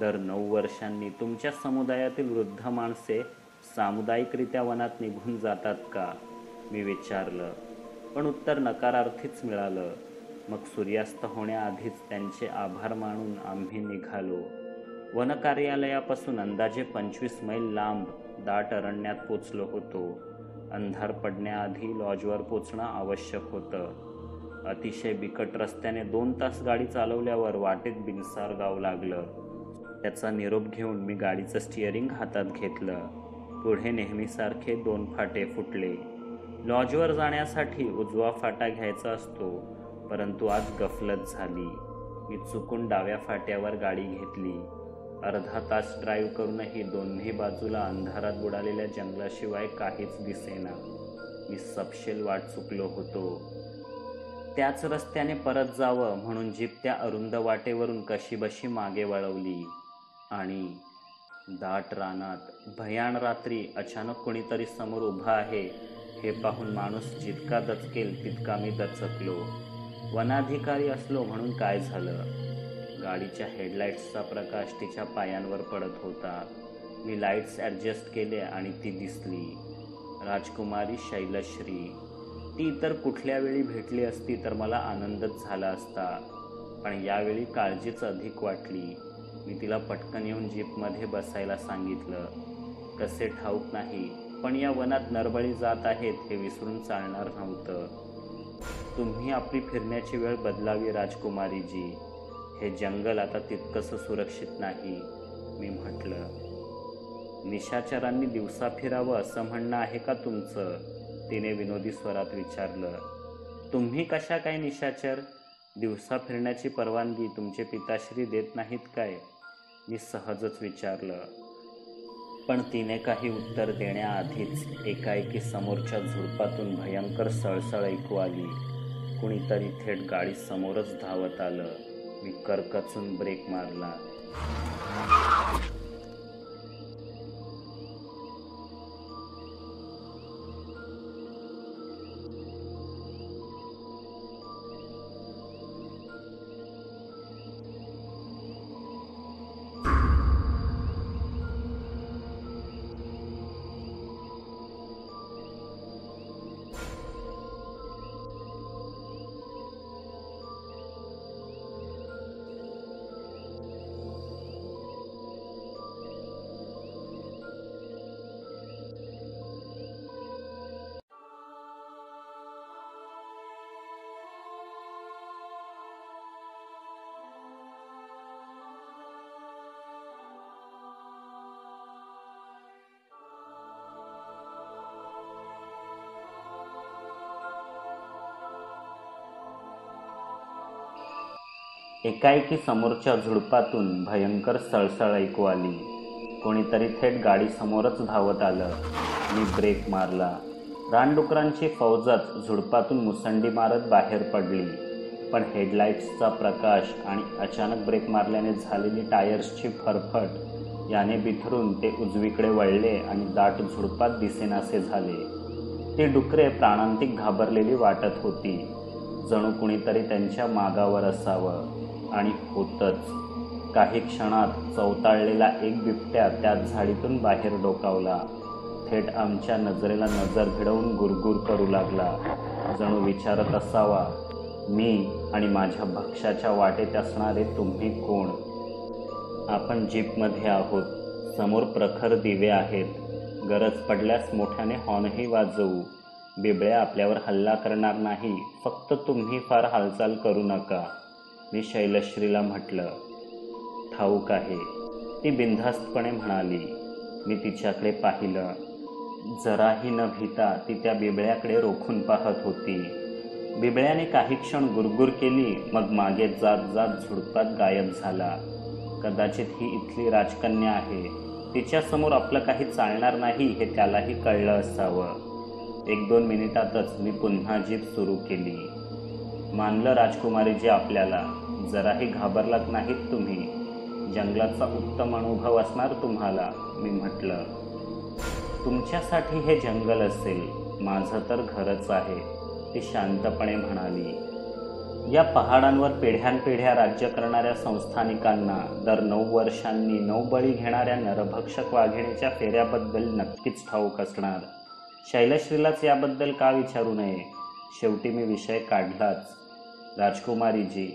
दर 9 वर्षांनी तुमच्या समुदायातील वृद्ध माणसे सामुदायिकरित्या वनात निघून जातात का, मी विचारलं, पण उत्तर नकारार्थीच मिळालं. मग सूर्यास्त होण्याआधीच त्यांचे आभार मानून आम्ही निघालो. वनकार्यालयापासून अंदाजे 25 मैल लांब दाट अरण्यात पोचलो होतो. अंधार पडण्याआधी लॉजवर पोचणं आवश्यक होतं. अतिशय बिकट रस्त्याने 2 तास गाडी चालवल्यावर वाटेत बिनसार गाव लागलं. त्याचा निरोप घेऊन मी गाडीचं स्टिअरिंग हातात घेतलं. पुढे नेहमीसारखे 2 फाटे फुटले. लॉजवर जाण्यासाठी उजवा फाटा घ्यायचा असतो, परंतु आज गफलत झाली. मी चुकून डाव्या फाट्यावर गाडी घेतली. अर्धा तास ड्राईव्ह करूनही दोन्ही बाजूला अंधारात बुडालेल्या जंगलाशिवाय काहीच दिसेना. मी सपशेल वाट चुकलो होतो. त्याच रस्त्याने परत जावं म्हणून जीप त्या अरुंद वाटेवरून कशीबशी मागे वळवली आणि दाट रानात भयान रात्री अचानक कोणीतरी समोर उभा आहे हे पाहून माणूस जितका दचकेल तितका मी दचकलो. वनाधिकारी असलो म्हणून काय झालं. गाडीच्या हेडलाईट्सचा प्रकाश तिच्या पायांवर पडत होता. मी लाईट्स ॲडजस्ट केले आणि ती दिसली, राजकुमारी शैलश्री. ती इतर कुठल्या वेळी भेटली असती तर मला आनंदच झाला असता, पण यावेळी काळजीच अधिक वाटली. मी तिला पटकन येऊन जीपमध्ये बसायला सांगितलं. कसे ठाऊक नाही, पण या वनात नरबळी जात आहेत हे विसरून चालणार नव्हतं. तुम्ही आपली फिरण्याची वेळ बदलावी राजकुमारीजी, हे जंगल आता तितकंसं सुरक्षित नाही, मी म्हटलं. निशाचरांनी दिवसा फिरावं असं म्हणणं आहे का तुमचं, तिने विनोदी स्वरात विचारलं. तुम्ही कशा काय निशाचर, दिवसा फिरण्याची परवानगी तुमचे पिताश्री देत नाहीत काय, मी सहजच विचारलं. पण तिने काही उत्तर देण्याआधीच एकाएकी समोरच्या झुडपातून भयंकर सळसळ ऐकू आली. कुणीतरी थेट गाडी समोरच धावत आलं. मी करकचून ब्रेक मारला. एकाएकी समोरच्या झुडपातून भयंकर सळसळ ऐकू आली. कोणीतरी थेट गाडीसमोरच धावत आलं. मी ब्रेक मारला. रानडुकरांची फौजच झुडपातून मुसंडी मारत बाहेर पडली. पण हेडलाईट्सचा प्रकाश आणि अचानक ब्रेक मारल्याने झालेली टायर्सची फरफट याने बिथरून ते उजवीकडे वळले आणि दाट झुडपात दिसेनासे झाले. ती डुकरे प्राणांतिक घाबरलेली वाटत होती. जणू कुणीतरी त्यांच्या मागावर असावं. आणि होतच. काही क्षणात चवताळलेला एक बिबट्या त्या झाडीतून बाहेर डोकावला. थेट आमच्या नजरेला नजर भिडवून गुरगुर करू लागला. जणू विचारत असावा, मी आणि माझ्या भक्ष्याच्या वाटेत असणारे तुम्ही कोण? आपण जीपमध्ये आहोत. समोर प्रखर दिवे आहेत. गरज पडल्यास मोठ्याने हॉर्नही वाजवू. बिबळ्या आपल्यावर हल्ला करणार नाही. फक्त तुम्ही फार हालचाल करू नका, मी शैलश्रीला म्हटलं. ठाऊक आहे, ती बिनधास्तपणे म्हणाली. मी तिच्याकडे पाहिलं. जराही न भिता ती त्या बिबळ्याकडे रोखून पाहत होती. बिबळ्याने काही क्षण गुरगुर केली, मग मागे जात जात झुडपात गायब झाला. कदाचित ही इथली राजकन्या आहे. तिच्यासमोर आपलं काही चालणार नाही हे त्यालाही कळलं असावं. 1-2 मिनिटातच मी पुन्हा जीप सुरू केली. मानलं राजकुमारीजी, आपल्याला जराही घाबरलात नाहीत तुम्ही. जंगलाचा उत्तम अनुभव असणार तुम्हाला, मी म्हटलं. तुमच्यासाठी हे जंगल असेल, माझं तर घरच आहे, ती शांतपणे म्हणाली. या पहाडांवर पिढ्यानपिढ्या राज्य करणाऱ्या संस्थानिकांना दर 9 वर्षांनी 9 बळी घेणाऱ्या नरभक्षक वाघिणीच्या फेऱ्याबद्दल नक्कीच ठाऊक असणार. शैलश्रीलाच याबद्दल का विचारू नये? शेवटी मी विषय काढलाच. राजकुमारीजी,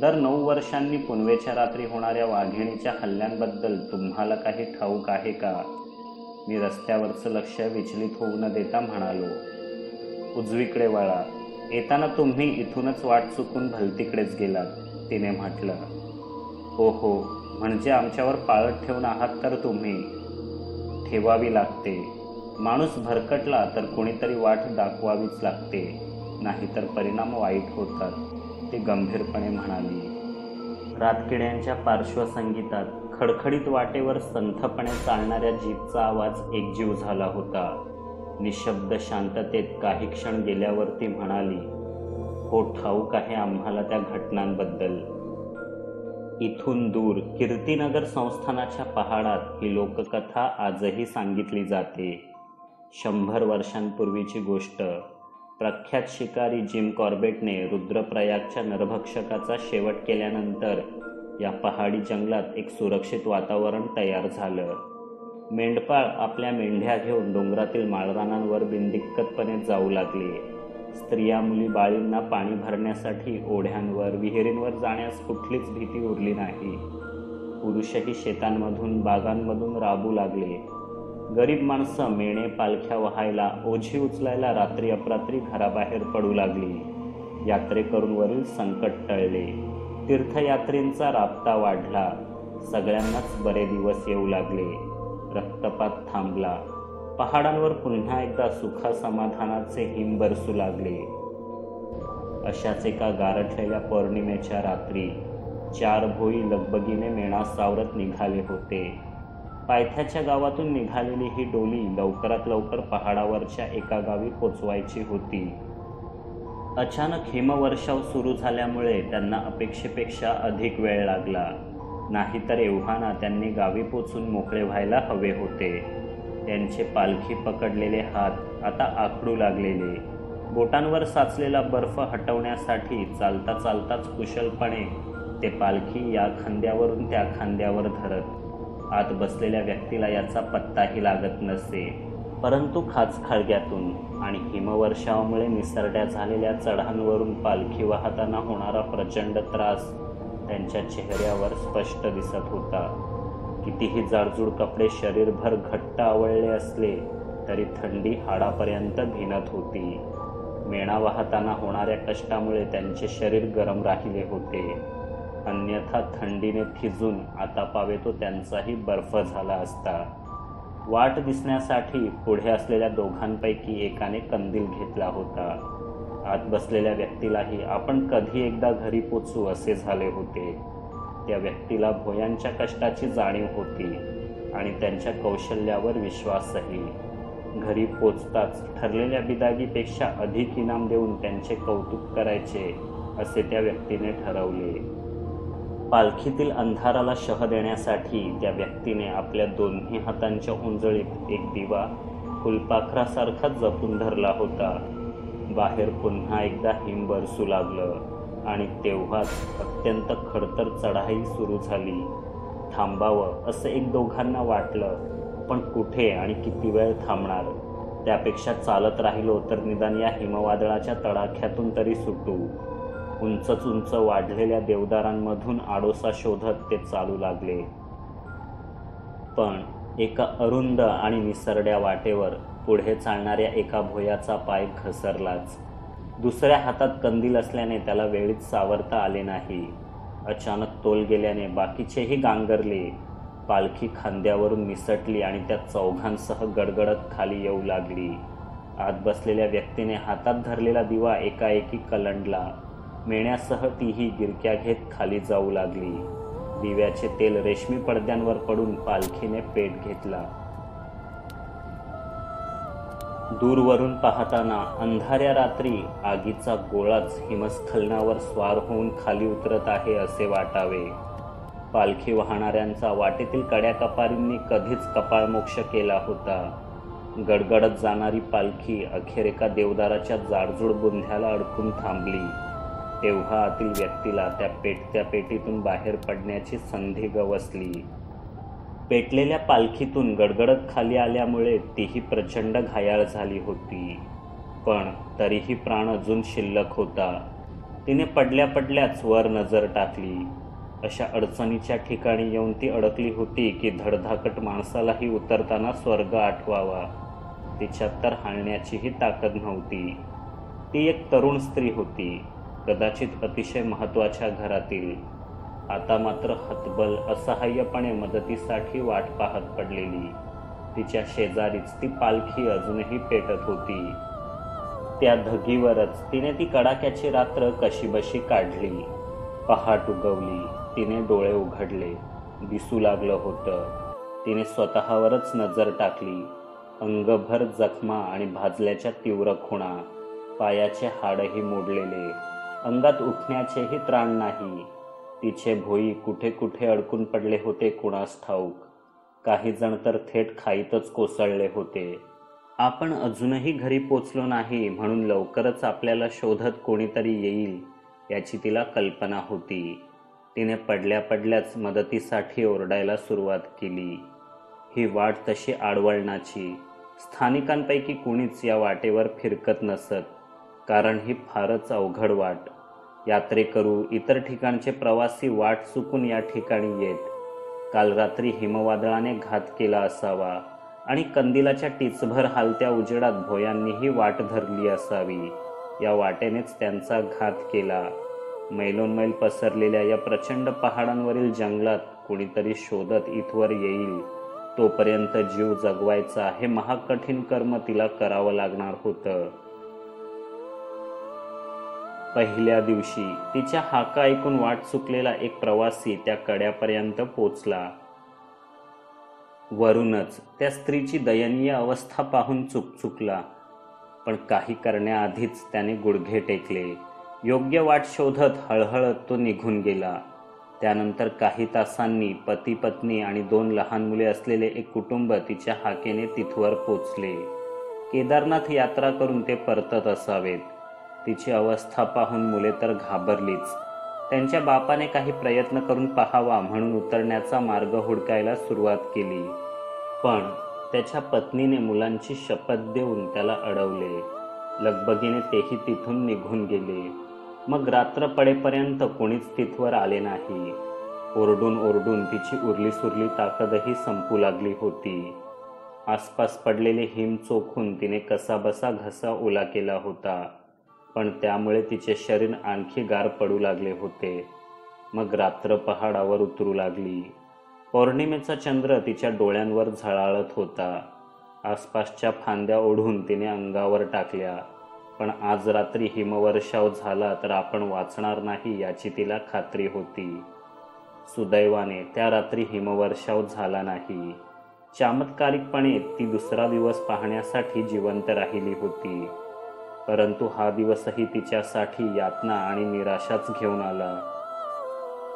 दर 9 वर्षांनी पुनवेच्या रात्री होणाऱ्या वाघिणीच्या हल्ल्यांबद्दल तुम्हाला काही ठाऊक आहे का? मी रस्त्यावरचं लक्ष विचलित होऊ न देता म्हणालो. उजवीकडे वळा. येताना तुम्ही इथूनच वाट चुकून भलतीकडेच गेलात, तिने म्हटलं. हो हो, म्हणजे आमच्यावर पाळत ठेवून आहात तर तुम्ही. ठेवावी लागते. माणूस भरकटला तर कोणीतरी वाट दाखवावीच लागते, नाहीतर परिणाम वाईट होतात, ती गंभीरपणे म्हणाली. रातकिड्यांच्या पार्श्वसंगीतात खडखडीत वाटेवर संथपणे चालणाऱ्या जीपचा आवाज एकजीव झाला होता. निशब्द शांततेत काही क्षण गेल्यावर ती म्हणाली, हो, ठाऊक आहे आम्हाला त्या घटनांबद्दल. इथून दूर कीर्तिनगर संस्थानाच्या पहाडात ही लोककथा आजही सांगितली जाते. 100 वर्षांपूर्वीची गोष्ट. प्रख्यात शिकारी जिम कॉर्बेटने रुद्रप्रयागच्या नरभक्षकाचा शेवट केल्यानंतर या पहाडी जंगलात एक सुरक्षित वातावरण तयार झालं. मेंढपाळ आपल्या मेंढ्या घेऊन डोंगरातील माळरानांवर बिनदिक्कतपणे जाऊ लागले. स्त्रिया, मुली, बाळींना पाणी भरण्यासाठी ओढ्यांवर, विहिरींवर जाण्यास कुठलीच भीती उरली नाही. पुरुषही शेतांमधून, बागांमधून राबू लागले. गरीब माणसं मेणे, पालख्या वहायला, ओझी उचलायला रात्री अपरात्री घराबाहेर पडू लागली. यात्रेकरूंवरील संकट टळले. तीर्थयात्रींचा राबता वाढला. सगळ्यांनाच बरे दिवस येऊ लागले. रक्तपात थांबला. पहाडांवर पुन्हा एकदा सुखासमाधानाचे हिम बरसू लागले. अशाच एका गारठलेल्या पौर्णिमेच्या रात्री 4 भोई लगबगीने मेणा सावरत निघाले होते. पायथ्याच्या गावातून निघालेली ही डोली लवकरात लवकर पहाडावरच्या एका गावी पोचवायची होती. अचानक हिमवर्षाव सुरू झाल्यामुळे त्यांना अपेक्षेपेक्षा अधिक वेळ लागला. नाहीतर एव्हाना त्यांनी गावी पोचून मोकळे व्हायला हवे होते. त्यांचे पालखी पकडलेले हात आता आखडू लागलेले. बोटांवर साचलेला बर्फ हटवण्यासाठी चालता चालताच कुशलपणे ते पालखी या खांद्यावरून त्या खांद्यावर धरत. आत बसलेल्या व्यक्तीला याचा पत्ताही लागत नसे. परंतु खाचखळग्यातून आणि हिमवर्षावामुळे निसरड्या झालेल्या चढांवरून पालखी वाहताना होणारा प्रचंड त्रास त्यांच्या चेहऱ्यावर स्पष्ट दिसत होता. कितीही जाडजूड कपडे शरीरभर घट्ट आवळले असले तरी थंडी हाडापर्यंत भिनत होती. मेणा वाहताना होणाऱ्या कष्टामुळे त्यांचे शरीर गरम राहिले होते. अन्यथा थंडीने थिजून आता पावेतो त्यांचाही बर्फ झाला असता. वाट दिसण्यासाठी पुढे असलेल्या दोघांपैकी एकाने कंदील घेतला होता. आत बसलेल्या व्यक्तीलाही आपण कधी एकदा घरी पोचू असे झाले होते. त्या व्यक्तीला भोयांच्या कष्टाची जाणीव होती आणि त्यांच्या कौशल्यावर विश्वासही. घरी पोचताच ठरलेल्या बिदागीपेक्षा अधिक इनाम देऊन त्यांचे कौतुक करायचे असे त्या व्यक्तीने ठरवले. पालखीतील अंधाराला शह देण्यासाठी त्या व्यक्तीने आपल्या दोन्ही हातांच्या उंजळीत एक दिवा फुलपाखरासारखा जपून धरला होता. बाहेर पुन्हा एकदा हिम बरसू लागलं आणि तेव्हाच अत्यंत खडतर चढाई सुरू झाली. थांबावं असं एक दोघांना वाटलं, पण कुठे आणि किती वेळ थांबणार? त्यापेक्षा चालत राहिलो तर निदान या हिमवादळाच्या तडाख्यातून तरी सुटू. उंचच उंच वाढलेल्या देवदारांमधून आडोसा शोधत ते चालू लागले, पण एका अरुंद आणि निसरड्या वाटेवर पुढे चालणाऱ्या एका भोयाचा पाय घसरलाच. दुसऱ्या हातात कंदील असल्याने त्याला वेळीच सावरता आले नाही. अचानक तोल गेल्याने बाकीचेही गांगरले. पालखी खांद्यावरून निसटली आणि त्या चौघांसह गडगडत खाली येऊ लागली. आत बसलेल्या व्यक्तीने हातात धरलेला दिवा एकाएकी कलंडला. मेण्यासह तीही गिरक्या घेत खाली जाऊ लागली. दिव्याचे तेल रेशमी पडद्यांवर पडून पालखीने पेट घेतला. दूरवरून पाहताना अंधाऱ्या रात्री आगीचा गोळाच हिमस्खलनावर स्वार होऊन खाली उतरत आहे असे वाटावे. पालखी वाहणाऱ्यांचा वाटेतील कड्याकपारींनी कधीच कपाळमोक्ष केला होता. गडगडत जाणारी पालखी अखेर एका देवदाराच्या जाडजूड बुंध्याला अडकून थांबली. तेव्हा आतील व्यक्तीला त्या पेटीतून बाहेर पडण्याची संधी गवसली. पेटलेल्या पालखीतून गडगडत खाली आल्यामुळे तीही प्रचंड घायाळ झाली होती, पण तरीही प्राण अजून शिल्लक होता. तिने पडल्याच वर नजर टाकली. अशा अडचणीच्या ठिकाणी येऊन ती अडकली होती की धडधाकट माणसालाही उतरताना स्वर्ग आठवावा. तिच्यात तर हालण्याचीही ताकद नव्हती. ती एक तरुण स्त्री होती, कदाचित अतिशय महत्त्वाच्या घरातील. आता मात्र हतबल असहाय्यपणे मदतीसाठी वाट पाहत पडलेली. तिच्या शेजारीच ती पालखी अजूनही पेटत होती. त्या धगीवरच तिने ती कडाक्याची रात्र कशीबशी काढली. पहाट उगवली. तिने डोळे उघडले. दिसू लागलं होतं. तिने स्वतःवरच नजर टाकली. अंगभर जखमा आणि भाजल्याच्या तीव्र खुणा, पायाचे हाडही मोडलेले, अंगात उठण्याचेही त्राण नाही. तिचे भोई कुठे कुठे अडकून पडले होते कुणास ठाऊक. काही जण तर थेट खाईतच कोसळले होते. आपण अजूनही घरी पोचलो नाही म्हणून लवकरच आपल्याला शोधत कोणीतरी येईल याची तिला कल्पना होती. तिने पडल्याच मदतीसाठी ओरडायला सुरुवात केली. ही वाट तशी आडवळणाची. स्थानिकांपैकी कोणीच या वाटेवर फिरकत नसत, कारण ही फारच अवघड वाट. यात्रेकरू, इतर ठिकाणचे प्रवासी वाट चुकून या ठिकाणी येत. काल रात्री हिमवादळाने घात केला असावा आणि कंदिलाच्या टिचभर हालत्या उजेडात भोयांनीही वाट धरली असावी. या वाटेनेच त्यांचा घात केला. मैलोनमैल पसरलेल्या या प्रचंड पहाडांवरील जंगलात कोणीतरी शोधत इथवर येईल. तोपर्यंत जीव जगवायचा हे महाकठीण कर्म तिला करावं लागणार होतं. पहिल्या दिवशी तिच्या हाका ऐकून वाट चुकलेला एक प्रवासी त्या कड्यापर्यंत पोचला. वरूनच त्या स्त्रीची दयनीय अवस्था पाहून चुकला, पण काही करण्याआधीच त्याने गुडघे टेकले. योग्य वाट शोधत हळहळत तो निघून गेला. त्यानंतर काही तासांनी पती, पत्नी आणि 2 लहान मुले असलेले एक कुटुंब तिच्या हाकेने तिथवर पोचले. केदारनाथ यात्रा करून ते परतत असावेत. तिची अवस्था पाहून मुले तर घाबरलीच. त्यांच्या बापाने काही प्रयत्न करून पाहावा म्हणून उतरण्याचा मार्ग हुडकायला सुरुवात केली, पण त्याच्या पत्नीने मुलांची शपथ देऊन त्याला अडवले. लगबगीने तेही तिथून निघून गेले. मग रात्र पडेपर्यंत कोणीच तिथवर आले नाही. ओरडून तिची उरली ताकदही संपू लागली होती. आसपास पडलेले हिम चोखून तिने कसाबसा घसा ओला केला होता, पण त्यामुळे तिचे शरीर आणखी गार पडू लागले होते. मग रात्र पहाडावर उतरू लागली. पौर्णिमेचा चंद्र तिच्या डोळ्यांवर झळाळत होता. आसपासच्या फांद्या ओढून तिने अंगावर टाकल्या. पण आज रात्री हिमवर्षाव झाला तर आपण वाचणार नाही याची तिला खात्री होती। सुदैवाने त्या रात्री हिमवर्षाव झाला नाही। चमत्कारिकपणे ती दुसरा दिवस पाहण्यासाठी जिवंत राहिली होती, परंतु हा दिवसही तिच्यासाठी यातना आणि निराशाच घेऊन आला।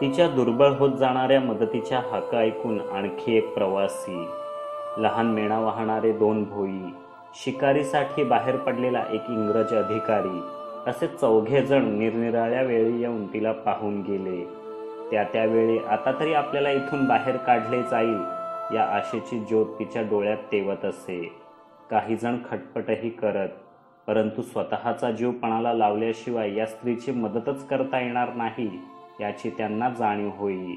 तिच्या दुर्बळ होत जाणाऱ्या मदतीच्या हाका ऐकून आणखी एक प्रवासी, लहान मेणा वाहणारे दोन भोई, शिकारीसाठी बाहेर पडलेला एक इंग्रज अधिकारी असे चौघे जण निरनिराळ्या वेळी येऊन तिला पाहून गेले। त्यावेळी आता तरी आपल्याला इथून बाहेर काढले जाईल या आशेची ज्योत तिच्या डोळ्यात तेवत असे। काही जण खटपटही करत, परंतु स्वतःचा जीव पणाला लावल्याशिवाय या स्त्रीची मदतच करता येणार नाही याची त्यांना जाणीव होई।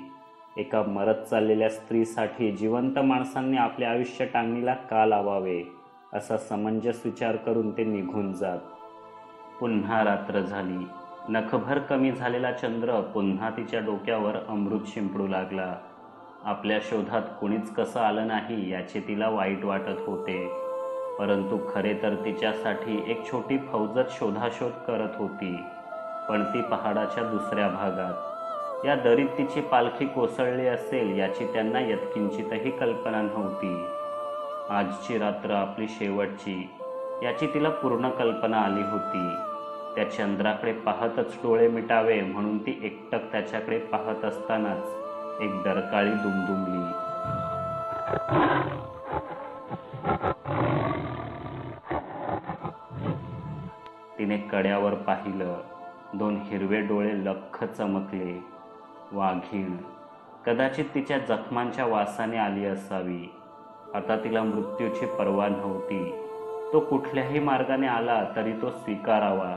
एका मरत चाललेल्या स्त्रीसाठी जिवंत माणसांनी आपले आयुष्य टांगणीला का लावावे असा समंजस विचार करून ते निघून जात। पुन्हा रात्र झाली। नखभर कमी झालेला चंद्र पुन्हा तिच्या डोक्यावर अमृत शिंपडू लागला। आपल्या शोधात कुणीच कसं आलं नाही याचे तिला वाईट वाटत होते, परंतु खरे तर तिच्यासाठी एक छोटी फौजत शोधाशोध करत होती, पण ती पहाडाच्या दुसऱ्या भागात। या दरीत तिची पालखी कोसळली असेल याची त्यांना यत्किंचितही कल्पना नव्हती। आजची रात्र आपली शेवटची याची तिला पूर्ण कल्पना आली होती। त्या चंद्राकडे पाहतच डोळे मिटावे म्हणून ती एकटक त्याच्याकडे पाहत असतानाच एक डरकाळी दुमदुमली। तिने कड्यावर पाहिलं, दोन हिरवे डोळे लख्ख चमकले। वाघीण कदाचित तिच्या जखमांच्या वासाने आली असावी। आता तिला मृत्यूची पर्वा नव्हती, तो कुठल्याही मार्गाने आला तरी तो स्वीकारावा,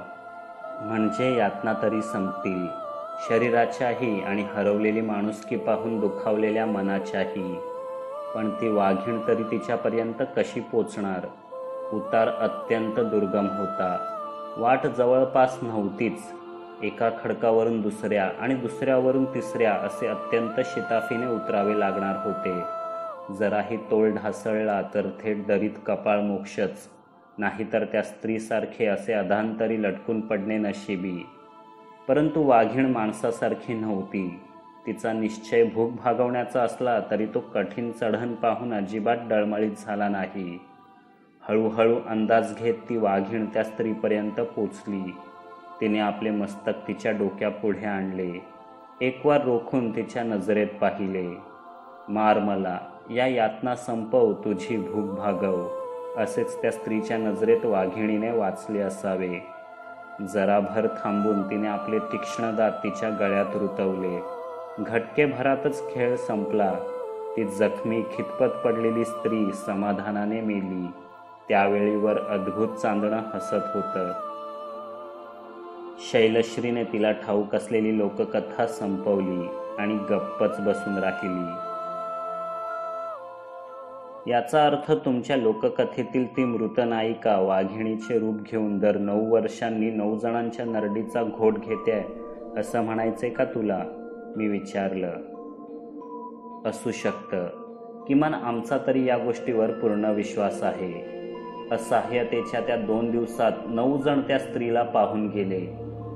म्हणजे यातना तरी संपतील। शरीराच्याही आणि हरवलेली माणुसकी पाहून दुखावलेल्या मनाच्याही। पण ती वाघीण तरी तिच्यापर्यंत कशी पोचणार? उतार अत्यंत दुर्गम होता, वाट जवळपास नव्हतीच। एका खडकावरून दुसऱ्या आणि दुसऱ्यावरून तिसऱ्या असे अत्यंत शिताफीने उतरावे लागणार होते। जराही तोल ढासळला तर थेट दरीत कपाळ मोक्षच, नाहीतर त्या स्त्रीसारखे असे अधांतरी लटकून पडणे नशिबी। परंतु वाघीण माणसासारखी नव्हती। तिचा निश्चय भूक भागवण्याचा असला तरी तो कठीण चढण पाहून अजिबात डळमळीत झाला नाही। हळूहळू अंदाज घेत ती वाघीण त्या स्त्रीपर्यंत पोचली। तिने आपले मस्तक तिच्या डोक्यापुढे आणले, एक वार रोखून तिच्या नजरेत पाहिले। मार मला, या यातना संपव, तुझी भूक भागव असेच त्या स्त्रीच्या नजरेत वाघिणीने वाचले असावे। जराभर थांबून तिने आपले तीक्ष्ण दात तिच्या गळ्यात रुतवले। घटके भरातच खेळ संपला। ती जखमी खितपत पडलेली स्त्री समाधानाने मेली। त्यावेळीवर अद्भुत चांदणं हसत होतं। शैलश्रीने तिला ठाऊक असलेली लोककथा संपवली आणि गप्पच बसून राहिली। याचा अर्थ तुमच्या लोककथेतील ती मृतनायिका वाघिणीचे रूप घेऊन दर 9 वर्षांनी 9 जणांच्या नरडीचा घोट घेते असं म्हणायचे का तुला? मी विचारलं। असू शकतं, किमान आमचा तरी या गोष्टीवर पूर्ण विश्वास आहे। असहाय्यतेच्या त्या 2 दिवसात 9 जण त्या स्त्रीला पाहून गेले,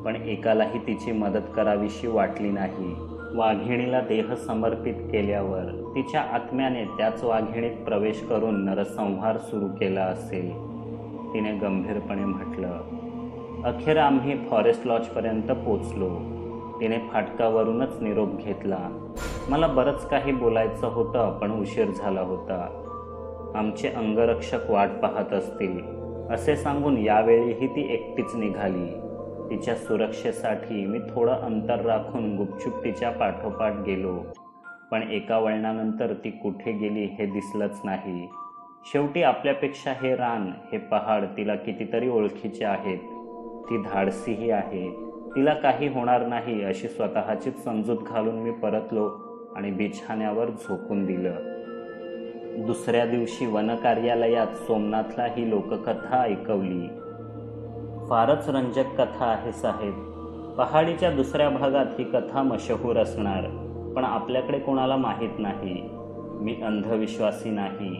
पण एकालाही तिची मदत करावीशी वाटली नाही। वाघिणीला देह समर्पित केल्यावर तिच्या आत्म्याने त्याच वाघिणीत प्रवेश करून नरसंहार सुरू केला असेल, तिने गंभीरपणे म्हटलं। अखेर आम्ही फॉरेस्ट लॉजपर्यंत पोचलो। तिने फाटकावरूनच निरोप घेतला। मला बरंच काही बोलायचं होतं, पण उशीर झाला होता। आमचे अंगरक्षक वाट पाहत असतील असे सांगून यावेळीही ती एकटीच निघाली। तिच्या सुरक्षेसाठी मी थोडं अंतर राखून गुपचूप तिच्या पाठोपाठ गेलो, पण एका वळणानंतर ती कुठे गेली हे दिसलंच नाही। शेवटी आपल्यापेक्षा हे रान, हे पहाड तिला कितीतरी ओळखीचे आहेत। ती धाडसीही आहे, तिला काही होणार नाही अशी स्वतःचीच समजूत घालून मी परतलो आणि बिछाण्यावर झोकून दिलं। दुसऱ्या दिवशी वनकार्यालयात सोमनाथला ही लोककथा ऐकवली। फारच रंजक कथा आहे साहेब। पहाडीच्या दुसऱ्या भागात ही कथा मशहूर असणार, पण आपल्याकडे कोणाला माहीत नाही। मी अंधविश्वासी नाही,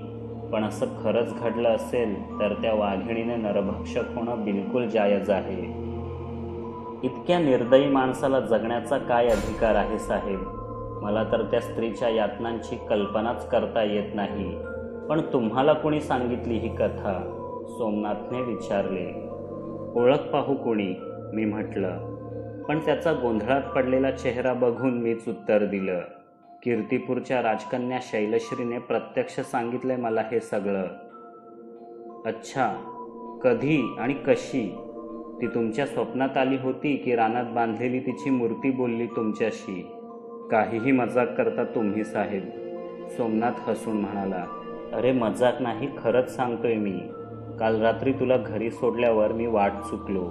पण असं खरंच घडलं असेल तर त्या वाघिणीने नरभक्षक होणं बिलकुल जायज आहे. इतक्या निर्दयी माणसाला जगण्याचा काय अधिकार आहे साहेब. मला तर त्या स्त्रीच्या यातनांची कल्पनाच करता येत नाही. पण तुम्हाला कोणी सांगितली ही कथा, सोमनाथने विचारले. ओळख पाहू कोणी, मी म्हटलं. पण त्याचा गोंधळात पडलेला चेहरा बघून मीच उत्तर दिलं. कीर्तिपूरच्या राजकन्या शैलश्रीने प्रत्यक्ष सांगितले मला हे सगळं. अच्छा, कधी आणि कशी? ती तुमच्या स्वप्नात आली होती की रानात बांधलेली तिची मूर्ती बोलली तुमच्याशी? काहीही मजाक करता तुम्ही साहेब, सोमनाथ हसून म्हणाला. अरे मजाक नाही, खरंच सांगतोय मी. काल रात्री तुला घरी सोडल्यावर मी वाट चुकलो.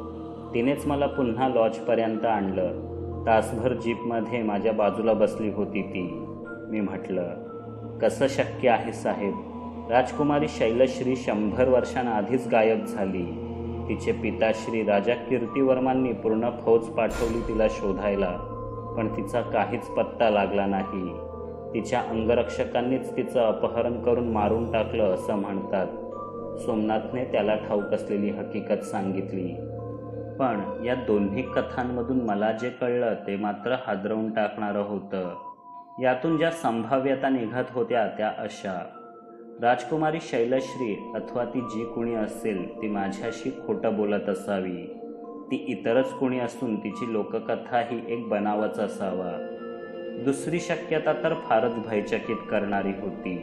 तिनेच मला पुन्हा लॉजपर्यंत आणलं. तासभर जीपमध्ये माझ्या बाजूला बसली होती ती. मी म्हटलं, कसं शक्य आहे साहेब. राजकुमारी शैलश्री 100 वर्षांआधीच गायब झाली. तिचे पिताश्री राजा कीर्तिवर्मांनी पूर्ण फौज पाठवली तिला शोधायला, पण तिचा काहीच पत्ता लागला नाही. तिच्या अंगरक्षकांनीच तिचं अपहरण करून मारून टाकलं असं म्हणतात. सोमनाथने त्याला ठाऊक असलेली हकीकत सांगितली. पण या दोन्ही कथांमधून मला जे कळलं ते मात्र हादरवून टाकणारं होतं. यातून ज्या संभाव्यता निघत होत्या त्या अशा, राजकुमारी शैलश्री अथवा ती जी कोणी असेल ती माझ्याशी खोटं बोलत असावी. ती इतरच कोणी असून तिची लोककथा ही एक बनावच असावा. दुसरी शक्यता तर फारच भयचकित करणारी होती.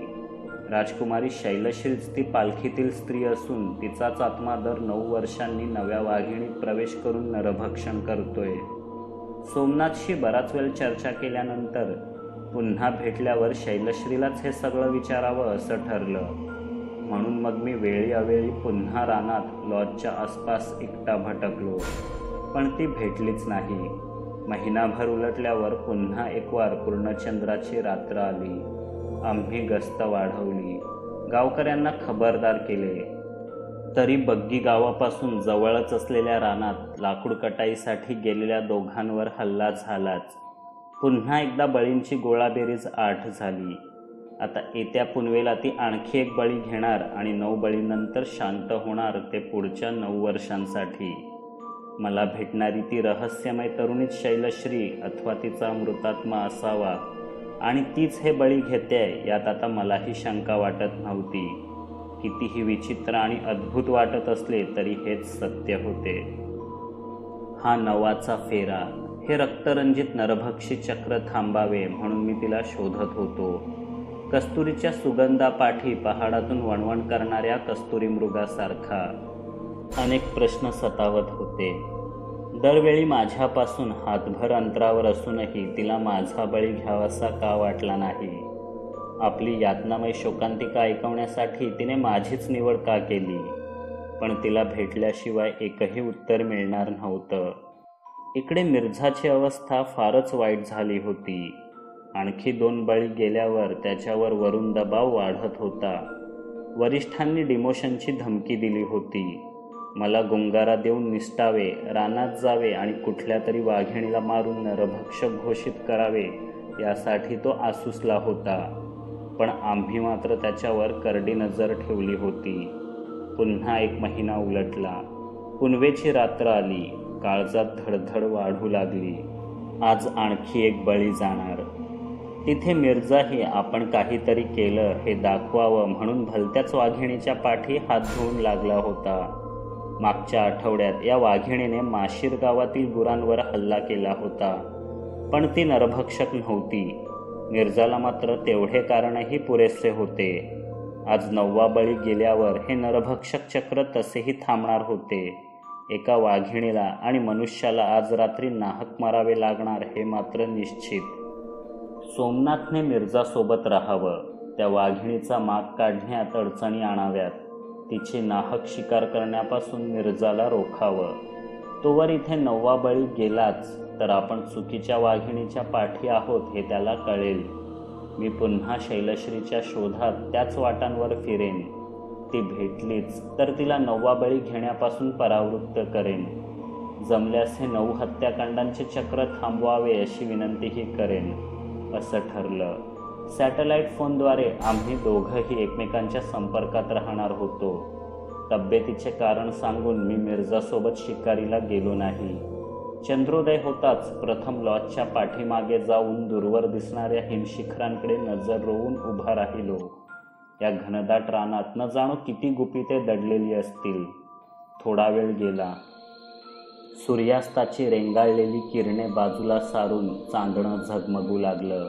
राजकुमारी शैलश्रीच ती पालखीतील स्त्री असून तिचाच आत्मा दर 9 वर्षांनी नव्या वाघिणीत प्रवेश करून नरभक्षण करतोय. सोमनाथशी बराच वेळ चर्चा केल्यानंतर पुन्हा भेटल्यावर शैलश्रीलाच हे सगळं विचारावं असं ठरलं. म्हणून मग मी वेळी अवेळी पुन्हा रानात लॉजच्या आसपास एकटा भटकलो. पण ती भेटलीच नाही. महिनाभर उलटल्यावर पुन्हा एकवार पूर्णचंद्राची रात्र आली. आम्ही गस्त वाढवली, गावकऱ्यांना खबरदार केले. तरी बग्गी गावापासून जवळच असलेल्या रानात लाकूड कटाईसाठी गेलेल्या दोघांवर हल्ला झालाच. पुन्हा एकदा बळींची गोळाबेरीज 8 झाली. आता येत्या पुनवेला ती आणखी एक बळी घेणार आणि 9 बळीनंतर शांत होणार, ते पुढच्या 9 वर्षांसाठी. मला भेटणारी ती रहस्यमय तरुणीच शैलश्री अथवा तिचा मृतात्मा असावा आणि तीच हे बळी घेते यात आता मलाही शंका वाटत नव्हती. कितीही विचित्र आणि अद्भुत वाटत असले तरी हेच सत्य होते. हा नवाचा फेरा, हे रक्तरंजित नरभक्षी चक्र थांबावे म्हणून मी तिला शोधत होतो. कस्तुरीच्या सुगंधापाठी पहाडातून वणवण करणाऱ्या कस्तुरी मृगासारखा. अनेक प्रश्न सतावत होते. दरवेळी माझ्यापासून हातभर अंतरावर असूनही तिला माझा बळी घ्यावासा का वाटला नाही. आपली यातनामय शोकांतिका ऐकवण्यासाठी तिने माझीच निवड का केली. पण तिला भेटल्याशिवाय एकही उत्तर मिळणार नव्हतं. इकडे मिर्झाची अवस्था फारच वाईट झाली होती. आणखी 2 बळी गेल्यावर त्याच्यावर वरून दबाव वाढत होता. वरिष्ठांनी डिमोशनची धमकी दिली होती. मला गुंगारा देऊन निसटावे, रानात जावे आणि कुठल्या तरी वाघिणीला मारून नरभक्षक घोषित करावे यासाठी तो आसूसला होता. पण आम्ही मात्र त्याच्यावर करडी नजर ठेवली होती. पुन्हा 1 महिना उलटला. पुनवेची रात्र आली. काळजात धडधड वाढू लागली. आज आणखी 1 बळी जाणार. तिथे मिर्झाही आपण काहीतरी केलं हे दाखवावं म्हणून भलत्याच वाघिणीच्या पाठी हात धुवून लागला होता. मागच्या आठवड्यात या वाघिणीने माशीर गावातील गुरांवर हल्ला केला होता. पण ती नरभक्षक नव्हती. मिर्झाला मात्र तेवढे कारणही पुरेसे होते. आज 9वा बळी गेल्यावर हे नरभक्षक चक्र तसेही थांबणार होते. एका वाघिणीला आणि मनुष्याला आज रात्री नाहक मारावे लागणार हे मात्र निश्चित. सोमनाथने मिर्झासोबत राहावं, त्या वाघिणीचा माग काढण्यात अडचणी आणाव्यात, तिची नाहक शिकार करण्यापासून मिर्झाला रोखावं. तोवर इथे 9वा बळी गेलाच तर आपण चुकीच्या वाघिणीच्या पाठी आहोत हे त्याला कळेल. मी पुन्हा शैलश्रीच्या शोधात त्याच वाटांवर फिरेन. ती भेटलीच तर तिला 9वा बळी घेण्यापासून परावृत्त करेन. जमल्यास हे 9 हत्याकांडांचे चक्र थांबवावे अशी विनंतीही करेन असं ठरलं. सॅटेलाइट फोनद्वारे आम्ही दोघंही एकमेकांच्या संपर्कात राहणार होतो. तब्येतीचे कारण सांगून मी मिर्जासोबत शिकारीला गेलो नाही. चंद्रोदय होताच प्रथम लॉजच्या पाठीमागे जाऊन दूरवर दिसणाऱ्या हिमशिखरांकडे नजर रोवून उभा राहिलो. या घनदाट रानात न जाणो किती गुपिते दडलेली असतील. थोडा वेळ गेला. सूर्यास्ताची रेंगाळलेली किरणे बाजूला सारून चांदणं झगमगू लागलं.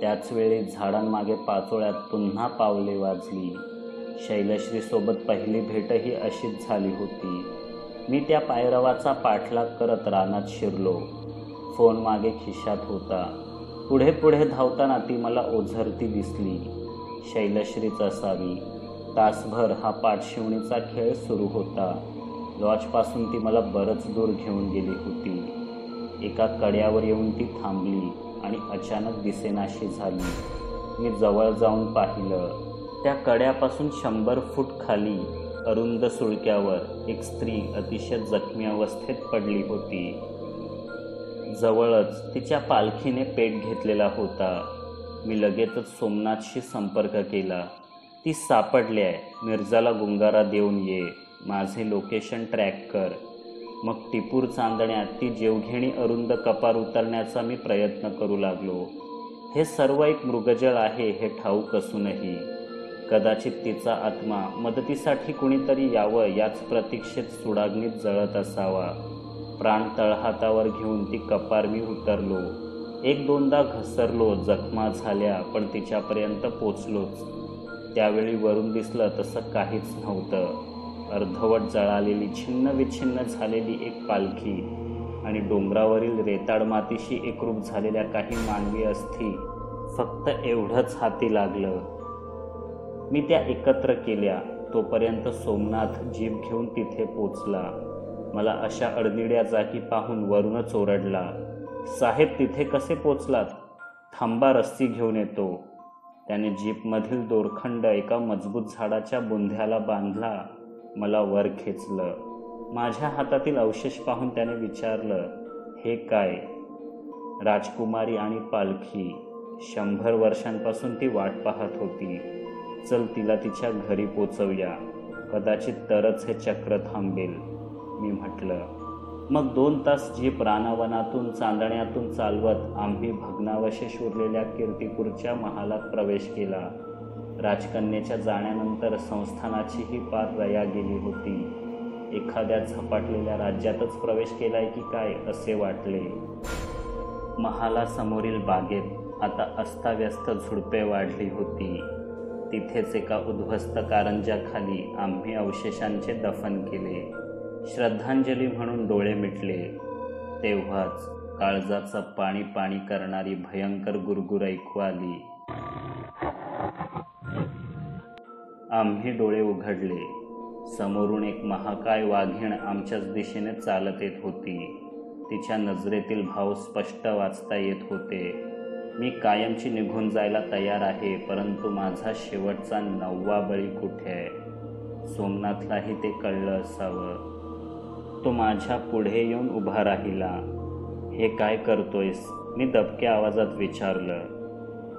त्याचवेळी झाडांमागे पाचोळ्यात पुन्हा पावले वाजली. शैलश्रीसोबत पहिली भेटही अशीच झाली होती. मी त्या पायरवाचा पाठलाग करत रानात शिरलो. फोन मागे खिशात होता. पुढे पुढे धावताना ती मला ओझरती दिसली. शैलश्रीच असावी. तासभर हा पाठशिवणीचा खेळ सुरू होता. लॉजपासून ती मला बरंच दूर घेऊन गेली होती. एका कड्यावर येऊन ती थांबली आणि अचानक दिसेनाशी झाली. मी जवळ जाऊन पाहिलं. त्या कड्यापासून 100 फूट खाली अरुंद सुळक्यावर एक स्त्री अतिशय जखमी अवस्थेत पडली होती. जवळच तिच्या पालखीने पेट घेतलेला होता. मी लगेचच सोमनाथशी संपर्क केला. ती सापडली आहे. मिर्जाला गुंगारा देऊन ये. माझे लोकेशन ट्रॅक कर. मग टिपूर चांदण्यात ती जेवघेणी अरुंद कपार उतरण्याचा मी प्रयत्न करू लागलो. हे सर्व एक मृगजळ आहे हे ठाऊक असूनही कदाचित तिचा आत्मा मदतीसाठी कुणीतरी यावं याच प्रतीक्षेत सुडाग्नीत जळत असावा. प्राण तळहातावर घेऊन ती कपार मी उतरलो. 1-2दा घसरलो. जखमा झाल्या पण तिच्यापर्यंत पोचलोच. त्यावेळी वरून दिसलं तसं काहीच नव्हतं. अर्धवट जळालेली छिन्नविच्छिन्न झालेली एक पालखी आणि डोंगरावरील रेताड मातीशी एकरूप झालेल्या काही मानवी अस्थी फक्त एवढंच हाती लागलं. मी त्या एकत्र केल्या. तोपर्यंत सोमनाथ जीभ घेऊन तिथे पोचला. मला अशा अडनिड्या जागी पाहून वरूनच ओरडला, साहेब तिथे कसे पोचलात? थांबा रस्सी घेऊन येतो. त्याने जीपमधील दोरखंड एका मजबूत झाडाच्या बुंध्याला बांधला. मला वर खेचलं. माझ्या हातातील अवशेष पाहून त्याने विचारलं, हे काय? राजकुमारी आणि पालखी. 100 वर्षांपासून ती वाट पाहत होती. चल तिला तिच्या घरी पोचवूया. कदाचित तरच हे चक्र थांबेल, मी म्हटलं. मग 2 तास जीप रानावनातून चांदण्यातून चालवत आम्ही भग्नावशेष उरलेल्या कीर्तिपूरच्या महालात प्रवेश केला. राजकन्येच्या जाण्यानंतर संस्थानाची ही पार रया गेली होती. एखाद्या झपाटलेल्या राज्यातच प्रवेश केलाय की काय असे वाटले. महालासमोरील बागेत आता अस्ताव्यस्त झुडपे वाढली होती. तिथेच एका उद्ध्वस्त कारंजाखाली आम्ही अवशेषांचे दफन केले. श्रद्धांजली म्हणून डोळे मिटले तेव्हाच काळजाचं पाणी पाणी करणारी भयंकर गुरगुर ऐकू आली. आम्ही डोळे उघडले. समोरून एक महाकाय वाघीण आमच्याच दिशेने चालत येत होती. तिच्या नजरेतील भाव स्पष्ट वाचता येत होते. मी कायमची निघून जायला तयार आहे, परंतु माझा शेवटचा 9वा बळी कुठे आहे? सोमनाथलाही ते कळलं असावं. तो माझ्या पुढे येऊन उभा राहिला. हे काय करतोयस? मी दबक्या आवाजात विचारलं.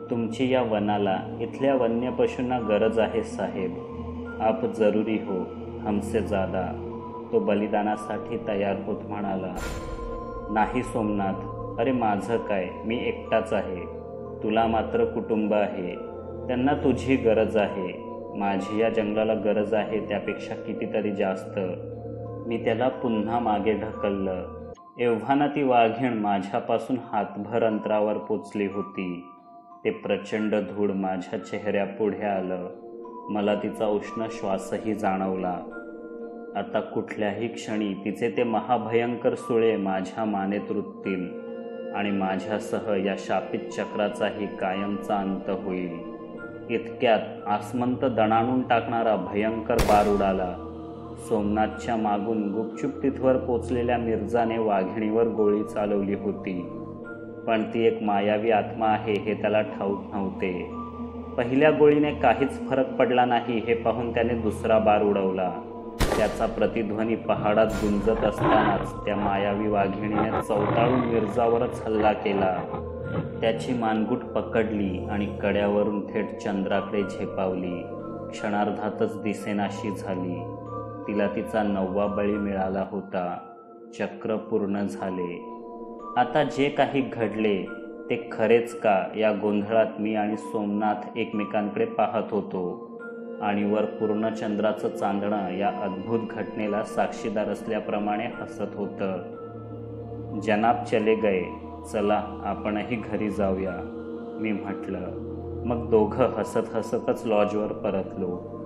तुमची या वनाला, इथल्या वन्य पशूंना गरज आहे साहेब. आप जरूरी हो हमसे ज्यादा. तो बलिदानासाठी तयार होत म्हणाला. नाही सोमनाथ, अरे माझं काय, मी एकटाच आहे. तुला मात्र कुटुंब आहे. त्यांना तुझी गरज आहे. माझी या जंगलाला गरज आहे त्यापेक्षा कितीतरी जास्त. मी त्याला पुन्हा मागे ढकललं. एव्हाना ती वाघीण माझ्यापासून हातभर अंतरावर पोचली होती. ते प्रचंड धूळ माझ्या चेहऱ्यापुढे आलं. मला तिचा उष्ण श्वासही जाणवला. आता कुठल्याही क्षणी तिचे ते महाभयंकर सुळे माझ्या मानेत रुततील आणि माझ्यासह या शापित चक्राचाही कायमचा अंत होईल. इतक्यात आसमंत दणाणून टाकणारा भयंकर बार उडाला. सोमनाथच्या मागून गुपचूप तिथवर पोचलेल्या मिर्जाने वाघिणीवर गोळी चालवली होती, पण ती एक मायावी आत्मा आहे हे त्याला ठाऊक नव्हते. पहिल्या गोळीने काहीच फरक पडला नाही हे पाहून त्याने दुसरा बार उडवला. त्याचा प्रतिध्वनी पहाडात गुंजत असतानाच त्या मायावी वाघिणीने चौताळून मिर्जावरच हल्ला केला. त्याची मानगूट पकडली आणि कड्यावरून थेट चंद्राकडे झेपावली. क्षणार्धातच दिसेनाशी झाली. तिला तिचा 9वा बळी मिळाला होता. चक्र पूर्ण झाले. आता जे काही घडले ते खरेच का, या गोंधळात मी आणि सोमनाथ एकमेकांकडे पाहत होतो आणि वर पूर्णचंद्राचं चांदणं या अद्भुत घटनेला साक्षीदार असल्याप्रमाणे हसत होतं. जनाब चले गए, चला आपणही घरी जाऊया, मी म्हटलं. मग दोघं हसत हसतच लॉजवर परतलो.